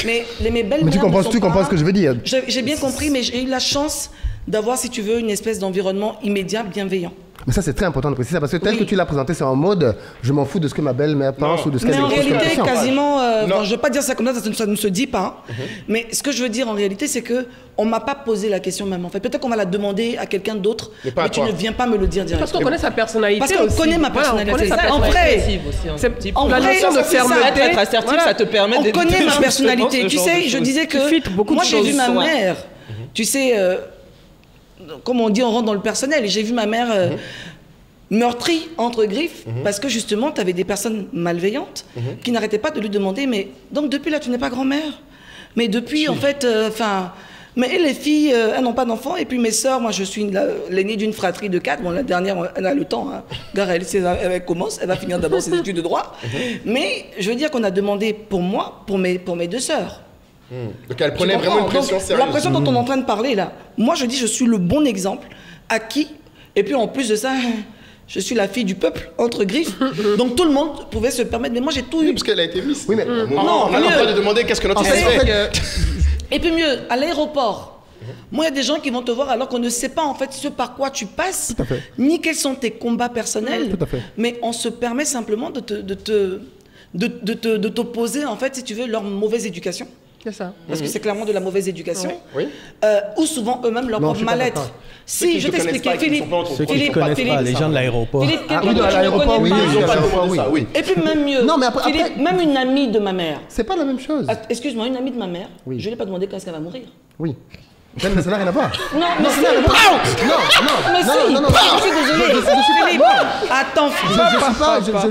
Mais mes belles-mères... Mais tu comprends ce que je veux dire. J'ai bien compris, mais j'ai eu la chance d'avoir, si tu veux, une espèce d'environnement immédiat, bienveillant. Mais ça, c'est très important de préciser ça, parce que tel que tu l'as présenté, c'est en mode je m'en fous de ce que ma belle-mère pense ou de ce qu'elle pense. Mais en réalité, quasiment, bon, je ne veux pas dire ça comme ça ne se dit pas. Hein. Mais ce que je veux dire en réalité, c'est qu'on ne m'a pas posé la question même. En fait. Peut-être qu'on va la demander à quelqu'un d'autre, mais tu ne viens pas me le dire directement. Parce qu'on connaît sa personnalité. Parce qu'on connaît ma personnalité. En vrai, la notion de fermeté, être assertif, ça te permet d'éviter. On connaît ma personnalité. Tu sais, je disais que moi, j'ai vu ma mère. Tu sais. Comme on dit, on rentre dans le personnel. J'ai vu ma mère meurtrie entre griffes parce que justement, tu avais des personnes malveillantes qui n'arrêtaient pas de lui demander, mais donc depuis là, tu n'es pas grand-mère. Mais depuis, en fait, enfin, mais les filles, elles n'ont pas d'enfants. Et puis mes sœurs, moi, je suis l'aînée d'une fratrie de 4. Bon, la dernière, elle a le temps. Hein. Elle commence, elle va finir d'abord ses études de droit. Mais je veux dire qu'on a demandé pour moi, pour mes deux sœurs. Donc elle prenait vraiment une pression sérieuse. La pression dont on est en train de parler là, moi je dis je suis le bon exemple acquis, et puis en plus de ça, je suis la fille du peuple, entre griffes, donc tout le monde pouvait se permettre, mais moi j'ai tout eu. Parce qu'elle a été mise. Oui mais non, on a le droit de demander qu'est-ce que notre fille fait. Et puis mieux, à l'aéroport, moi il y a des gens qui vont te voir alors qu'on ne sait pas en fait ce par quoi tu passes, ni quels sont tes combats personnels, mais on se permet simplement de t'opposer en fait, si tu veux, leur mauvaise éducation. Ça. Parce que c'est clairement de la mauvaise éducation, ou souvent eux-mêmes leur propre mal-être. Si, je t'expliquais, Philippe, les gens de l'aéroport. Philippe, quelqu'un que tu ne connais pas. Et puis même mieux, Philippe, même une amie de ma mère. C'est pas la même chose. Excuse-moi, une amie de ma mère, je ne l'ai pas demandé quand est-ce qu'elle va mourir. Oui. Mais ça n'a rien à voir. Non, mais si. Non, je suis désolée. Philippe, attends, Philippe, ce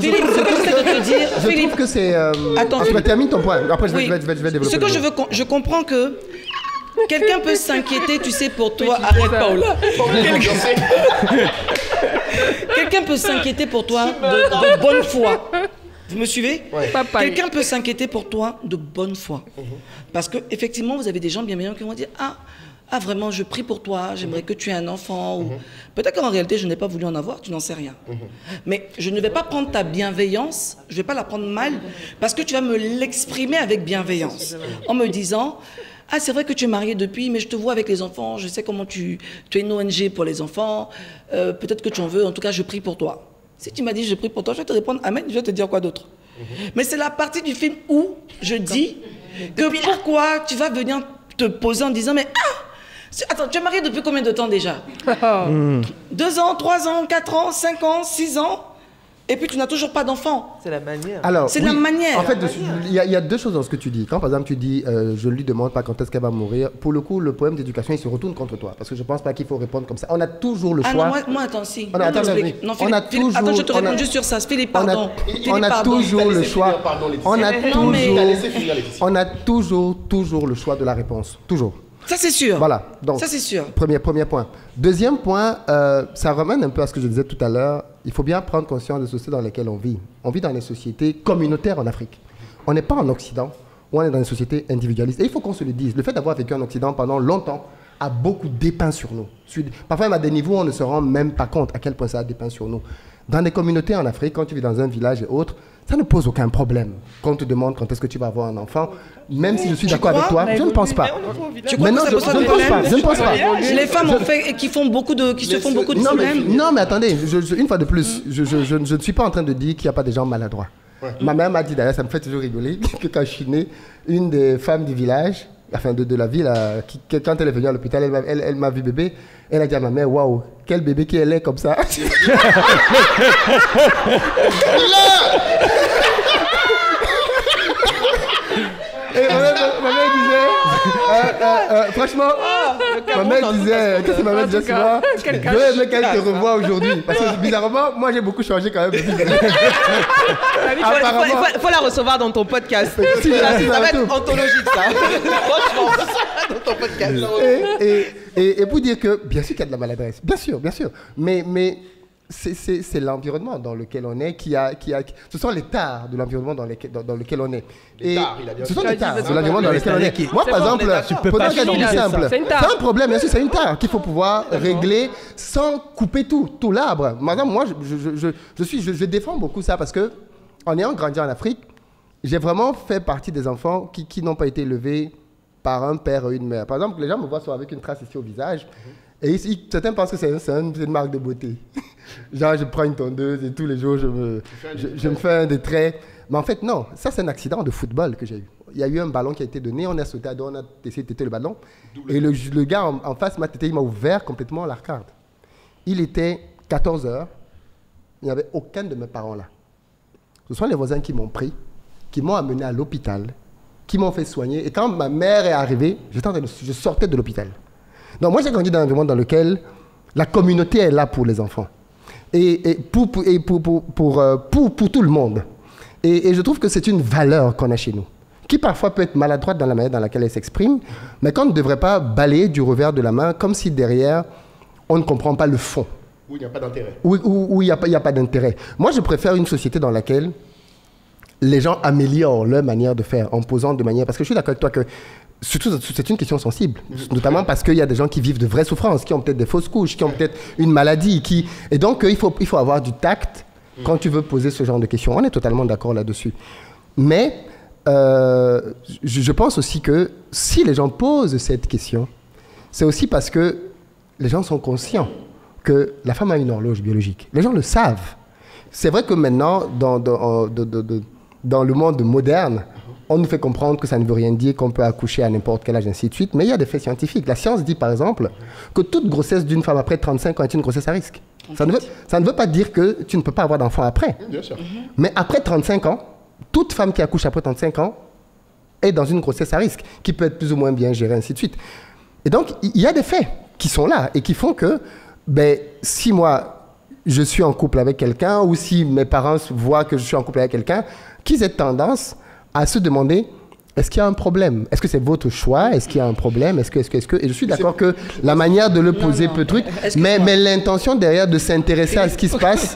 que j'essaie de te dire, Philippe. Je trouve que c'est... Attends, tu termines ton point. Après, je vais développer. Ce que je veux... Je comprends que... Quelqu'un peut s'inquiéter, tu sais, pour toi. Arrête, Paola. Quelqu'un peut s'inquiéter pour toi de bonne foi. Vous me suivez? Quelqu'un peut s'inquiéter pour toi de bonne foi. Parce que effectivement, vous avez des gens bienveillants qui vont dire « Ah, vraiment, je prie pour toi, j'aimerais que tu aies un enfant. » ou peut-être qu'en réalité, je n'ai pas voulu en avoir, tu n'en sais rien. Mais je ne vais pas prendre ta bienveillance, je ne vais pas la prendre mal, parce que tu vas me l'exprimer avec bienveillance, en me disant « Ah, c'est vrai que tu es mariée depuis, mais je te vois avec les enfants, je sais comment tu es une ONG pour les enfants, peut-être que tu en veux, en tout cas, je prie pour toi. » Si tu m'as dit, je prie pour toi, je vais te répondre, amen, je vais te dire quoi d'autre. Mais c'est la partie du film où je dis que pourquoi tu vas venir te poser en disant, mais attends, tu es mariée depuis combien de temps déjà? 2 ans, 3 ans, 4 ans, 5 ans, 6 ans? Et puis tu n'as toujours pas d'enfant. C'est la manière. C'est oui, la manière. En fait, il y a deux choses dans ce que tu dis. Quand par exemple tu dis je ne lui demande pas quand est-ce qu'elle va mourir, pour le coup, le poème d'éducation, il se retourne contre toi. Parce que je ne pense pas qu'il faut répondre comme ça. On a toujours le choix. Ah non, moi, attends, si. Attends, je te réponds juste sur ça. Philippe, pardon. On a toujours le choix. On a toujours le choix de la réponse. Toujours. Ça, c'est sûr. Voilà. Donc, ça, c'est sûr. Premier point. Deuxième point, ça ramène un peu à ce que je disais tout à l'heure. Il faut bien prendre conscience des sociétés dans lesquelles on vit. On vit dans des sociétés communautaires en Afrique. On n'est pas en Occident, où on est dans des sociétés individualistes. Et il faut qu'on se le dise. Le fait d'avoir vécu en Occident pendant longtemps a beaucoup dépeint sur nous. Parfois, même à des niveaux, on ne se rend même pas compte à quel point ça a dépeint sur nous. Dans des communautés en Afrique, quand tu vis dans un village et autres, ça ne pose aucun problème. Quand on te demande quand est-ce que tu vas avoir un enfant, même si je suis d'accord avec toi, je ne pense pas. Mais non, je ne pense pas. Les femmes qui se font beaucoup de problèmes. Non, mais attendez, une fois de plus, je ne suis pas en train de dire qu'il n'y a pas des gens maladroits. Ouais. Ma mère m'a dit d'ailleurs, ça me fait toujours rigoler, que quand je suis né, une des femmes du village, enfin de la ville, quand elle est venue à l'hôpital, elle m'a vu bébé, elle a dit à ma mère, waouh, quel bébé qu'elle est comme ça. Et ma mère disait, franchement, ma mère disait, qu'est-ce que ma mère disait sur moi? Je veux qu'elle te revoie aujourd'hui. Parce que bizarrement, moi j'ai beaucoup changé quand même. Il faut la recevoir dans ton podcast. Ça va être anthologique ça. Franchement, dans ton podcast. Et vous dire que, bien sûr qu'il y a de la maladresse. Bien sûr. Mais c'est l'environnement dans lequel on est ce sont les tares de l'environnement dans lequel on est. Et tares, ce sont les tares de l'environnement dans lequel on est. Moi, par exemple, c'est un problème, bien sûr, c'est une tare qu'il faut pouvoir régler sans couper tout l'arbre. Madame, moi, je défends beaucoup ça parce que, en ayant grandi en Afrique, j'ai vraiment fait partie des enfants qui n'ont pas été élevés par un père ou une mère. Par exemple, les gens me voient avec une trace ici au visage. Et certains pensent que c'est une marque de beauté. Genre, je prends une tondeuse et tous les jours, je me fais un des traits. Mais en fait, non. Ça, c'est un accident de football que j'ai eu. Il y a eu un ballon qui a été donné. On a sauté à dos, on a essayé de têter le ballon. Et le gars en face m'a têté. Il m'a ouvert complètement l'arcade. Il était 14 h. Il n'y avait aucun de mes parents là. Ce sont les voisins qui m'ont pris, qui m'ont amené à l'hôpital, qui m'ont fait soigner. Et quand ma mère est arrivée, je sortais de l'hôpital. Donc moi, j'ai grandi dans un environnement dans lequel la communauté est là pour les enfants. Et pour tout le monde. Et je trouve que c'est une valeur qu'on a chez nous, qui parfois peut être maladroite dans la manière dans laquelle elle s'exprime, mais qu'on ne devrait pas balayer du revers de la main, comme si derrière, on ne comprend pas le fond. Où il n'y a pas d'intérêt. Où il n'y a pas d'intérêt. Moi, je préfère une société dans laquelle les gens améliorent leur manière de faire, en posant de manière... Parce que je suis d'accord avec toi que... Surtout, c'est une question sensible, notamment parce qu'il y a des gens qui vivent de vraies souffrances, qui ont peut-être des fausses couches, qui ont peut-être une maladie. Et donc, il faut avoir du tact quand tu veux poser ce genre de questions. On est totalement d'accord là-dessus. Mais je pense aussi que si les gens posent cette question, c'est aussi parce que les gens sont conscients que la femme a une horloge biologique. Les gens le savent. C'est vrai que maintenant, dans le monde moderne, on nous fait comprendre que ça ne veut rien dire, qu'on peut accoucher à n'importe quel âge, ainsi de suite. Mais il y a des faits scientifiques. La science dit, par exemple, que toute grossesse d'une femme après 35 ans est une grossesse à risque. Ça ne veut pas dire que tu ne peux pas avoir d'enfant après. Bien sûr. Mais après 35 ans, toute femme qui accouche après 35 ans est dans une grossesse à risque, qui peut être plus ou moins bien gérée, ainsi de suite. Et donc, il y a des faits qui sont là et qui font que, si moi, je suis en couple avec quelqu'un ou si mes parents voient que je suis en couple avec quelqu'un, qu'ils aient tendance à se demander, est-ce qu'il y a un problème? Est-ce que c'est votre choix? Est-ce qu'il y a un problème? Est-ce que... Et je suis d'accord que la manière de le poser peut truc, mais l'intention derrière de s'intéresser à ce qui se passe,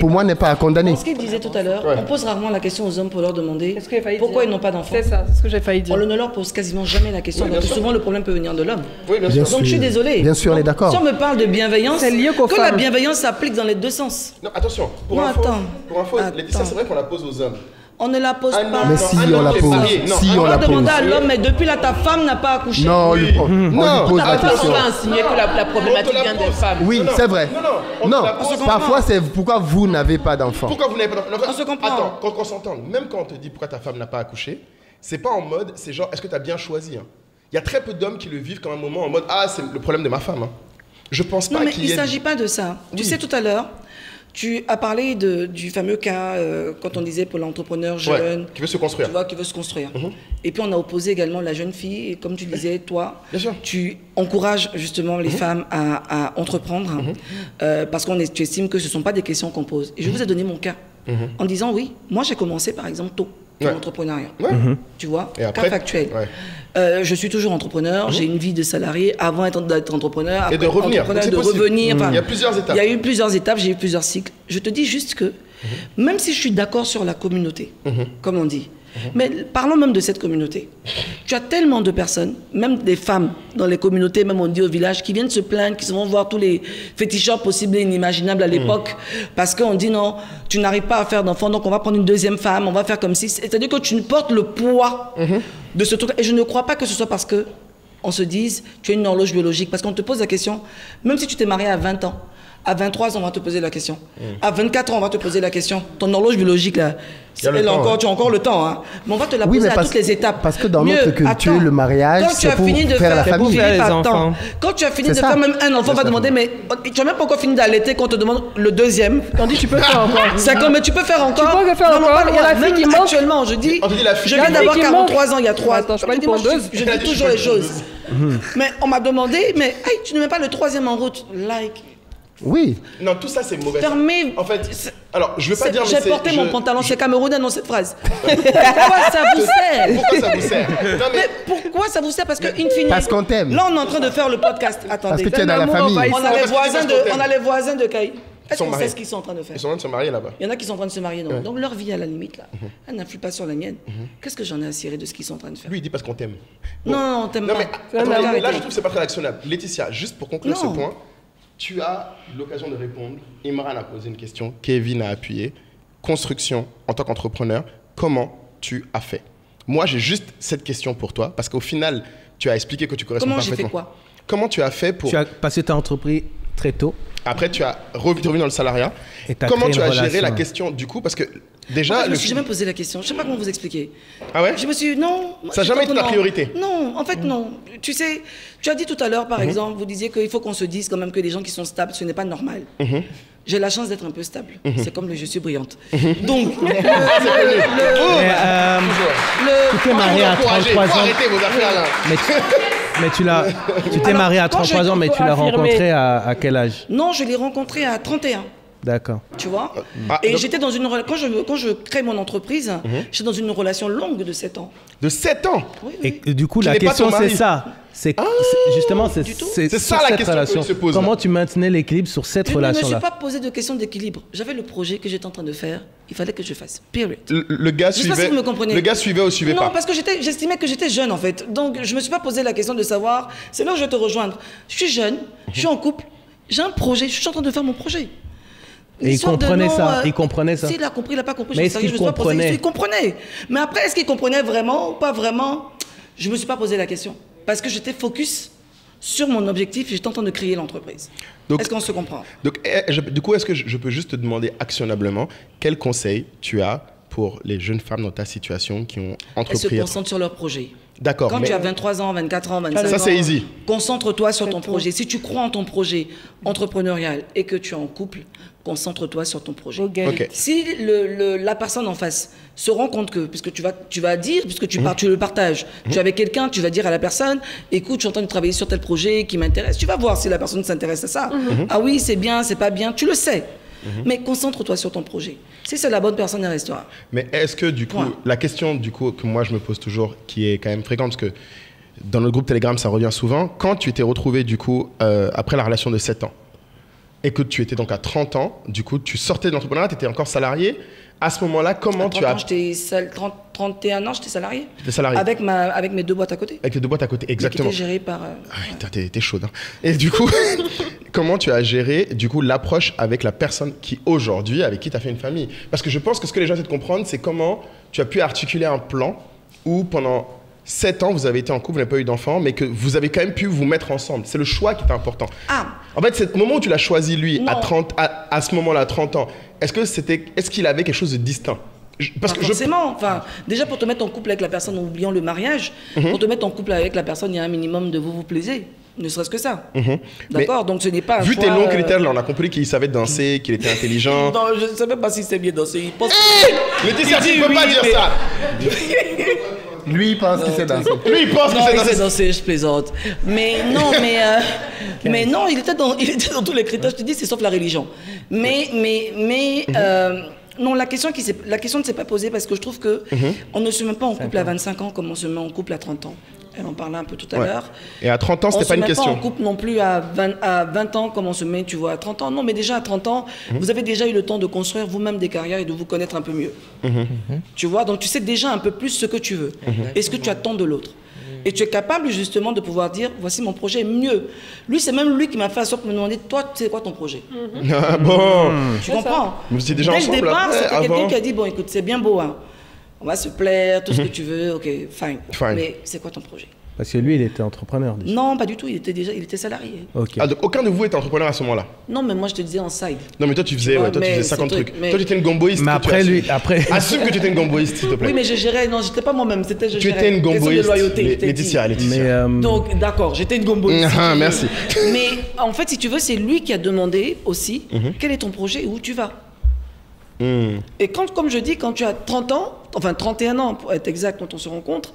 pour moi, n'est pas à condamner. Ce qu'il disait tout à l'heure, on pose rarement la question aux hommes pour leur demander pourquoi ils n'ont pas d'enfants. C'est ça, c'est ce que j'ai failli dire. On ne leur pose quasiment jamais la question. Donc souvent, le problème peut venir de l'homme. Donc je suis désolé. Bien sûr, on est d'accord. Si on me parle de bienveillance, que la bienveillance s'applique dans les deux sens. Non, attention. Pour info, Laeticia, c'est vrai qu'on la pose aux hommes. On ne la pose pas. Mais si on la pose. On va demander à l'homme, mais depuis là, ta femme n'a pas accouché. Non, on lui pose la question. On va insinuer que la problématique vient des femmes. Oui, c'est vrai. Non, parfois, c'est pourquoi vous n'avez pas d'enfant. Pourquoi vous n'avez pas d'enfant? On se comprend. Attends, qu'on s'entende. Même quand on te dit pourquoi ta femme n'a pas accouché, c'est pas en mode, c'est genre, est-ce que tu as bien choisi? Il y a très peu d'hommes qui le vivent comme un moment en mode, ah, c'est le problème de ma femme. Je pense pas qu'il y ait... Non, mais il ne s'agit pas de ça. Tu sais, tout à l'heure, Tu as parlé du fameux cas, quand on disait pour l'entrepreneur jeune... Ouais, qui veut se construire. Tu vois, qui veut se construire. Mm-hmm. Et puis, on a opposé également la jeune fille. Et comme tu disais, toi, tu encourages justement les femmes à entreprendre parce que tu estimes que ce ne sont pas des questions qu'on pose. Et je vous ai donné mon cas en disant, oui, moi, j'ai commencé, par exemple, tôt. L'entrepreneuriat, tu vois, cas factuel. Ouais. Je suis toujours entrepreneur, j'ai une vie de salarié avant d'être entrepreneur, après de revenir. Enfin, il y a plusieurs étapes. Il y a eu plusieurs étapes, j'ai eu plusieurs cycles. Je te dis juste que, même si je suis d'accord sur la communauté, comme on dit, mais parlons même de cette communauté. Tu as tellement de personnes, même des femmes dans les communautés, même on dit au village, qui viennent se plaindre, qui vont voir tous les féticheurs possibles et inimaginables à l'époque, parce qu'on dit non, tu n'arrives pas à faire d'enfant, donc on va prendre une deuxième femme, on va faire comme si... C'est-à-dire que tu portes le poids de ce truc. Et je ne crois pas que ce soit parce qu'on se dise, tu as une horloge biologique, parce qu'on te pose la question, même si tu t'es marié à 20 ans, à 23 ans, on va te poser la question. À 24 ans, on va te poser la question. Ton horloge biologique, là, tu as encore le temps. Hein. Mais on va te la poser à toutes les étapes. Parce que dans notre culture, le mariage, c'est pour faire la famille. Quand tu as fini de faire même un enfant, on va demander, mais tu n'as même pas encore fini d'allaiter quand on te demande le deuxième. On dit, tu peux faire encore. C'est comme, mais tu peux faire encore. Tu peux faire encore. Il y a la fille qui manque. Actuellement, je dis, je viens d'avoir 43 ans, il y a 3 ans. Je dis toujours les choses. Mais on m'a demandé, mais tu ne mets pas le troisième en route. Like. Oui. Non, tout ça, c'est mauvais. Fermez. En fait, alors, je veux pas dire, mais c'est... J'ai porté mon pantalon chez Camerounais dans cette phrase. Pourquoi ça vous sert? Pourquoi ça vous sert? Non, mais... pourquoi ça vous sert? Parce que, in fine... Parce qu'on t'aime. Là, on est en train de faire le podcast. Attendez. Parce que tu es dans la famille. On a les voisins de Kahi. Est-ce qu'on sait ce qu'ils sont en train de faire? Ils sont en train de se marier là-bas. Il y en a qui sont en train de se marier, non. Donc leur vie, à la limite, là, elle n'influe pas sur la mienne. Qu'est-ce que j'en ai à cirer de ce qu'ils sont en train de faire? Lui, il dit parce qu'on t'aime. Non, on t'aime pas. Mais là, je trouve que c'est pas très actionnable. Laeticia, juste pour conclure ce point... Tu as l'occasion de répondre. Imran a posé une question, Kevin a appuyé. Construction en tant qu'entrepreneur, comment tu as fait? Moi, j'ai juste cette question pour toi, parce qu'au final, tu as expliqué que tu corresponds parfaitement. Comment j'ai fait quoi? Comment tu as fait pour... Tu as passé ta entreprise très tôt. Après, tu as revenu dans le salariat. Et comment tu as géré la question du coup? Parce que déjà... En fait, je me suis jamais posé la question. Je ne sais pas comment vous expliquer. Ah ouais? Je me suis dit non. Moi, ça n'a jamais été ta priorité? Non, en fait non. Tu sais, tu as dit tout à l'heure par exemple, vous disiez qu'il faut qu'on se dise quand même que les gens qui sont stables, ce n'est pas normal. J'ai la chance d'être un peu stable. C'est comme le je suis brillante. Donc, tu t'es marié à 33 ans. Arrêtez vos affaires là. Mais tu t'es marié à 33 ans, mais tu l'as rencontré à quel âge? Non, je l'ai rencontré à 31. D'accord. Tu vois? Et donc... j'étais dans une relation. Quand je crée mon entreprise, j'étais dans une relation longue de 7 ans. De 7 ans? Oui, oui. Et du coup, la question, c'est ça. Justement, c'est ça la question relation. Que se pose, comment tu maintenais l'équilibre sur cette relation-là? Je ne me suis pas posé de question d'équilibre. J'avais le projet que j'étais en train de faire. Il fallait que je fasse. Period. Le gars suivait. Je sais pas si vous me comprenez. Le gars suivait ou suivait pas? Non, parce que j'estimais que j'étais jeune en fait. Donc, je me suis pas posé la question de savoir. C'est là où je vais te rejoindre. Je suis jeune. Je suis en couple. J'ai un projet. Je suis en train de faire mon projet. Et il comprenait ça, il comprenait ça. S'il a compris, il n'a pas compris. Mais est-ce qu'il comprenait? Il comprenait. Mais après, est-ce qu'il comprenait vraiment ou pas vraiment? Je ne me suis pas posé la question. Parce que j'étais focus sur mon objectif et j'étais en train de créer l'entreprise. Est-ce qu'on se comprend? Donc, du coup, est-ce que je peux juste te demander actionnablement quel conseil tu as pour les jeunes femmes dans ta situation qui ont entrepris? Elles se concentrent sur leur projet. D'accord. Quand tu as 23 ans, 24 ans, 25 ans, ça c'est easy. Concentre-toi sur ton projet. Si tu crois en ton projet entrepreneurial et que tu es en couple, concentre-toi sur ton projet. Okay. Si la personne en face se rend compte que, puisque tu vas dire, puisque tu le partages, tu es avec quelqu'un, tu vas dire à la personne, écoute, je suis en train de travailler sur tel projet qui m'intéresse. Tu vas voir si la personne s'intéresse à ça. Ah oui, c'est bien, c'est pas bien, tu le sais. Mais concentre-toi sur ton projet. Si c'est la bonne personne, elle restera. Mais est-ce que du coup, la question du coup que moi je me pose toujours, qui est quand même fréquente, parce que dans notre groupe Telegram ça revient souvent, quand tu t'es retrouvé du coup après la relation de 7 ans et que tu étais donc à 30 ans, du coup tu sortais de l'entrepreneuriat, tu étais encore salarié, à ce moment-là, comment tu as... À 31 ans, j'étais salarié. J'étais salarié. Avec mes deux boîtes à côté. Avec les deux boîtes à côté, exactement. J'étais géré par... T'es chaude, hein. Et du coup, comment tu as géré l'approche avec la personne qui, aujourd'hui, avec qui tu as fait une famille? Parce que je pense que ce que les gens essaient de comprendre, c'est comment tu as pu articuler un plan où pendant 7 ans, vous avez été en couple, vous n'avez pas eu d'enfant, mais que vous avez quand même pu vous mettre ensemble. C'est le choix qui est important. Ah. En fait, c'est le moment où tu l'as choisi, lui, à ce moment-là, à 30 ans. Est-ce qu'il avait quelque chose de distinct? Parce que forcément, enfin, déjà pour te mettre en couple avec la personne en oubliant le mariage, pour te mettre en couple avec la personne, il y a un minimum de vous plaisez. Ne serait-ce que ça. D'accord. Donc ce n'est pas un vu choix, tes longs critères, là, on a compris qu'il savait danser, qu'il était intelligent. Non, je ne sais même pas s'il sait bien danser. Il pense que... Laeticia, tu ne peux pas dire ça. Lui, il pense qu'il sait danser. Lui, il pense qu'il sait danser. Je plaisante. Mais non, mais non, il était dans tous les critères. Je te dis, c'est sauf la religion. Mais non, la question ne s'est pas posée parce que je trouve que on ne se met pas en couple à 25 ans comme on se met en couple à 30 ans. Elle en parlait un peu tout à l'heure. Et à 30 ans, c'était pas une question. On ne se met pas en couple non plus à 20 ans comme on se met, tu vois, à 30 ans. Non, mais déjà à 30 ans, vous avez déjà eu le temps de construire vous-même des carrières et de vous connaître un peu mieux. Tu vois, donc tu sais déjà un peu plus ce que tu veux et ce que tu attends de l'autre. Et tu es capable justement de pouvoir dire, voici mon projet, mieux. Lui, c'est même lui qui m'a fait asseoir pour me demander, toi, tu sais quoi ton projet? Ah bon? Tu comprends? Vous étiez déjà ensemble. Dès le départ, c'était quelqu'un qui a dit, bon, écoute, c'est bien beau, hein. On va se plaire, tout ce que tu veux, ok, fine. Mais c'est quoi ton projet? Parce que lui, il était entrepreneur déjà. Non, pas du tout, il était salarié. Okay. Ah, donc aucun de vous était entrepreneur à ce moment-là? Non, mais moi je te disais en side. Non, mais toi tu faisais, toi, tu faisais 50 trucs. Mais... Toi tu étais une gomboïste. Mais après lui, après. Assume que tu étais une gomboïste, s'il te plaît. Oui, mais je gérais, non, j'étais pas moi-même, c'était je gérais. Tu étais une gomboïste. Laeticia. Donc, d'accord, j'étais une gomboïste. Merci. Mais en fait, si tu veux, c'est lui qui a demandé aussi quel est ton projet et où tu vas. Et quand, comme je dis, quand tu as 30 ans, enfin 31 ans pour être exact, quand on se rencontre,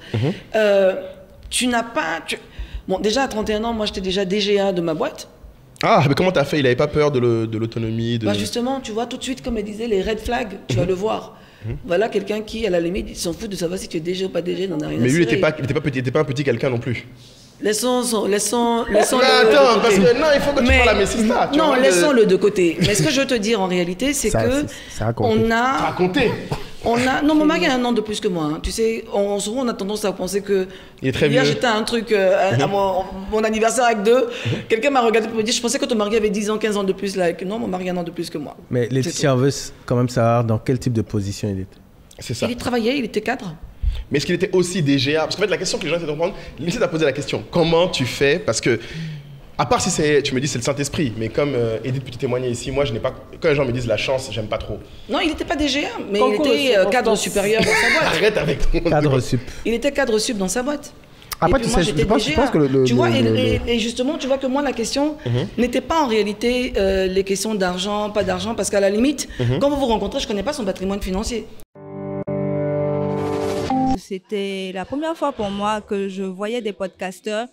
tu n'as pas... Bon, déjà à 31 ans, moi j'étais déjà DGA de ma boîte. Ah, mais comment t'as fait? Il n'avait pas peur de l'autonomie de... Bah justement, tu vois, tout de suite, comme elle disait, les red flags, tu vas le voir. Voilà quelqu'un qui, à la limite, il s'en fout de savoir si tu es DGA ou pas DGA, n'en a rien à cirer. Mais lui, il n'était pas un petit quelqu'un non plus. Laissons-le attends, parce que non, il faut que tu parles à mes sisters. Non, laissons-le de côté. Mais ce que je veux te dire en réalité, c'est que on a non, mon mari a un an de plus que moi. Hein. Tu sais, souvent on a tendance à penser que il est très vieux. Hier j'étais à un truc à mon anniversaire avec deux. Quelqu'un m'a regardé pour me dire, je pensais que ton mari avait 10 ans, 15 ans de plus là. Non, mon mari a un an de plus que moi. Mais Laeticia veut quand même savoir dans quel type de position il était. C'est ça. Il travaillait, il était cadre. Mais est-ce qu'il était aussi DGA? Parce qu'en fait, la question que les gens essaient de comprendre, Laeticia t'a posé la question. Comment tu fais? Parce que, à part si c'est, tu me dis c'est le Saint-Esprit, mais comme Edith peut témoigner ici, moi, je n'ai pas. Quand les gens me disent la chance, j'aime pas trop. Non, il n'était pas DGA, mais il était cadre supérieur dans sa boîte. Arrête avec ton cadre sup. Il était cadre sup dans sa boîte. Après, tu sais, je pense que tu vois, et justement, tu vois que moi, la question n'était pas en réalité les questions d'argent, pas d'argent, parce qu'à la limite, quand vous vous rencontrez, je ne connais pas son patrimoine financier. C'était la première fois pour moi que je voyais des podcasteurs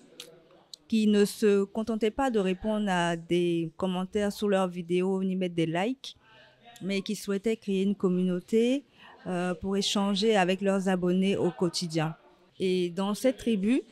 qui ne se contentaient pas de répondre à des commentaires sous leurs vidéos ni mettre des likes, mais qui souhaitaient créer une communauté pour échanger avec leurs abonnés au quotidien. Et dans cette tribu,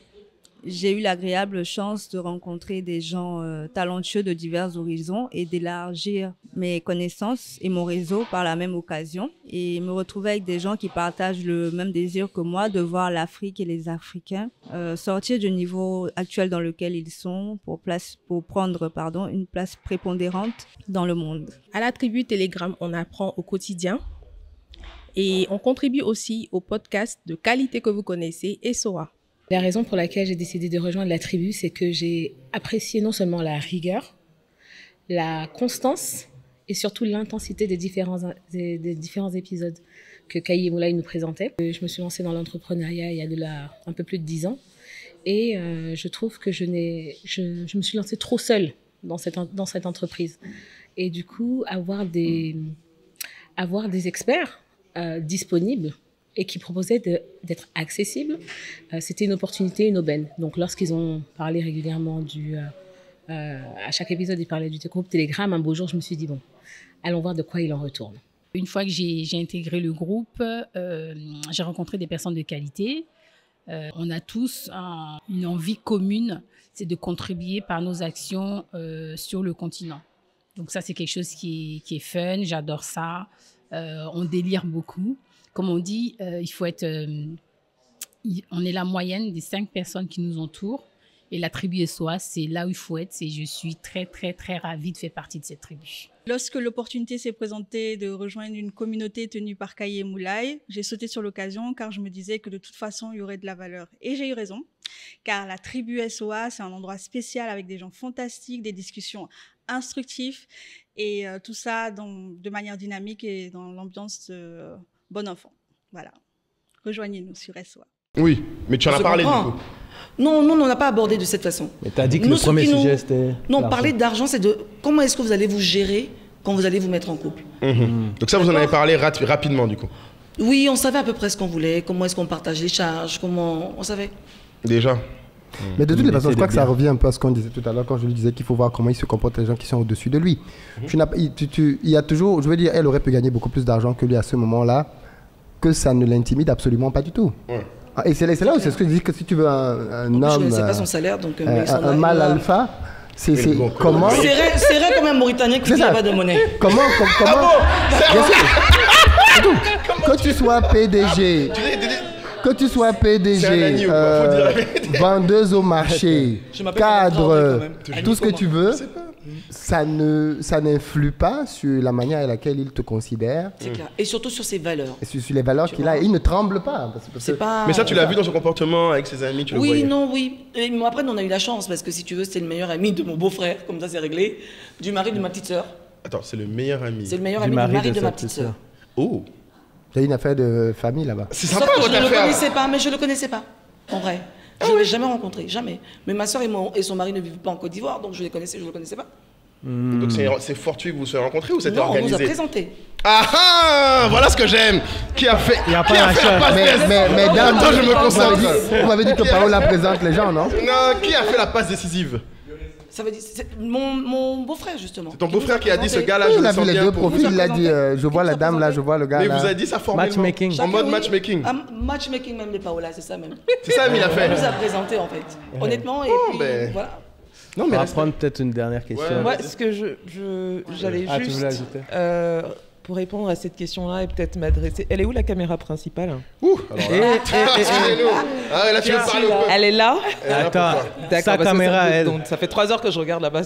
j'ai eu l'agréable chance de rencontrer des gens talentueux de divers horizons et d'élargir mes connaissances et mon réseau par la même occasion. Et me retrouver avec des gens qui partagent le même désir que moi de voir l'Afrique et les Africains sortir du niveau actuel dans lequel ils sont pour prendre une place prépondérante dans le monde. À la tribu Telegram, on apprend au quotidien et on contribue aussi au podcast de qualité que vous connaissez, SOA. La raison pour laquelle j'ai décidé de rejoindre la tribu, c'est que j'ai apprécié non seulement la rigueur, la constance et surtout l'intensité des différents épisodes que Kahi et Moulaye nous présentaient. Je me suis lancée dans l'entrepreneuriat il y a un peu plus de 10 ans et je trouve que je me suis lancée trop seule dans cette entreprise. Et du coup, avoir des experts disponibles et qui proposait d'être accessible, c'était une opportunité, une aubaine. Donc lorsqu'ils ont parlé régulièrement à chaque épisode, ils parlaient du groupe Telegram, un beau jour, je me suis dit, bon, allons voir de quoi il en retourne. Une fois que j'ai intégré le groupe, j'ai rencontré des personnes de qualité. On a tous une envie commune, c'est de contribuer par nos actions sur le continent. Donc ça, c'est quelque chose qui est fun, j'adore ça, on délire beaucoup. Comme on dit, il faut être. On est la moyenne des 5 personnes qui nous entourent. Et la tribu SOA, c'est là où il faut être. Et je suis très, très, très ravie de faire partie de cette tribu. Lorsque l'opportunité s'est présentée de rejoindre une communauté tenue par Kahi et Moulaye, j'ai sauté sur l'occasion car je me disais que de toute façon, il y aurait de la valeur. Et j'ai eu raison, car la tribu SOA, c'est un endroit spécial avec des gens fantastiques, des discussions instructives et tout ça de manière dynamique et dans l'ambiance bon enfant. Voilà. Rejoignez-nous sur SOA. Oui, mais tu en as parlé du coup. Non, non, on n'a pas abordé de cette façon. Mais tu as dit que le premier sujet, c'était... Non, parler d'argent, c'est de comment est-ce que vous allez vous gérer quand vous allez vous mettre en couple. Donc ça, vous en avez parlé rapidement du coup. Oui, on savait à peu près ce qu'on voulait, comment est-ce qu'on partage les charges, comment... On savait. Déjà. Mais de toutes les façons, je crois que ça revient un peu à ce qu'on disait tout à l'heure quand je lui disais qu'il faut voir comment il se comporte les gens qui sont au-dessus de lui. Il y a toujours, je veux dire, elle aurait pu gagner beaucoup plus d'argent que lui à ce moment-là, que ça ne l'intimide absolument pas du tout. Ouais. Et c'est là où c'est ce que je dis que si tu veux un homme... Je ne sais pas son salaire, donc... un mâle alpha, c'est comment... C'est vrai comme un Mauritanien qui n'a pas de monnaie. Comment... Que tu sois PDG... Que tu sois PDG, vendeuse au marché, cadre, tout ce que tu veux, ça n'influe pas sur la manière à laquelle il te considère. C'est clair. Et surtout sur ses valeurs. Et sur les valeurs qu'il a. Il ne tremble pas. Mais ça, tu l'as vu dans son comportement avec ses amis, tu le voyais. Oui, non, oui. Mais après, on a eu la chance parce que si tu veux, c'était le meilleur ami de mon beau-frère, comme ça c'est réglé, du mari de ma petite sœur. Attends, c'est le meilleur ami. C'est le meilleur ami du mari de ma petite sœur. Oh. T'as une affaire de famille là-bas. C'est sympa. Je ne le connaissais pas, mais je ne le connaissais pas, en vrai. Je ne l'ai jamais rencontré, jamais. Mais ma soeur et son mari ne vivent pas en Côte d'Ivoire, donc je les connaissais, je ne le connaissais pas. Mmh. Donc c'est fortuit que vous vous soyez rencontrés ou c'était organisé? On nous a présenté. Voilà ce que j'aime. Qui a fait la passe décisive? Mais attends, je me concentre. Vous m'avez dit que Paola présente les gens, non? Non, qui a fait la passe décisive? Ça veut dire, c'est mon beau-frère justement. C'est ton beau-frère qui a dit ce gars-là, je le sens bien. Il a vu les deux profils, il a dit je vois la dame là, je vois le gars là. Mais il vous a dit ça formellement. Matchmaking. En mode matchmaking. Matchmaking même de Paola, c'est ça même. C'est ça, il a fait. Il nous a présenté en fait, honnêtement, et puis voilà. Non, mais on va prendre peut-être une dernière question. Moi, ce que j'allais juste pour répondre à cette question-là et peut-être m'adresser. Elle est où la caméra principale? Ouh, alors là. Là, tu veux parler ou quoi? Elle est là. Attends, sa caméra, elle. Donc, ça fait 3 heures que je regarde là-bas.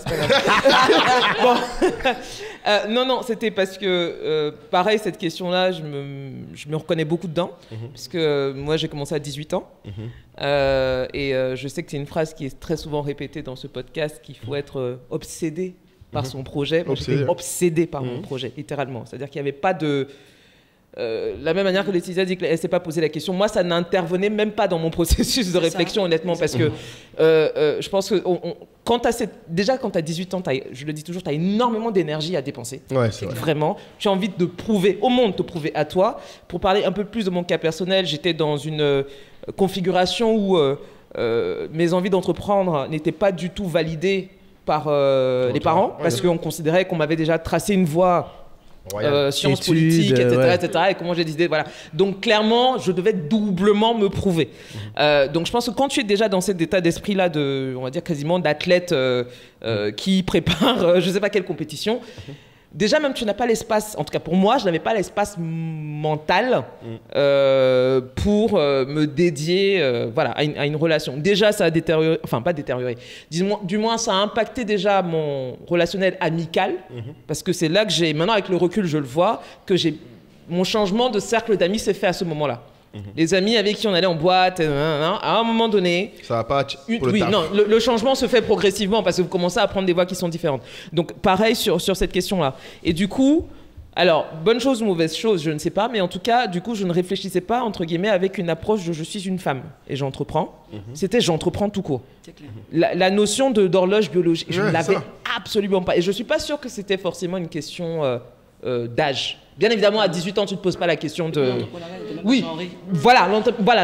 Non, non, c'était parce que, pareil, cette question-là, je me reconnais beaucoup dedans. Parce que moi, j'ai commencé à 18 ans. Et je sais que c'est une phrase qui est très souvent répétée dans ce podcast, qu'il faut être obsédé par son projet. Moi, j'étais obsédée par mon projet, littéralement. C'est-à-dire qu'il n'y avait pas de... la même manière que Leticia dit qu'elle ne s'est pas posé la question, moi, ça n'intervenait même pas dans mon processus de réflexion, honnêtement, parce que je pense que... Déjà, quand tu as 18 ans, je le dis toujours, tu as énormément d'énergie à dépenser. Ouais, c'est vrai. Vraiment, j'ai envie de prouver au monde, de prouver à toi. Pour parler un peu plus de mon cas personnel, j'étais dans une configuration où mes envies d'entreprendre n'étaient pas du tout validées par les parents, parce qu'on considérait qu'on m'avait déjà tracé une voie sciences politiques, etc., etc., et comment j'ai décidé, voilà. Donc clairement, je devais doublement me prouver. Donc je pense que quand tu es déjà dans cet état d'esprit-là, on va dire quasiment d'athlète qui prépare je ne sais pas quelle compétition, déjà même tu n'as pas l'espace, en tout cas pour moi, je n'avais pas l'espace mental pour me dédier à une relation. Déjà ça a détérioré, enfin pas détérioré, du moins ça a impacté déjà mon relationnel amical, parce que c'est là que j'ai, maintenant avec le recul je le vois, que j'ai mon changement de cercle d'amis s'est fait à ce moment-là. Les amis avec qui on allait en boîte, à un moment donné... Ça va pas pour le taf. Non, le changement se fait progressivement parce que vous commencez à prendre des voies qui sont différentes. Donc, pareil sur cette question-là. Et du coup, alors, bonne chose ou mauvaise chose, je ne sais pas, mais en tout cas, du coup, je ne réfléchissais pas, entre guillemets, avec une approche de « je suis une femme et j'entreprends ». C'était « j'entreprends tout court ». La notion d'horloge biologique, je ne l'avais absolument pas. Et je ne suis pas sûre que c'était forcément une question d'âge. Bien évidemment, à 18 ans, tu ne te poses pas la question de... Oui, voilà,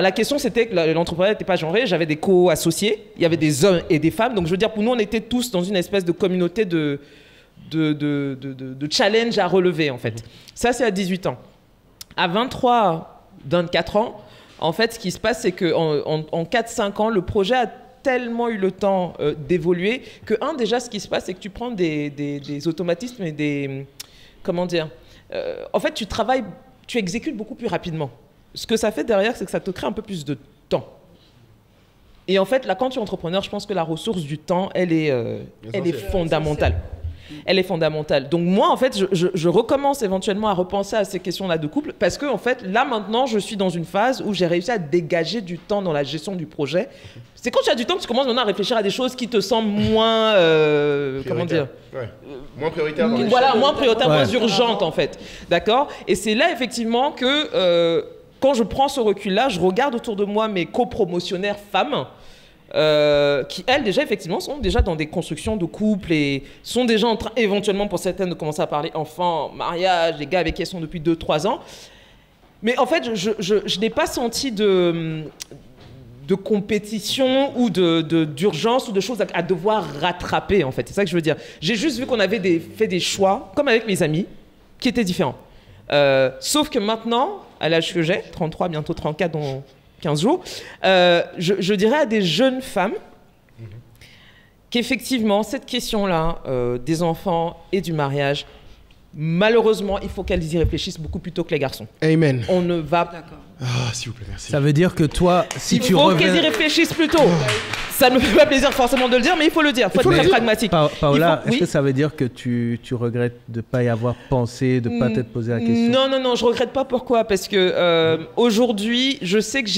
la question c'était que l'entrepreneuriat n'était pas genré, j'avais des co-associés, il y avait des hommes et des femmes, donc je veux dire, pour nous, on était tous dans une espèce de communauté de challenge à relever, en fait. Ça, c'est à 18 ans. À 23, 24 ans, en fait, ce qui se passe, c'est qu'en 4-5 ans, le projet a tellement eu le temps d'évoluer que, déjà, ce qui se passe, c'est que tu prends des automatismes et des... Comment dire ? En fait, tu exécutes beaucoup plus rapidement. Ce que ça fait derrière, c'est que ça te crée un peu plus de temps. Et en fait, là, quand tu es entrepreneur, je pense que la ressource du temps, elle est fondamentale. elle est fondamentale. Donc moi, en fait, je recommence éventuellement à repenser à ces questions-là de couple parce que, en fait, là, maintenant, je suis dans une phase où j'ai réussi à dégager du temps dans la gestion du projet. C'est quand tu as du temps que tu commences maintenant à réfléchir à des choses qui te semblent moins... comment dire, ouais. Moins prioritaires. Voilà, moins prioritaires, ouais. Moins urgentes, en fait. D'accord. Et c'est là, effectivement, que... quand je prends ce recul-là, je regarde autour de moi mes copromotionnaires femmes qui, elles, déjà, effectivement, sont déjà dans des constructions de couple et sont déjà en train, éventuellement, pour certaines, de commencer à parler enfants, mariage, les gars avec qui elles sont depuis 2-3 ans. Mais en fait, je n'ai pas senti de compétition ou d'urgence ou de choses à devoir rattraper, en fait. C'est ça que je veux dire. J'ai juste vu qu'on avait fait des choix, comme avec mes amis, qui étaient différents. Sauf que maintenant... à l'âge que j'ai, 33, bientôt 34 dans 15 jours, je dirais à des jeunes femmes qu'effectivement, cette question-là, des enfants et du mariage, malheureusement, il faut qu'elles y réfléchissent beaucoup plus tôt que les garçons. Amen. On ne va pas... Ah, s'il vous plaît, merci. Ça veut dire que toi, si il tu reviens... Il faut qu'elles y réfléchissent plus tôt. Ça ne me fait pas plaisir forcément de le dire, mais il faut le dire. Il faut être très pragmatique. Paola, est-ce que ça veut dire que tu regrettes de ne pas y avoir pensé, de ne pas t'être posé la question? Non, non, non, je ne regrette pas. Pourquoi? Parce que aujourd'hui, je sais que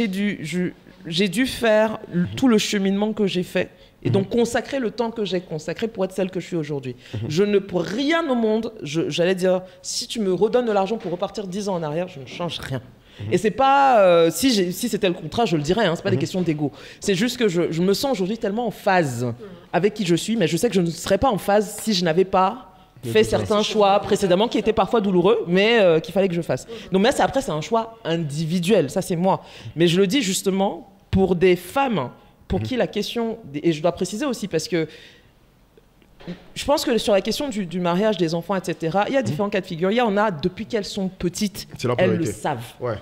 j'ai dû faire tout le cheminement que j'ai fait et donc consacrer le temps que j'ai consacré pour être celle que je suis aujourd'hui. Je ne, pour rien au monde, j'allais dire, si tu me redonnes de l'argent pour repartir 10 ans en arrière, je ne change rien. Et c'est pas, si c'était le contrat, je le dirais, hein, c'est pas des questions d'ego. C'est juste que je me sens aujourd'hui tellement en phase avec qui je suis, mais je sais que je ne serais pas en phase si je n'avais pas fait certains choix précédemment qui étaient parfois douloureux, mais qu'il fallait que je fasse. Donc là, après, c'est un choix individuel, ça c'est moi. Mais je le dis justement pour des femmes, pour qui la question, et je dois préciser aussi parce que je pense que sur la question du mariage, des enfants, etc., il y a différents cas de figure. Il y en a, depuis qu'elles sont petites, elles le savent. Ouais.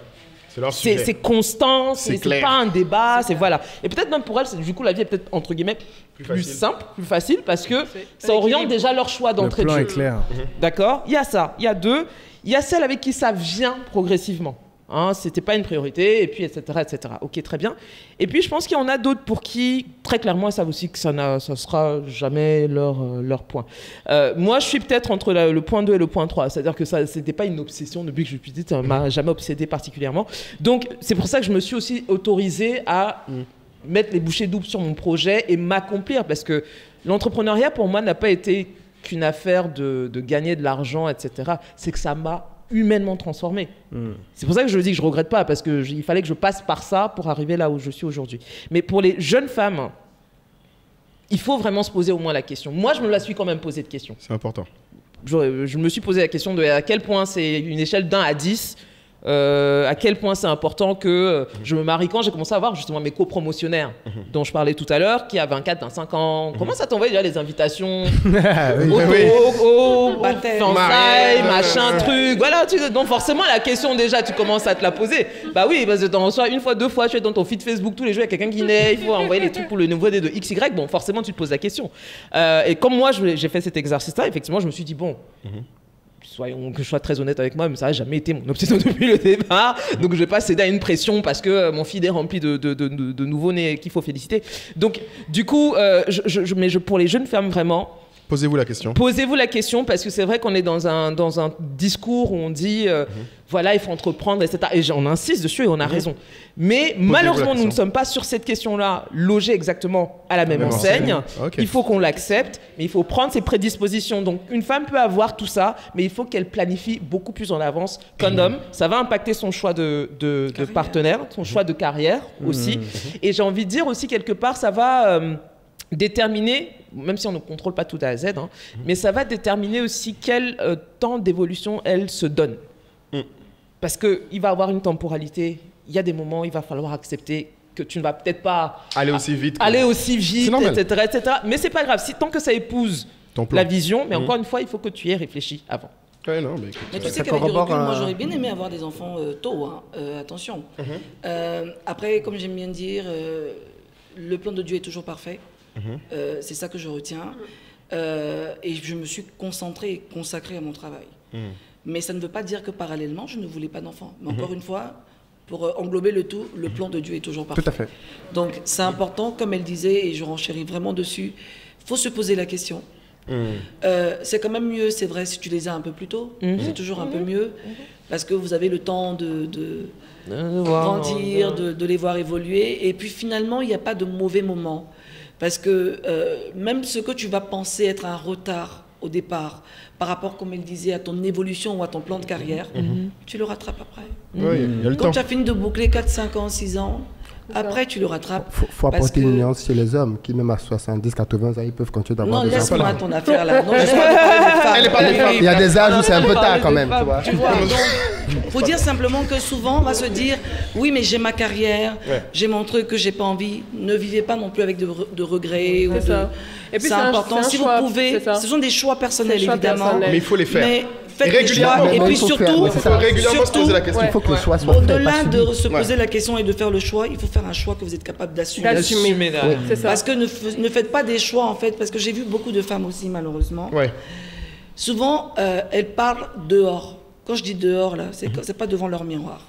C'est constant, c'est pas un débat, c'est voilà. Et peut-être même pour elles, du coup, la vie est peut-être, entre guillemets, plus simple, plus facile, parce que ça oriente déjà leur choix d'entrée de jeu. Le plan est clair. D'accord ? Il y a ça, il y a deux. Il y a celle avec qui ça vient progressivement. Hein, c'était pas une priorité, et puis etc., etc. Ok, très bien. Et puis je pense qu'il y en a d'autres pour qui, très clairement, elles savent aussi que ça ne sera jamais leur point. Moi, je suis peut-être entre le point 2 et le point 3, c'est-à-dire que ça, c'était pas une obsession depuis que je suis petite, ça m'a jamais obsédée particulièrement. Donc, c'est pour ça que je me suis aussi autorisée à mettre les bouchées doubles sur mon projet et m'accomplir, parce que l'entrepreneuriat, pour moi, n'a pas été qu'une affaire de gagner de l'argent, etc. C'est que ça m'a humainement transformée. C'est pour ça que je dis que je ne regrette pas, parce qu'il fallait que je passe par ça pour arriver là où je suis aujourd'hui. Mais pour les jeunes femmes, il faut vraiment se poser au moins la question. Moi, je me la suis quand même posée de question. C'est important. Je me suis posé la question de à quel point c'est une échelle d'1 à 10, à quel point c'est important que je me marie. Quand j'ai commencé à voir justement mes copromotionnaires dont je parlais tout à l'heure, qui a 24, 25 ans, comment ça t'envoyait déjà les invitations au fiançailles, machin, truc. Voilà, donc forcément la question déjà, tu commences à te la poser. Bah oui, parce que t'en reçois une fois, deux fois, tu es dans ton feed Facebook tous les jours, il y a quelqu'un qui naît, il faut envoyer les trucs pour le nouveau dé de XY. Bon, forcément tu te poses la question. Et comme moi j'ai fait cet exercice-là, effectivement je me suis dit bon... que je sois très honnête avec moi, mais ça n'a jamais été mon obsession depuis le départ, donc je ne vais pas céder à une pression parce que mon feed est rempli de nouveaux-nés qu'il faut féliciter. Donc du coup, pour les jeunes femmes vraiment, posez-vous la question. Posez-vous la question, parce que c'est vrai qu'on est dans un discours où on dit voilà, il faut entreprendre, etc. Et on insiste dessus et on a raison. Mais malheureusement, nous ne sommes pas sur cette question-là logés exactement à la même enseigne. Okay. Il faut qu'on l'accepte, mais il faut prendre ses prédispositions. Donc une femme peut avoir tout ça, mais il faut qu'elle planifie beaucoup plus en avance qu'un homme. Ça va impacter son choix de partenaire, son choix de carrière aussi. Et j'ai envie de dire aussi quelque part, ça va... déterminer, même si on ne contrôle pas tout à Z, hein, mais ça va déterminer aussi quel temps d'évolution elle se donne. Parce qu'il va y avoir une temporalité, il y a des moments où il va falloir accepter que tu ne vas peut-être pas aller aussi vite, etc., etc. Mais c'est pas grave, tant que ça épouse la vision, mais encore une fois, il faut que tu y aies réfléchi avant. Ouais, non, mais écoute, mais tu sais qu'avec du recul, moi j'aurais bien aimé avoir des enfants tôt, hein, attention. Après, comme j'aime bien dire, le plan de Dieu est toujours parfait. C'est ça que je retiens, et je me suis concentrée et consacrée à mon travail. Mais ça ne veut pas dire que parallèlement je ne voulais pas d'enfant. Mais encore une fois, pour englober le tout, le plan de Dieu est toujours parfait. Tout à fait. Donc c'est important, comme elle disait, et je renchéris vraiment dessus, il faut se poser la question. C'est quand même mieux, c'est vrai, si tu les as un peu plus tôt. C'est toujours un peu mieux, parce que vous avez le temps de grandir, de les voir évoluer. Et puis finalement, il n'y a pas de mauvais moment. Parce que même ce que tu vas penser être un retard au départ, par rapport, comme elle disait, à ton évolution ou à ton plan de carrière, tu le rattrapes après. Quand tu as fini de boucler 4, 5 ans, 6 ans, après tu le rattrapes. Il faut apporter une nuance chez les hommes qui, même à 70, 80 ans, ils peuvent continuer d'avoir des enfants. Non, laisse-moi ton affaire là. Non, elle est pas des femmes. Il y a des âges où c'est un peu tard quand même. Tu vois, il faut dire simplement que souvent on va se dire oui, mais j'ai ma carrière, j'ai mon truc que j'ai pas envie. Ne vivez pas non plus avec de regrets. C'est important. Si vous pouvez, ce sont des choix personnels évidemment. Mais il faut les faire. Mais faites régulièrement. Et puis surtout, il faut régulièrement se poser la question. Il faut que le choix soit fait. Au-delà de se poser la question et de faire le choix, il faut faire un choix que vous êtes capable d'assumer. D'assumer, parce que ne faites pas des choix en fait, parce que j'ai vu beaucoup de femmes aussi malheureusement. Souvent, elles parlent dehors. Quand je dis dehors là, c'est pas devant leur miroir.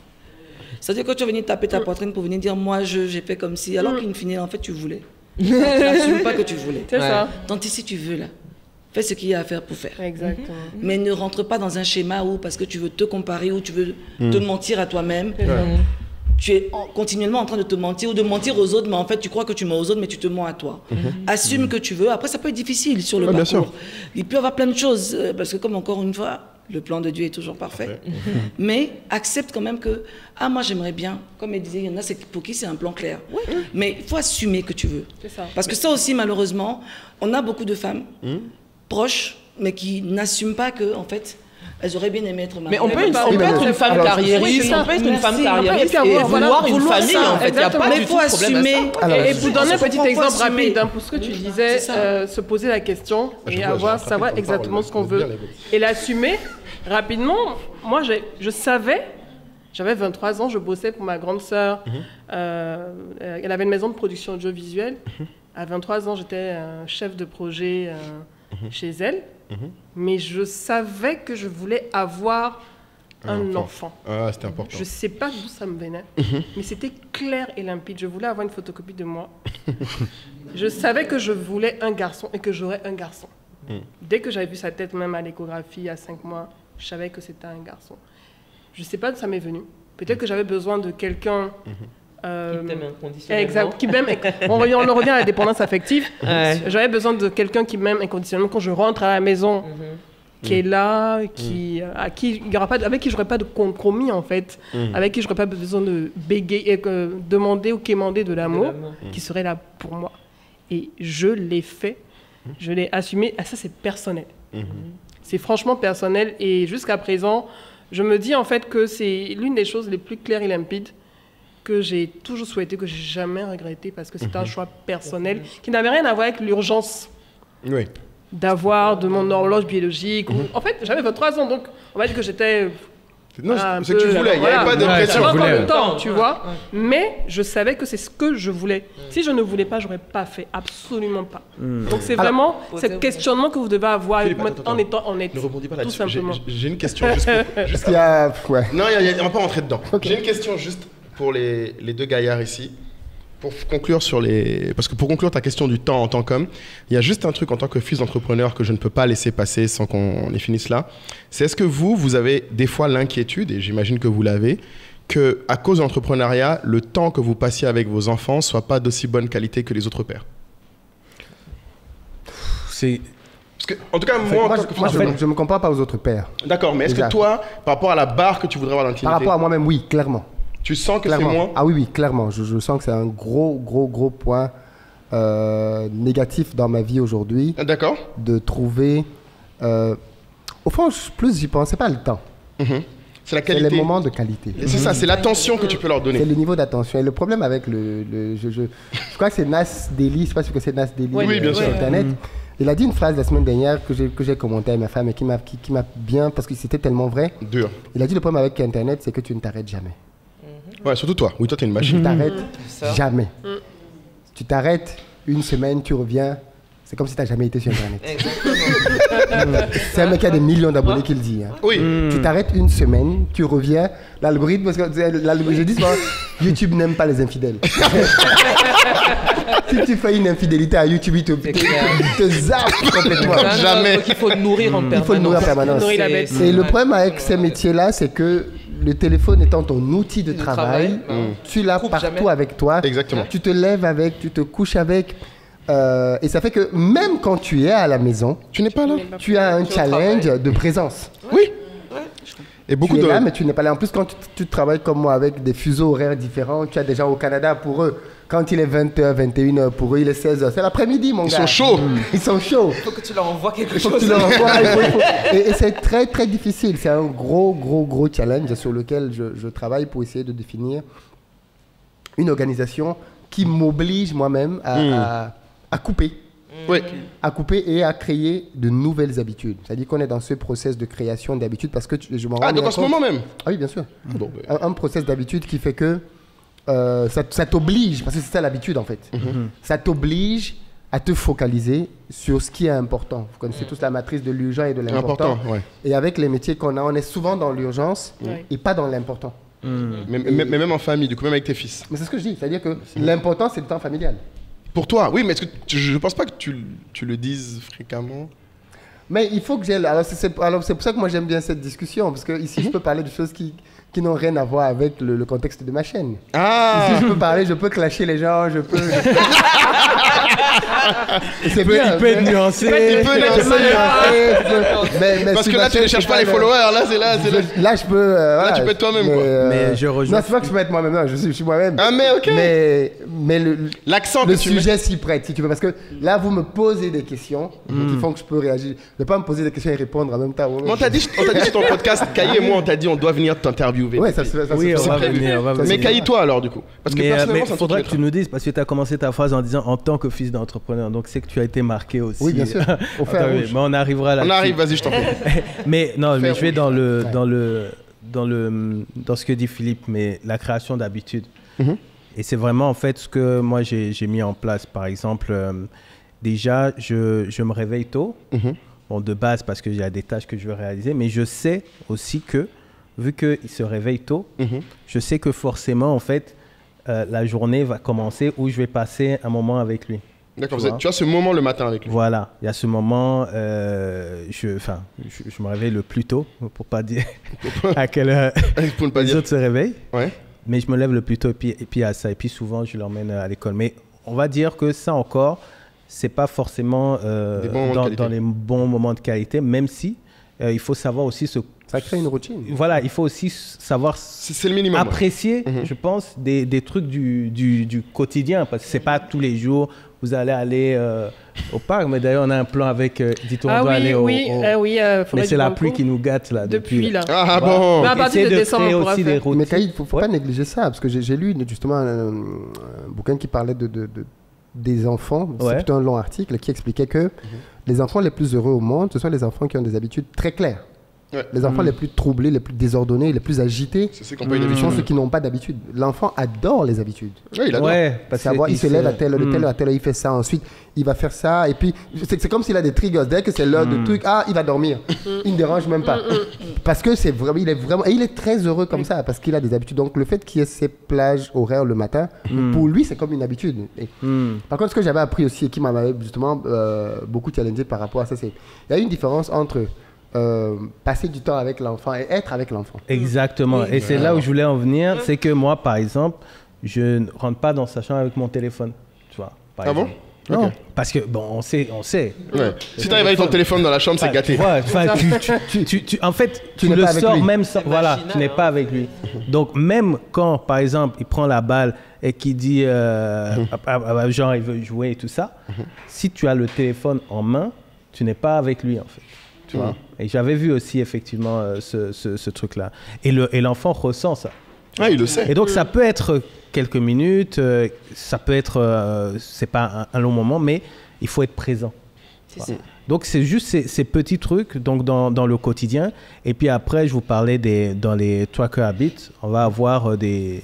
C'est-à-dire que tu vas venir taper ta poitrine pour venir dire moi j'ai fait comme si, alors qu'in fine en fait tu voulais. Tu n'assumes pas que tu voulais. C'est ça. Tant ici tu veux là. Fais ce qu'il y a à faire pour faire. Exactement. Mais ne rentre pas dans un schéma où, parce que tu veux te comparer ou tu veux te mentir à toi-même, tu es continuellement en train de te mentir ou de mentir aux autres, mais en fait, tu crois que tu mens aux autres, mais tu te mens à toi. Assume que tu veux. Après, ça peut être difficile sur le parcours. Bien sûr. Il peut y avoir plein de choses, parce que comme encore une fois, le plan de Dieu est toujours parfait. Mais accepte quand même que, ah, moi, j'aimerais bien. Comme elle disait, il y en a pour qui c'est un plan clair. Mais il faut assumer que tu veux. Ça. Parce que ça aussi, malheureusement, on a beaucoup de femmes proches, mais qui n'assument pas que, en fait, elles auraient bien aimé être mariées. Mais on peut être une femme carriériste, on peut être une femme carriériste et vouloir une famille, en fait. Il n'y a pas du tout de problème à ça. Et pour donner un petit exemple rapide, pour ce que tu disais, se poser la question et savoir exactement ce qu'on veut. Et l'assumer rapidement. Moi, je savais, j'avais 23 ans, je bossais pour ma grande sœur. Elle avait une maison de production audiovisuelle. À 23 ans, j'étais chef de projet chez elle, mais je savais que je voulais avoir un enfant. Ah, c'était important. Je ne sais pas d'où ça me venait, mais c'était clair et limpide. Je voulais avoir une photocopie de moi. Je savais que je voulais un garçon et que j'aurais un garçon. Dès que j'avais vu sa tête, même à l'échographie, à 5 mois, je savais que c'était un garçon. Je ne sais pas d'où ça m'est venu. Peut-être que j'avais besoin de quelqu'un... qui t'aime inconditionnellement. Exact, qui m'aime. On revient à la dépendance affective. J'avais besoin de quelqu'un qui m'aime inconditionnellement quand je rentre à la maison, qui est là, avec qui je n'aurais pas de compromis en fait, avec qui je n'aurais pas besoin de bégayer, demander ou quémander de l'amour, qui serait là pour moi. Et je l'ai fait, je l'ai assumé. Ah, ça, c'est personnel. C'est franchement personnel. Et jusqu'à présent, je me dis en fait que c'est l'une des choses les plus claires et limpides que j'ai toujours souhaité, que j'ai jamais regretté, parce que c'est un choix personnel qui n'avait rien à voir avec l'urgence d'avoir de mon horloge biologique. En fait, j'avais 23 ans, donc on va dire que j'étais... Non, c'est que tu voulais, il n'y avait pas de pression. J'avais encore le temps, tu vois, mais je savais que c'est ce que je voulais. Si je ne voulais pas, je n'aurais pas fait, absolument pas. Donc c'est vraiment ce questionnement que vous devez avoir en étant honnête. Ne rebondis pas là-dessus, j'ai une question. Non, on va pas rentrer dedans. J'ai une question juste... pour les deux gaillards ici, pour conclure sur les... Parce que pour conclure ta question du temps en tant qu'homme, il y a juste un truc en tant que fils d'entrepreneur que je ne peux pas laisser passer sans qu'on les finisse là. C'est est-ce que vous avez des fois l'inquiétude, et j'imagine que vous l'avez, qu'à cause de l'entrepreneuriat, le temps que vous passiez avec vos enfants ne soit pas d'aussi bonne qualité que les autres pères? C'est... Parce que, en tout cas, moi, je ne me compare pas aux autres pères. D'accord, mais est-ce que toi, par rapport à la barre que tu voudrais avoir dans l'intimité... Par rapport à moi-même, oui, clairement. Tu sens que c'est moins? Ah oui, clairement. Je sens que c'est un gros point négatif dans ma vie aujourd'hui. D'accord. De trouver... au fond, plus j'y pense, c'est pas le temps. C'est la qualité. C'est les moments de qualité. C'est ça, c'est l'attention que tu peux leur donner. C'est le niveau d'attention. Et le problème avec je crois que c'est Nas Daily, je ne sais pas si c'est Nas Daily. Oui, bien sûr. Sur Internet. Il a dit une phrase la semaine dernière que j'ai commentée à ma femme et qui m'a bien... Parce que c'était tellement vrai. Dur. Il a dit le problème avec Internet, c'est que tu ne t'arrêtes jamais. Ouais, surtout toi. Oui, toi, t'es une machine. Tu t'arrêtes jamais. Tu t'arrêtes une semaine, tu reviens. C'est comme si t'as jamais été sur Internet. Exactement. C'est un mec qui a des millions d'abonnés qui le dit. Hein. Oui. Tu t'arrêtes une semaine, tu reviens. L'algorithme, parce que je dis souvent, YouTube n'aime pas les infidèles. Si tu fais une infidélité à YouTube, il te zappe complètement. Jamais. Donc, il faut nourrir en permanence. Il faut le nourrir en permanence. Et le problème avec ces métiers-là, c'est que le téléphone étant ton outil de travail, tu l'as partout avec toi. Exactement. Tu te lèves avec, tu te couches avec. Et ça fait que même quand tu es à la maison, tu n'es pas là. Tu as un challenge de présence. Oui. Et beaucoup tu es là, mais tu n'es pas là. En plus, quand tu travailles comme moi avec des fuseaux horaires différents, tu as des gens au Canada pour eux. Quand il est 20h, 21h, pour eux, il est 16h. C'est l'après-midi, mon gars. Ils sont chauds. Ils sont chauds. Il faut que tu leur envoies quelque chose. Et c'est très, très difficile. C'est un gros, gros, gros challenge sur lequel je travaille pour essayer de définir une organisation qui m'oblige moi-même à couper. Oui. À couper et à créer de nouvelles habitudes. C'est-à-dire qu'on est dans ce process de création d'habitudes parce que je m'en rends compte. Ah, donc en ce moment même ? Ah oui, bien sûr. Bon, ben... un process d'habitude qui fait que ça t'oblige, parce que c'est ça l'habitude en fait, ça t'oblige à te focaliser sur ce qui est important. Vous connaissez tous la matrice de l'urgent et de l'important. Ouais. Et avec les métiers qu'on a, on est souvent dans l'urgence et pas dans l'important. Mais même en famille, du coup, même avec tes fils. Mais c'est ce que je dis, c'est-à-dire que l'important, c'est le temps familial. Pour toi, oui, mais est-ce que je ne pense pas que tu le dises fréquemment. Mais il faut que j'aille. Alors, c'est pour ça que moi, j'aime bien cette discussion, parce que ici, je peux parler de choses qui n'ont rien à voir avec le contexte de ma chaîne. Ah. Ici, je peux parler, je peux clasher les gens, je peux... il peut être nuancé. Il peut être nuancé. Parce que là, tu ne cherches pas les followers. Là, je peux... Là, tu peux être toi-même, quoi. Mais je rejoins... Non, c'est pas que je peux être moi-même. Je suis moi-même. Ah, mais OK. Mais l'accent que tu mets... Le sujet s'y prête, si tu veux. Parce que là, vous me posez des questions qui font que je peux réagir. Ne pas me poser des questions et répondre en même temps. On t'a dit sur ton podcast, Kahi et moi, on t'a dit on doit venir t'interviewer. Oui, ça, on va venir. Mais Kahi, toi, alors, du coup. Parce que personnellement, il faudrait que tu nous dises, parce que tu as commencé ta phrase en disant en tant que fils d'entrepreneur, donc c'est que tu as été marqué aussi. Oui, bien sûr. Au fer rouge. Mais on arrivera là. On arrive, vas-y, je t'en prie. Mais non, mais je vais dans ce que dit Philippe, mais la création d'habitude. Et c'est vraiment en fait ce que moi j'ai mis en place. Par exemple, déjà, je me réveille tôt. Bon, de base, parce qu'il y a des tâches que je veux réaliser, mais je sais aussi que, vu qu'il se réveille tôt, je sais que forcément, en fait, la journée va commencer où je vais passer un moment avec lui. D'accord, tu as ce moment le matin avec lui. Voilà, il y a ce moment, je me réveille le plus tôt, pour ne pas dire à quelle heure les autres se réveillent. Ouais. Mais je me lève le plus tôt et puis à ça. Et puis souvent, je l'emmène à l'école. Mais on va dire que ça encore, ce n'est pas forcément dans les bons moments de qualité, même si il faut savoir aussi se... Ça crée une routine. Voilà, il faut aussi savoir le minimum, apprécier, je pense, des trucs du quotidien. Parce que ce n'est pas tous les jours, vous allez aller au parc. Mais d'ailleurs, on a un plan avec... Dit-on, on doit aller au... Mais c'est la pluie qui nous gâte, là. Depuis là. Ah bon, à partir de décembre, on pourra faire. Mais Kahi, il ne faut pas négliger ça. Parce que j'ai lu, justement, un bouquin qui parlait des enfants. C'est plutôt un long article qui expliquait que les enfants les plus heureux au monde, ce sont les enfants qui ont des habitudes très claires. Ouais. Les enfants les plus troublés, les plus désordonnés, les plus agités, sont ceux qui n'ont pas d'habitude. L'enfant adore les habitudes. Oui, il adore. Ouais, parce il se lève à telle heure, à telle heure, il fait ça, ensuite il va faire ça. Et puis, c'est comme s'il a des triggers. Dès que c'est l'heure de truc, il va dormir. Il ne dérange même pas. Parce que c'est vraiment, et il est très heureux comme ça, parce qu'il a des habitudes. Donc, le fait qu'il y ait ces plages horaires le matin, pour lui, c'est comme une habitude. Par contre, ce que j'avais appris aussi et qui m'avait justement beaucoup challengé par rapport à ça, c'est qu'il y a une différence entre... passer du temps avec l'enfant et être avec l'enfant. Exactement. Et c'est là où je voulais en venir, c'est que moi, par exemple, je ne rentre pas dans sa chambre avec mon téléphone. Tu vois, par exemple. Bon? Non. Okay. Parce que, bon, on sait. Ouais. Si tu arrives avec ton téléphone dans la chambre, c'est gâté. Ouais, en fait, tu le sors même sans... Voilà, tu n'es pas avec lui. Donc, même quand, par exemple, il prend la balle et qu'il dit, genre, il veut jouer et tout ça, si tu as le téléphone en main, tu n'es pas avec lui, en fait. Tu vois? Et j'avais vu aussi effectivement ce truc-là. Et l'enfant ressent ça. Ah, il le sait. Et donc ça peut être quelques minutes, ça peut être, c'est pas un long moment, mais il faut être présent. Voilà. Donc c'est juste ces petits trucs donc dans le quotidien. Et puis après, je vous parlais dans les Tracker Habit, on va avoir des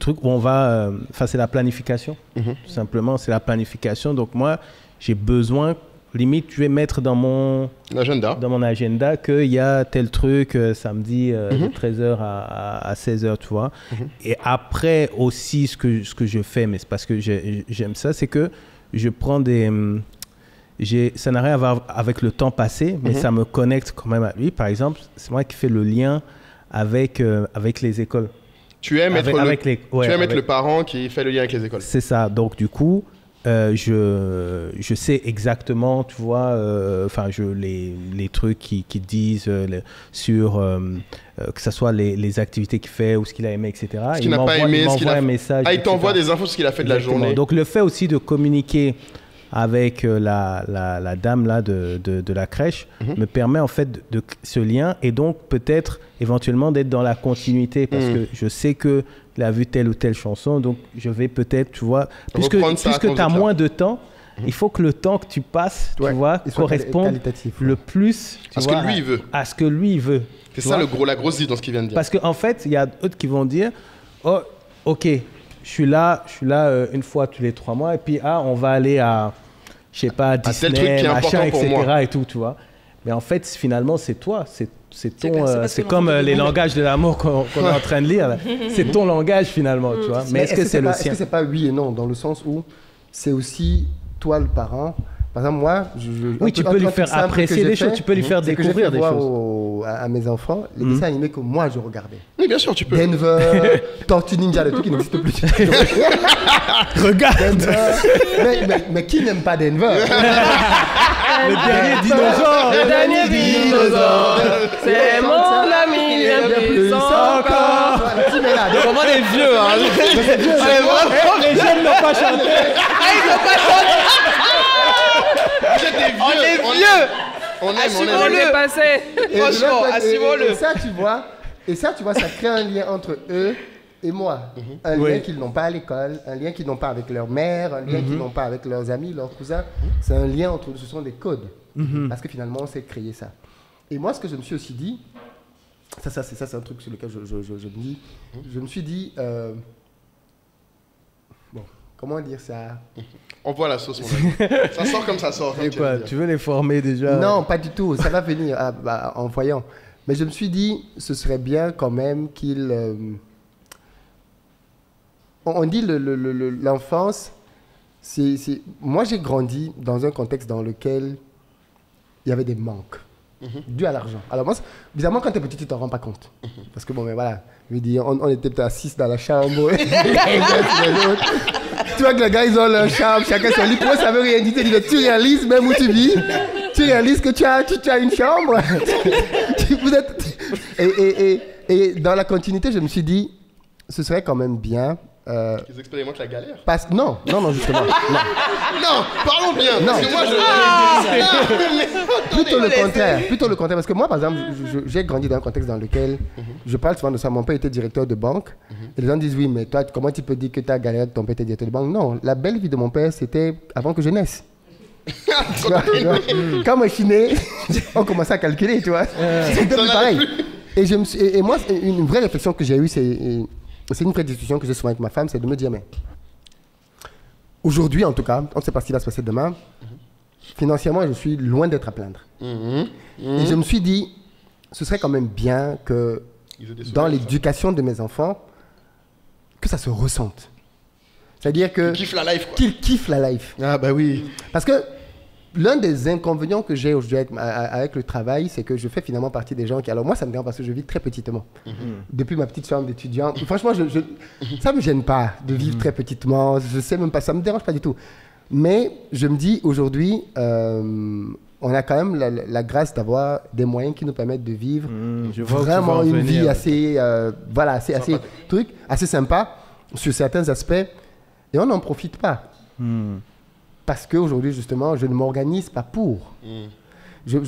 trucs où on va... Enfin, c'est la planification, tout simplement. C'est la planification. Donc moi, j'ai besoin limite, je vais mettre dans mon agenda, qu'il y a tel truc samedi de 13h à 16h, tu vois. Et après aussi, ce que je fais, mais c'est parce que j'aime ça, c'est que je prends des... Ça n'a rien à voir avec le temps passé, mais ça me connecte quand même à lui. Par exemple, c'est moi qui fais le lien avec les écoles. Tu aimes être le parent qui fait le lien avec les écoles. C'est ça. Donc, du coup... je sais exactement, tu vois, les trucs qui disent sur que ce soit les activités qu'il fait ou ce qu'il a aimé, etc. Ce qu'il n'a pas aimé, ce qu'il a fait. Un message, il t'envoie des infos sur ce qu'il a fait de la journée. Donc le fait aussi de communiquer avec la dame là de la crèche me permet en fait de ce lien et donc peut-être éventuellement d'être dans la continuité parce que je sais que il a vu telle ou telle chanson, donc je vais peut-être, tu vois, puisque tu as moins de temps, il faut que le temps que tu passes, tu vois, corresponde le plus à ce que lui il veut. C'est ça la grosse idée dans ce qu'il vient de dire. Parce qu'en fait, il y a d'autres qui vont dire, oh, ok, je suis là une fois tous les 3 mois, et puis on va aller à, je sais pas, Disney, machin, etc. et tout, tu vois. Mais en fait, finalement, c'est toi, c'est comme les langages de l'amour qu'on est en train de lire. C'est ton langage finalement, tu vois. Mais est-ce que c'est le sien? Est-ce que c'est pas oui et non, dans le sens où c'est aussi toi le parent. Par exemple, moi, oui, tu peux lui faire apprécier des choses, tu peux lui faire découvrir des choses. À mes enfants, les dessins animés que moi je regardais. Oui, bien sûr, tu peux. Denver, Tortue Ninja, le truc qui n'existe plus. Regarde. Mais qui n'aime pas Denver? Le dernier dinosaure, c'est mon ami, il n'aime encore. C'est vraiment des vieux, hein. Les jeunes n'ont pas chanté. Ils n'ont pas chanté. On est vieux. On aime, assumons-le. Franchement, assumons-le. Et ça, tu vois, ça crée un lien entre eux et moi. Un lien qu'ils n'ont pas à l'école, un lien qu'ils n'ont pas avec leur mère, un lien qu'ils n'ont pas avec leurs amis, leurs cousins. C'est un lien entre eux, ce sont des codes. Parce que finalement, on sait créer ça. Et moi, ce que je me suis aussi dit, ça c'est un truc sur lequel je me suis dit, bon, comment dire ça? On voit la sauce, ça sort comme ça sort. Et quoi, tu veux les former déjà? Non, pas du tout, ça va venir en voyant. Mais je me suis dit, ce serait bien quand même qu'ils... On dit l'enfance, c'est... Moi, j'ai grandi dans un contexte dans lequel il y avait des manques dus à l'argent. Alors moi, bizarrement, quand tu es petit, tu t'en rends pas compte. Parce que bon, mais voilà, je veux dire, on était peut-être à 6 dans la chambre. Tu vois que les gars, ils ont leur chambre, chacun son lit. Pour eux, ça veut rien dire. Tu réalises même où tu vis. Tu réalises que tu as une chambre. Et dans la continuité, je me suis dit, ce serait quand même bien... Ils expérimentent la galère. Non, justement. Non, parlons bien. Non. Parce que moi, plutôt le contraire. Parce que moi, par exemple, j'ai grandi dans un contexte dans lequel je parle souvent de ça. Mon père était directeur de banque. Et les gens disent, oui, mais toi, comment tu peux dire que tu as galéré, ton père était directeur de banque? Non, la belle vie de mon père, c'était avant que je naisse. Quand moi je suis né, on commençait à calculer, tu vois. C'était plus pareil. Et moi, une vraie réflexion que j'ai eue, c'est une vraie discussion que j'ai souvent avec ma femme, c'est de me dire, mais aujourd'hui en tout cas, on ne sait pas ce qui va se passer demain, financièrement je suis loin d'être à plaindre. Et je me suis dit, ce serait quand même bien que dans l'éducation de mes enfants, que ça se ressente. C'est-à-dire qu'ils kiffent la life, quoi. Qu'ils kiffent la life. Ah bah oui. Parce que l'un des inconvénients que j'ai aujourd'hui avec le travail, c'est que je fais finalement partie des gens qui... Alors moi, ça me dérange parce que je vis très petitement. Depuis ma petite chambre d'étudiant. Franchement, ça ne me gêne pas de vivre très petitement. Je sais même pas, ça ne me dérange pas du tout. Mais je me dis, aujourd'hui, on a quand même la grâce d'avoir des moyens qui nous permettent de vivre vraiment une vie assez... voilà, assez sympa sur certains aspects. Et on n'en profite pas. Parce qu'aujourd'hui, justement, je ne m'organise pas pour. La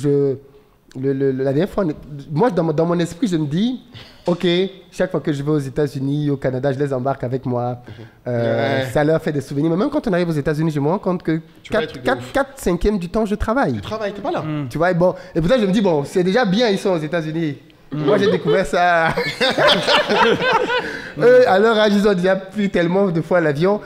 dernière fois, moi, dans mon esprit, je me dis, OK, chaque fois que je vais aux États-Unis, au Canada, je les embarque avec moi. Ça leur fait des souvenirs. Mais même quand on arrive aux États-Unis, je me rends compte que 4/5 du temps, je travaille. Tu travailles, t'es pas là. Tu vois, bon, et peut-être je me dis, bon, c'est déjà bien, ils sont aux États-Unis. Moi, j'ai découvert ça. Eux, à leur âge, ils ont déjà pris tellement de fois l'avion.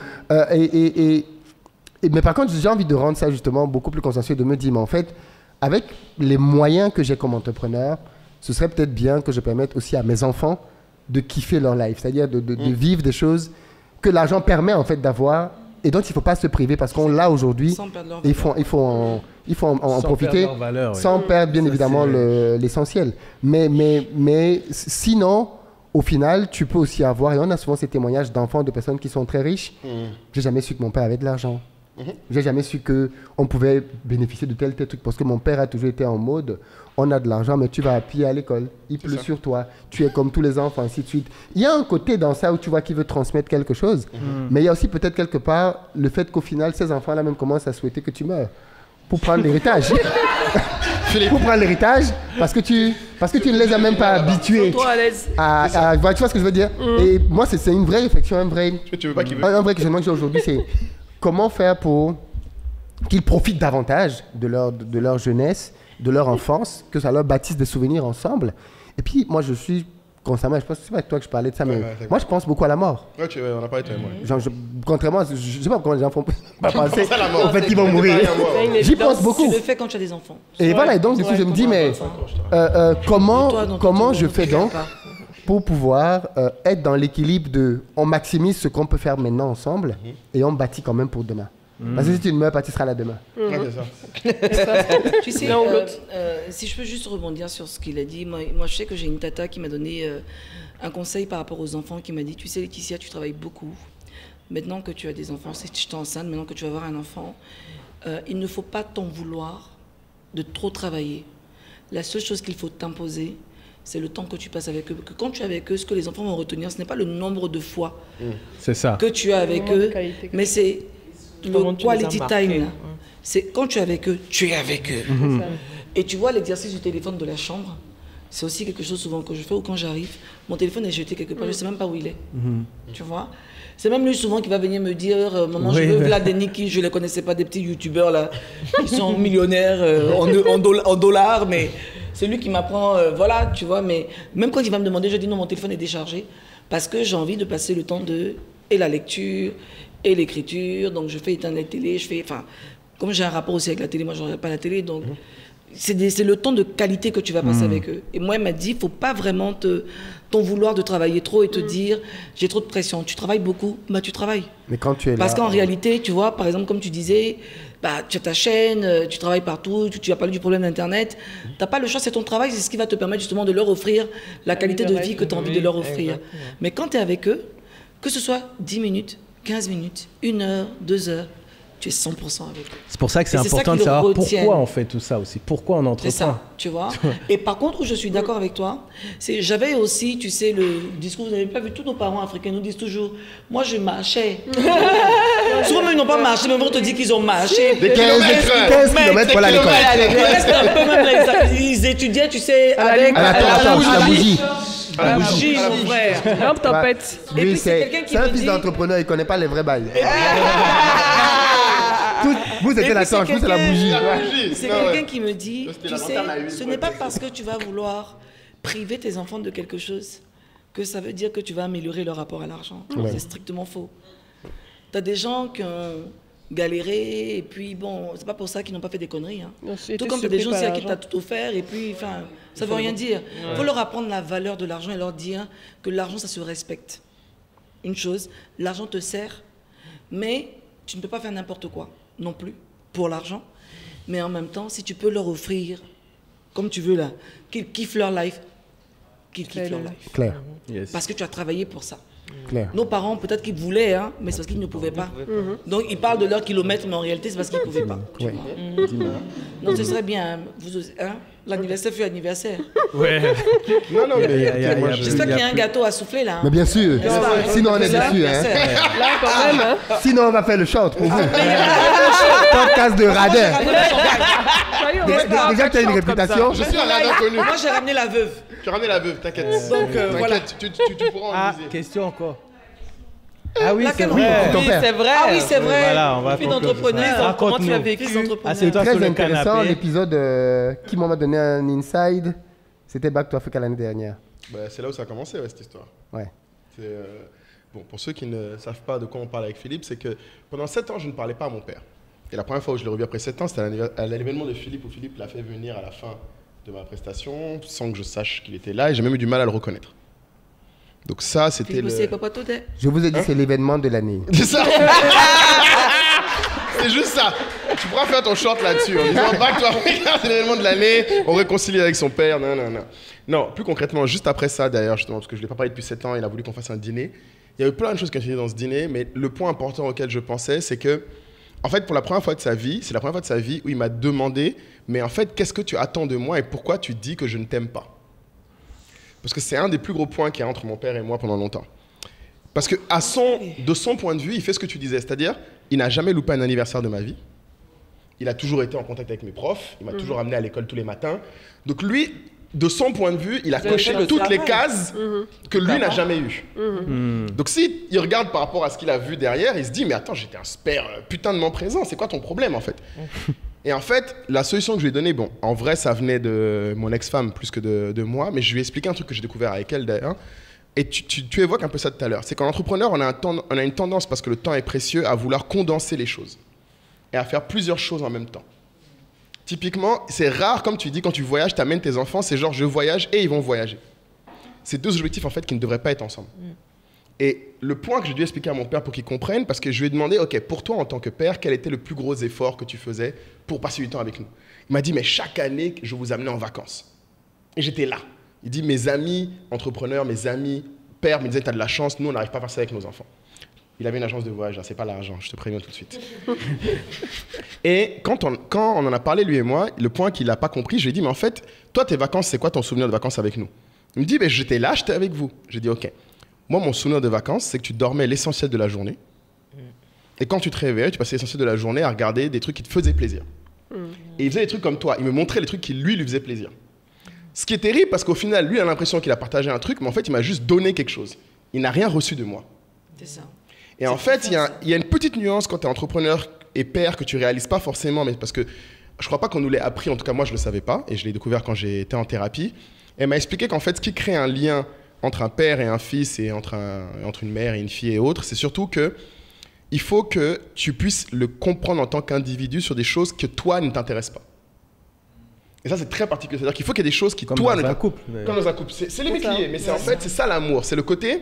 Mais par contre, j'ai envie de rendre ça justement beaucoup plus consensuel, de me dire, mais en fait, avec les moyens que j'ai comme entrepreneur, ce serait peut-être bien que je permette aussi à mes enfants de kiffer leur life, c'est-à-dire de vivre des choses que l'argent permet en fait d'avoir et dont il ne faut pas se priver parce qu'on l'a aujourd'hui et il faut en profiter valeur, oui. Sans perdre bien ça, évidemment l'essentiel. Mais sinon, au final, tu peux aussi avoir, et on a souvent ces témoignages d'enfants, de personnes qui sont très riches, j'ai jamais su que mon père avait de l'argent. J'ai jamais su qu'on pouvait bénéficier de tel truc parce que mon père a toujours été en mode on a de l'argent mais tu vas à pied à l'école, il pleut sur toi, tu es comme tous les enfants, ainsi de suite. Il y a un côté dans ça où tu vois qu'il veut transmettre quelque chose, mais il y a aussi peut-être quelque part le fait qu'au final ces enfants là même commencent à souhaiter que tu meurs pour prendre l'héritage. Pour prendre l'héritage parce que tu ne les as même pas habitués à tu vois ce que je veux dire. Et moi c'est une vraie réflexion, un vrai questionnement que j'ai aujourd'hui, c'est comment faire pour qu'ils profitent davantage de leur jeunesse, de leur enfance, que ça leur bâtisse des souvenirs ensemble. Et puis, moi, je suis constamment, je pense que c'est pas avec toi que je parlais de ça, mais moi, je pense beaucoup à la mort. Ouais, on n'a pas été moi. Genre, contrairement, je ne sais pas comment les gens font pas penser au fait qu'ils vont mourir. J'y pense beaucoup. Tu le fais quand tu as des enfants. Et voilà, et donc, du coup, je me dis, mais comment je fais donc pour pouvoir être dans l'équilibre de on maximise ce qu'on peut faire maintenant ensemble et on bâtit quand même pour demain. Parce que si tu ne meurs pas, tu seras là demain. Tu sais, si je peux juste rebondir sur ce qu'il a dit, moi je sais que j'ai une tata qui m'a donné un conseil par rapport aux enfants, qui m'a dit, tu sais Laeticia, tu travailles beaucoup. Maintenant que tu as des enfants, si tu es enceinte, maintenant que tu vas avoir un enfant, il ne faut pas t'en vouloir de trop travailler. La seule chose qu'il faut t'imposer, c'est le temps que tu passes avec eux. Que quand tu es avec eux, ce que les enfants vont retenir, ce n'est pas le nombre de fois que tu es avec eux, mais c'est le quality time. Ouais. C'est quand tu es avec eux, tu es avec eux. Et tu vois l'exercice du téléphone de la chambre, c'est aussi quelque chose souvent que je fais, ou quand j'arrive, mon téléphone est jeté quelque part, je ne sais même pas où il est. Tu vois? C'est même lui souvent qui va venir me dire « Maman, je veux Vlad et Niki, je ne les connaissais pas, des petits youtubeurs là, ils sont millionnaires en dollars, mais... » C'est lui qui m'apprend, voilà, tu vois, mais même quand il va me demander, je dis non, mon téléphone est déchargé parce que j'ai envie de passer le temps de, et la lecture, et l'écriture, donc je fais éteindre la télé, je fais, enfin, comme j'ai un rapport aussi avec la télé, moi je ne regarde pas la télé, donc c'est le temps de qualité que tu vas passer avec eux. Et moi, elle m'a dit, il ne faut pas vraiment t'en vouloir de travailler trop et te dire, j'ai trop de pression, tu travailles beaucoup, bah tu travailles. Mais quand tu es là, parce qu'en réalité, tu vois, par exemple, comme tu disais, bah, tu as ta chaîne, tu travailles partout, tu as parlé du problème d'Internet. Tu n'as pas le choix, c'est ton travail, c'est ce qui va te permettre justement de leur offrir la qualité de vie que tu as envie de leur offrir. Exactement. Mais quand tu es avec eux, que ce soit 10 minutes, 15 minutes, 1 heure, 2 heures, tu es 100% avec eux. C'est pour ça que c'est important de savoir pourquoi on fait tout ça aussi, pourquoi on entreprend. C'est ça, tu vois. Et par contre, je suis d'accord avec toi, j'avais aussi, tu sais, le discours, vous n'avez pas vu, tous nos parents africains nous disent toujours, moi je marchais. Souvent, ils n'ont pas marché, mais on te dit qu'ils ont marché. Des 15 km pour aller à l'école. Ils étudiaient, tu sais, avec la bougie. Ah, bougie, mon frère. Lampe tempête. Et puis c'est quelqu'un qui me dit... C'est un fils d'entrepreneur, il ne connaît pas les vrais bails. Vous, c'était la torche, vous, c'est la bougie. C'est quelqu'un qui me dit, tu sais, ce n'est pas parce que tu vas vouloir priver tes enfants de quelque chose que ça veut dire que tu vas améliorer leur rapport à l'argent. C'est strictement faux. Tu as des gens qui ont galéré, et puis bon, c'est pas pour ça qu'ils n'ont pas fait des conneries. Tout comme tu as des gens aussi à qui tu as tout offert, et puis enfin, ça ne veut rien dire. Il faut leur apprendre la valeur de l'argent et leur dire que l'argent, ça se respecte. Une chose, l'argent te sert, mais tu ne peux pas faire n'importe quoi non plus pour l'argent. Mais en même temps, si tu peux leur offrir, comme tu veux là, qu'ils kiffent leur life, qu'ils kiffent leur life. Claire. Parce que tu as travaillé pour ça. Claire. Nos parents, peut-être qu'ils voulaient, hein, mais c'est parce qu'ils ne pouvaient pas. Donc, ils parlent de leurs kilomètres, mais en réalité, c'est parce qu'ils ne pouvaient pas. Donc, ce serait bien, hein, l'anniversaire fut anniversaire. J'espère qu'il y a un gâteau à souffler, là. Hein. Mais bien sûr, sinon on est déçus. Hein. Là, quand même. Hein. Sinon, on va faire le short pour vous. Podcast de radin. Déjà, tu as une réputation. Je suis un radin connu. Moi, j'ai ramené la veuve. Tu as ramené la veuve, t'inquiète. Donc, voilà. Tu pourras en utiliser. Question encore. Ah oui, c'est vrai. Ah oui, c'est vrai. Voilà, on va faire d'entrepreneur. Comment tu as vécu d'entrepreneur? C'est très intéressant l'épisode qui m'a donné un inside. C'était Back to Africa l'année dernière. Bah, c'est là où ça a commencé, ouais, cette histoire. Ouais. Bon, pour ceux qui ne savent pas de quoi on parle avec Philippe, c'est que pendant 7 ans, je ne parlais pas à mon père. Et la première fois où je l'ai revu après 7 ans, c'était à l'événement de Philippe, où Philippe l'a fait venir à la fin de ma prestation, sans que je sache qu'il était là, et j'ai même eu du mal à le reconnaître. Donc ça, c'était le... Je vous ai dit, c'est l'événement de l'année. C'est ça. C'est juste ça. Tu pourras faire ton short là-dessus. En disant, back to Africa, c'est l'événement de l'année. On réconcilie avec son père. Non, non, non. Non, plus concrètement, juste après ça, d'ailleurs, justement, parce que je ne l'ai pas parlé depuis 7 ans, il a voulu qu'on fasse un dîner. Il y avait plein de choses qui ont été dans ce dîner, mais le point important auquel je pensais, c'est que, en fait, pour la première fois de sa vie, c'est la première fois de sa vie où il m'a demandé, mais en fait, qu'est-ce que tu attends de moi et pourquoi tu dis que je ne t'aime pas? Parce que c'est un des plus gros points qu'il y a entre mon père et moi pendant longtemps. Parce que de son point de vue, il fait ce que tu disais, c'est-à-dire, il n'a jamais loupé un anniversaire de ma vie. Il a toujours été en contact avec mes profs, il m'a toujours amené à l'école tous les matins. Donc lui, de son point de vue, il a coché toutes les cases que lui n'a jamais eues. Donc s'il regarde par rapport à ce qu'il a vu derrière, il se dit, mais attends, j'étais un super putain de mon présent, c'est quoi ton problème en fait? Et en fait, la solution que je lui ai donnée, bon, en vrai, ça venait de mon ex-femme plus que de moi, mais je lui ai expliqué un truc que j'ai découvert avec elle d'ailleurs, et tu évoques un peu ça tout à l'heure, c'est qu'en entrepreneur, on a une tendance, parce que le temps est précieux, à vouloir condenser les choses et à faire plusieurs choses en même temps. Typiquement, c'est rare, comme tu dis, quand tu voyages, tu amènes tes enfants, c'est genre je voyage et ils vont voyager. C'est deux objectifs en fait qui ne devraient pas être ensemble. Et le point que j'ai dû expliquer à mon père pour qu'il comprenne, parce que je lui ai demandé, ok, pour toi en tant que père, quel était le plus gros effort que tu faisais pour passer du temps avec nous? Il m'a dit, mais chaque année, je vous amenais en vacances. Et j'étais là. Il dit, mes amis entrepreneurs, mes amis pères me disaient, t'as de la chance, nous on n'arrive pas à faire ça avec nos enfants. Il avait une agence de voyage, hein, c'est pas l'argent, je te préviens tout de suite. Et quand on en a parlé, lui et moi, le point qu'il n'a pas compris, je lui ai dit, mais en fait, toi tes vacances, c'est quoi ton souvenir de vacances avec nous? Il me dit, mais j'étais là, j'étais avec vous. J'ai dit, ok. Moi, mon souvenir de vacances, c'est que tu dormais l'essentiel de la journée. Et quand tu te réveillais, tu passais l'essentiel de la journée à regarder des trucs qui te faisaient plaisir. Et il faisait des trucs comme toi. Il me montrait les trucs qui, lui, faisaient plaisir. Ce qui est terrible parce qu'au final, lui, il a l'impression qu'il a partagé un truc, mais en fait, il m'a juste donné quelque chose. Il n'a rien reçu de moi. C'est ça. Et en fait, il y a une petite nuance quand tu es entrepreneur et père que tu ne réalises pas forcément, mais parce que je ne crois pas qu'on nous l'ait appris. En tout cas, moi, je ne le savais pas et je l'ai découvert quand j'étais en thérapie. Elle m'a expliqué qu'en fait, ce qui crée un lien entre un père et un fils et entre une mère et une fille et autres, c'est surtout qu'il faut que tu puisses le comprendre en tant qu'individu sur des choses que toi ne t'intéressent pas. Et ça, c'est très particulier. C'est-à-dire qu'il faut qu'il y ait des choses qui, toi, ne t'intéressent pas. Comme dans un couple. C'est les métiers, mais en fait, c'est ça l'amour. C'est le côté...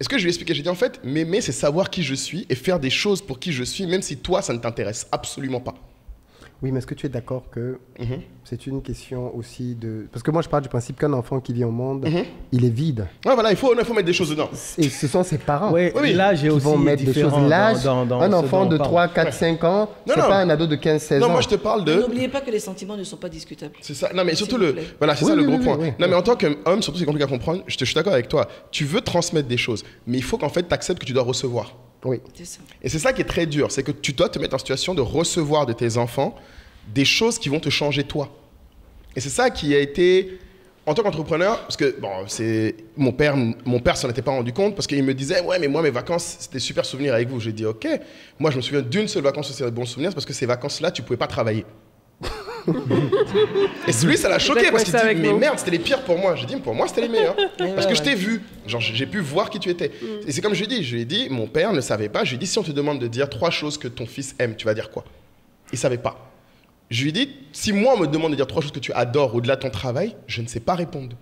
Est-ce que je lui ai expliqué? J'ai dit, en fait, m'aimer, c'est savoir qui je suis et faire des choses pour qui je suis, même si toi, ça ne t'intéresse absolument pas. Oui, mais est-ce que tu es d'accord que c'est une question aussi de... Parce que moi, je parle du principe qu'un enfant qui vient au monde, il est vide. Ouais, voilà, il faut mettre des choses dedans. Et ce sont ses parents. Ouais, oui, l'âge est aussi différent. L'âge, un enfant de 3, 4, 5 ans, c'est pas un ado de 15, 16 ans. Non, moi, je te parle de... N'oubliez pas que les sentiments ne sont pas discutables. C'est ça. Non, mais surtout, voilà, c'est ça le gros point. Non, mais en tant qu'homme, surtout, c'est compliqué à comprendre. Je suis d'accord avec toi. Tu veux transmettre des choses, mais il faut qu'en fait, tu acceptes que tu dois recevoir. Oui. Et c'est ça qui est très dur, c'est que tu dois te mettre en situation de recevoir de tes enfants des choses qui vont te changer toi. Et c'est ça qui a été, en tant qu'entrepreneur, parce que bon, mon père s'en était pas rendu compte parce qu'il me disait, ouais, mais moi mes vacances c'était super souvenir avec vous. J'ai dit, ok, moi je me souviens d'une seule vacance où c'était bon souvenir, parce que ces vacances-là tu pouvais pas travailler. Et celui, ça l'a choqué parce qu'il dit, mais merde, c'était les pires pour moi. J'ai dit, pour moi, c'était les meilleurs. Parce que je t'ai vu. Genre, j'ai pu voir qui tu étais. Et c'est comme je lui ai dit, mon père ne savait pas. Je lui ai dit, si on te demande de dire 3 choses que ton fils aime, tu vas dire quoi? Il savait pas. Je lui ai dit, si moi, on me demande de dire 3 choses que tu adores au-delà de ton travail, je ne sais pas répondre.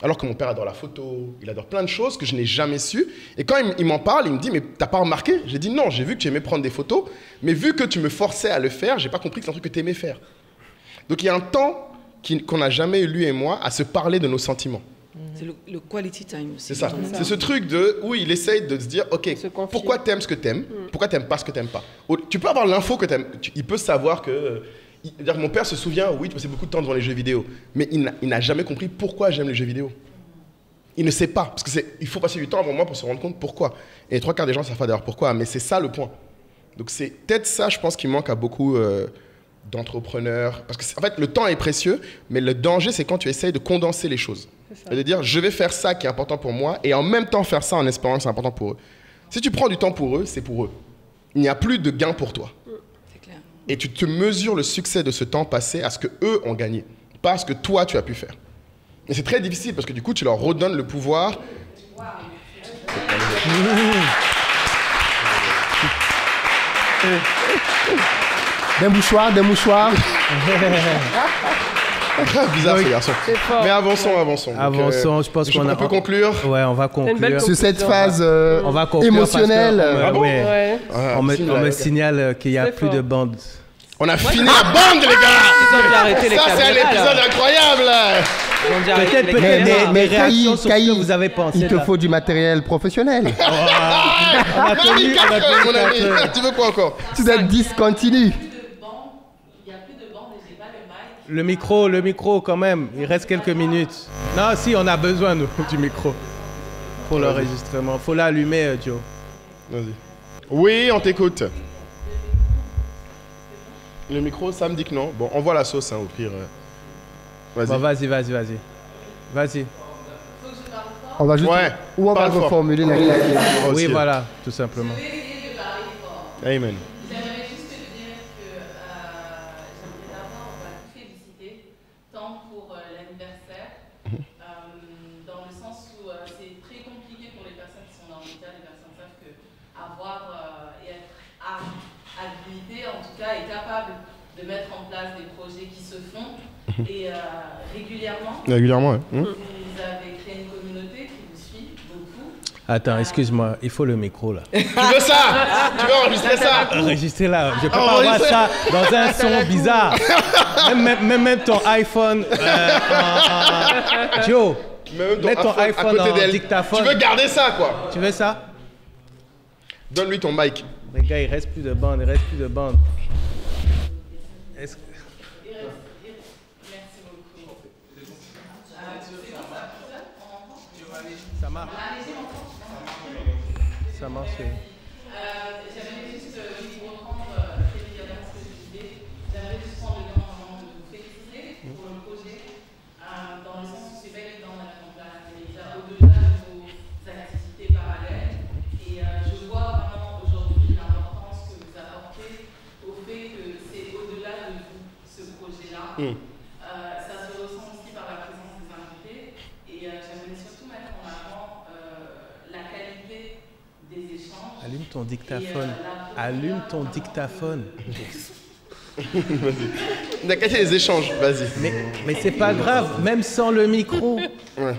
Alors que mon père adore la photo, il adore plein de choses que je n'ai jamais su. Et quand il m'en parle, il me dit, mais t'as pas remarqué? J'ai dit, non, j'ai vu que tu aimais prendre des photos, mais vu que tu me forçais à le faire, j'ai pas compris que c'est un truc que tu aimais faire. Donc il y a un temps qu'on n'a jamais eu, lui et moi, à se parler de nos sentiments. C'est le quality time aussi. C'est ça, c'est ce truc de, où il essaye de se dire, ok, pourquoi t'aimes ce que t'aimes, pourquoi t'aimes pas ce que t'aimes pas. Tu peux avoir l'info que t'aimes, il peut savoir que... Mon père se souvient, oui, tu passais beaucoup de temps devant les jeux vidéo, mais il n'a jamais compris pourquoi j'aime les jeux vidéo. Il ne sait pas, parce qu'il faut passer du temps avant moi pour se rendre compte pourquoi. Et 3/4 des gens ne savent pas d'ailleurs pourquoi, mais c'est ça le point. Donc c'est peut-être ça, je pense, qui manque à beaucoup d'entrepreneurs. Parce que en fait, le temps est précieux, mais le danger, c'est quand tu essayes de condenser les choses. Et de dire, je vais faire ça qui est important pour moi, et en même temps faire ça en espérant que c'est important pour eux. Si tu prends du temps pour eux, c'est pour eux. Il n'y a plus de gain pour toi. Et tu te mesures le succès de ce temps passé à ce qu'eux ont gagné, pas à ce que toi, tu as pu faire. Et c'est très difficile parce que du coup, tu leur redonnes le pouvoir. Wow. Des mouchoirs. Bizarre ce garçon. Mais avançons. Donc, je pense qu'on peut conclure. Ouais, on va conclure. Sur cette phase émotionnelle. On me signale qu'il n'y a plus de bande. On a fini la bande, les gars. Ça, c'est un épisode incroyable. Mais Kahi, vous avez pensé, il te faut du matériel professionnel. Tu veux quoi encore? Tu dois discontinuer. Le micro quand même, il reste quelques minutes. Non, si, on a besoin nous, du micro pour l'enregistrement. Faut l'allumer, Joe. Vas-y. Oui, on t'écoute. Le micro, ça me dit que non. Bon, on voit la sauce, hein, au pire. Vas-y. Bon, vas-y. On va juste... Ouais. Ou on va reformuler la question. Oui, voilà, tout simplement. Amen. Et régulièrement, ouais. Vous avez créé une communauté qui vous suit beaucoup. Attends, excuse-moi, il faut le micro là. Tu veux ça? Tu veux enregistrer ça? Enregistrer là, je peux pas avoir ça dans un son bizarre. Même ton iPhone. Joe, mets ton iPhone en dictaphone. Tu veux garder ça quoi? Tu veux ça? Donne-lui ton mic. Les gars, il reste plus de bande, Est-ce que... Ça marche. J'aimerais juste reprendre ce que je disais. J'aimerais juste prendre le temps de vous féliciter pour le projet, dans le sens où c'est bel et dans la mise en place, au-delà de vos activités parallèles. Et je vois vraiment aujourd'hui l'importance que vous apportez au fait que c'est au-delà de vous, ce projet-là. Ça se ressent aussi par la présence des invités. Et j'aimerais surtout mettre en avant la qualité des échanges. Allume ton dictaphone. Vas-y. On a cassé les échanges, vas-y. Mais c'est pas grave, même sans le micro. Ouais.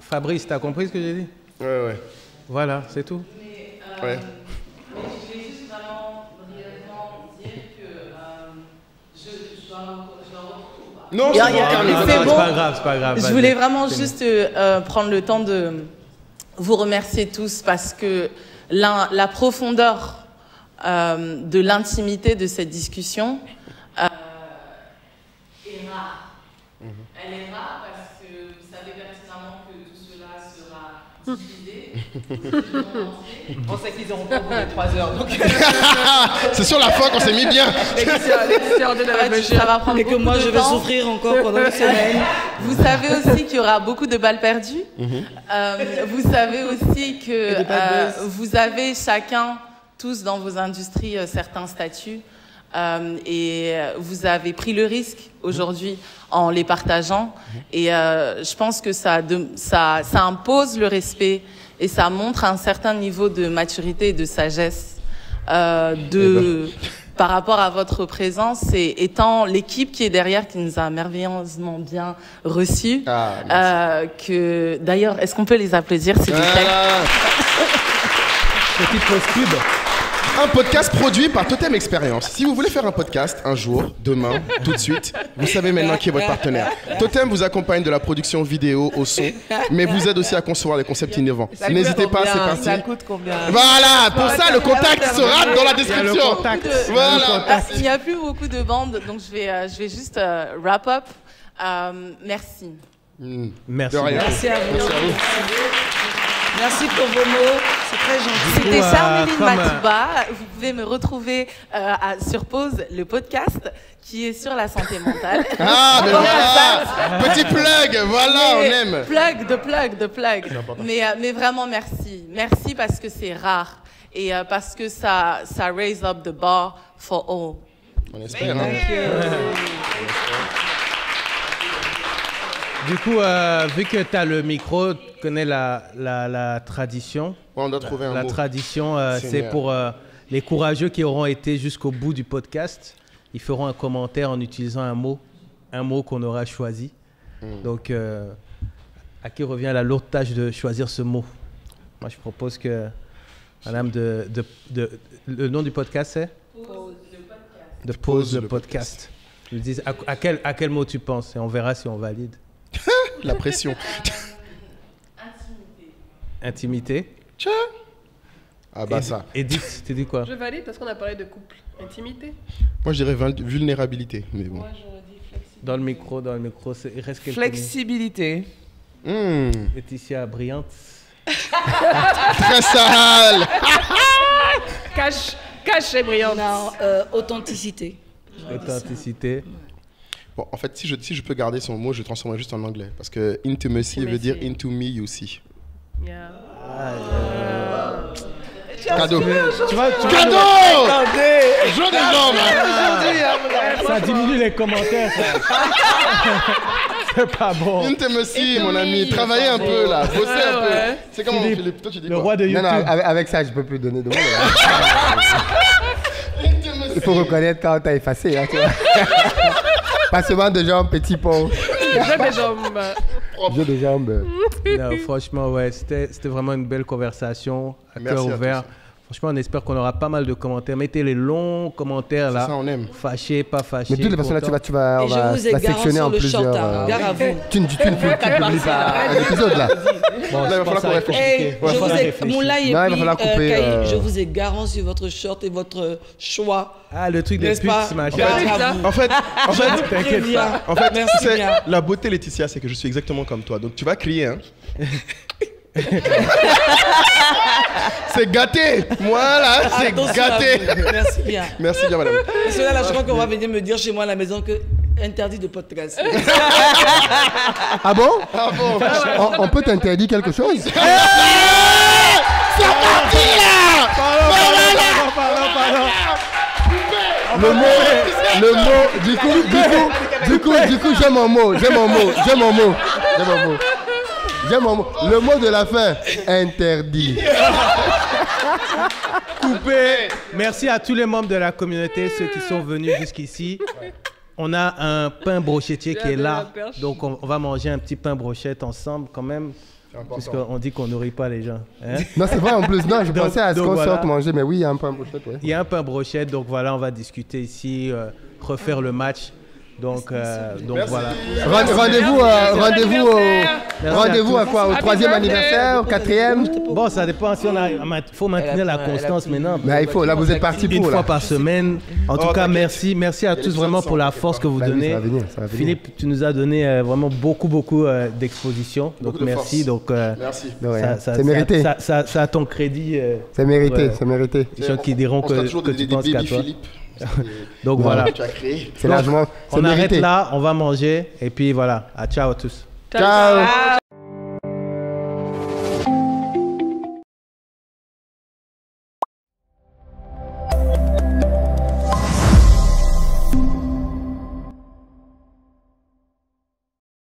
Fabrice, t'as compris ce que j'ai dit? Ouais. Voilà, c'est tout. Ouais. Non, c'est pas grave, Je voulais vraiment juste prendre le temps de vous remercier tous parce que la profondeur de l'intimité de cette discussion est rare. Elle est rare parce que vous savez pertinemment que tout cela sera diffusé. On sait qu'ils auront pas pour les 3 heures. C'est sur la fin qu'on s'est mis bien. Et que moi, je vais souffrir encore pendant une semaine. Vous savez aussi qu'il y aura beaucoup de balles perdues. Vous savez aussi que vous avez chacun, tous dans vos industries, certains statuts. Et vous avez pris le risque aujourd'hui en les partageant. Et je pense que ça impose le respect. Et ça montre un certain niveau de maturité et de sagesse par rapport à votre présence et étant l'équipe qui est derrière, qui nous a merveilleusement bien reçus. D'ailleurs, est-ce qu'on peut les applaudir, s'il vous plaît? Petite pause pub. Un podcast produit par Totem Expérience. Si vous voulez faire un podcast un jour, demain, tout de suite, vous savez maintenant qui est votre partenaire. Totem vous accompagne de la production vidéo au son, mais vous aide aussi à concevoir des concepts innovants. N'hésitez pas, c'est parti. Ça coûte combien? Voilà, pour ça, le contact sera dans la description. Il n'y a plus beaucoup de bandes, donc je vais juste wrap up. Merci. Merci. Merci à vous. Merci pour vos mots, c'est très gentil. C'était Charmeline Matuba. Vous pouvez me retrouver sur Pause, le podcast qui est sur la santé mentale. Petit plug, voilà, on aime. Plug. Mais vraiment merci. Merci parce que c'est rare et parce que ça raise up the bar for all. On espère. Thank you. Du coup, vu que tu as le micro, tu connais la tradition. Ouais, on a trouvé un mot. La tradition, c'est pour les courageux qui auront été jusqu'au bout du podcast. Ils feront un commentaire en utilisant un mot qu'on aura choisi. Mm. Donc, à qui revient la lourde tâche de choisir ce mot? Moi, je propose que madame le nom du podcast, c'est Pause le podcast. De Pause le podcast. Ils me disent à quel mot tu penses et on verra si on valide. La pression. Intimité. Intimité. Tcha. Ah bah ça. Edith, tu dis quoi? Je valide parce qu'on a parlé de couple. Intimité. Moi je dirais vulnérabilité, mais bon. Moi j'aurais dit flexibilité. Dans le micro, il reste quelque chose. Flexibilité. Leticia brillante. Très sale. Cache et brillante. Non, authenticité. Authenticité. Bon, en fait, si je peux garder son mot, je transformerai juste en anglais. Parce que intimacy veut dire into me, you see. Yeah. Ah, yeah. Cadeau. Cadeau. Jeu des hommes. Ça diminue les commentaires. C'est pas bon. Intimacy, mon ami. Travaillez un peu, là. Bossez un peu. C'est comme Philippe. Toi, tu dis quoi? Le roi de YouTube. Non, avec ça, je peux plus donner de mots. Il faut reconnaître quand t'as effacé. Hein, pas seulement de jambes, petit pont. Jeu de jambes. Non, franchement, ouais, c'était vraiment une belle conversation. À cœur ouvert. Franchement, on espère qu'on aura pas mal de commentaires. Mettez les longs commentaires là. Ça, on aime. Fâché, pas fâché. Mais toutes les personnes là, on va sectionner en plusieurs. Tu ne publies pas l'épisode là. Bon, là, il va falloir qu'on réfléchisse. Je vous ai garant sur votre short et votre choix. Ah, le truc des putes, machin. En fait, t'inquiète pas. En fait, la beauté, Leticia, c'est que je suis exactement comme toi. Donc, tu vas crier, hein. C'est gâté, voilà, c'est gâté. Merci bien, madame. Parce que là, je crois qu'on va venir me dire chez moi à la maison que interdit de podcast. Ah bon on peut t'interdire quelque chose? C'est parti là. Pardon. Le mot. Du coup, j'aime mon mot. Le mot de la fin, interdit. Coupé. Merci à tous les membres de la communauté, ceux qui sont venus jusqu'ici. On a un pain brochetier qui est là, donc on va manger un petit pain brochette ensemble quand même. Parce qu'on dit qu'on nourrit pas les gens. Hein? Non, c'est vrai en plus. Non, je pensais à ce qu'on sorte manger, mais oui, il y a un pain brochette. Ouais. Il y a un pain brochette, donc voilà, on va discuter ici, refaire le match. Donc voilà. Rendez-vous à quoi? Au troisième anniversaire, au quatrième? Bon, ça dépend. Si on a, faut maintenir la constance maintenant. Mais il faut. Là, vous êtes parti pour. Une fois par semaine. En tout cas, merci à tous vraiment pour la force que vous donnez. Philippe, tu nous as donné vraiment beaucoup d'exposition. Donc merci. Donc c'est mérité. Ça a ton crédit. C'est mérité. Les gens qui diront que tu penses qu'à toi. Donc voilà, c'est largement, on arrête là, on va manger et puis voilà, ciao à tous. Ciao.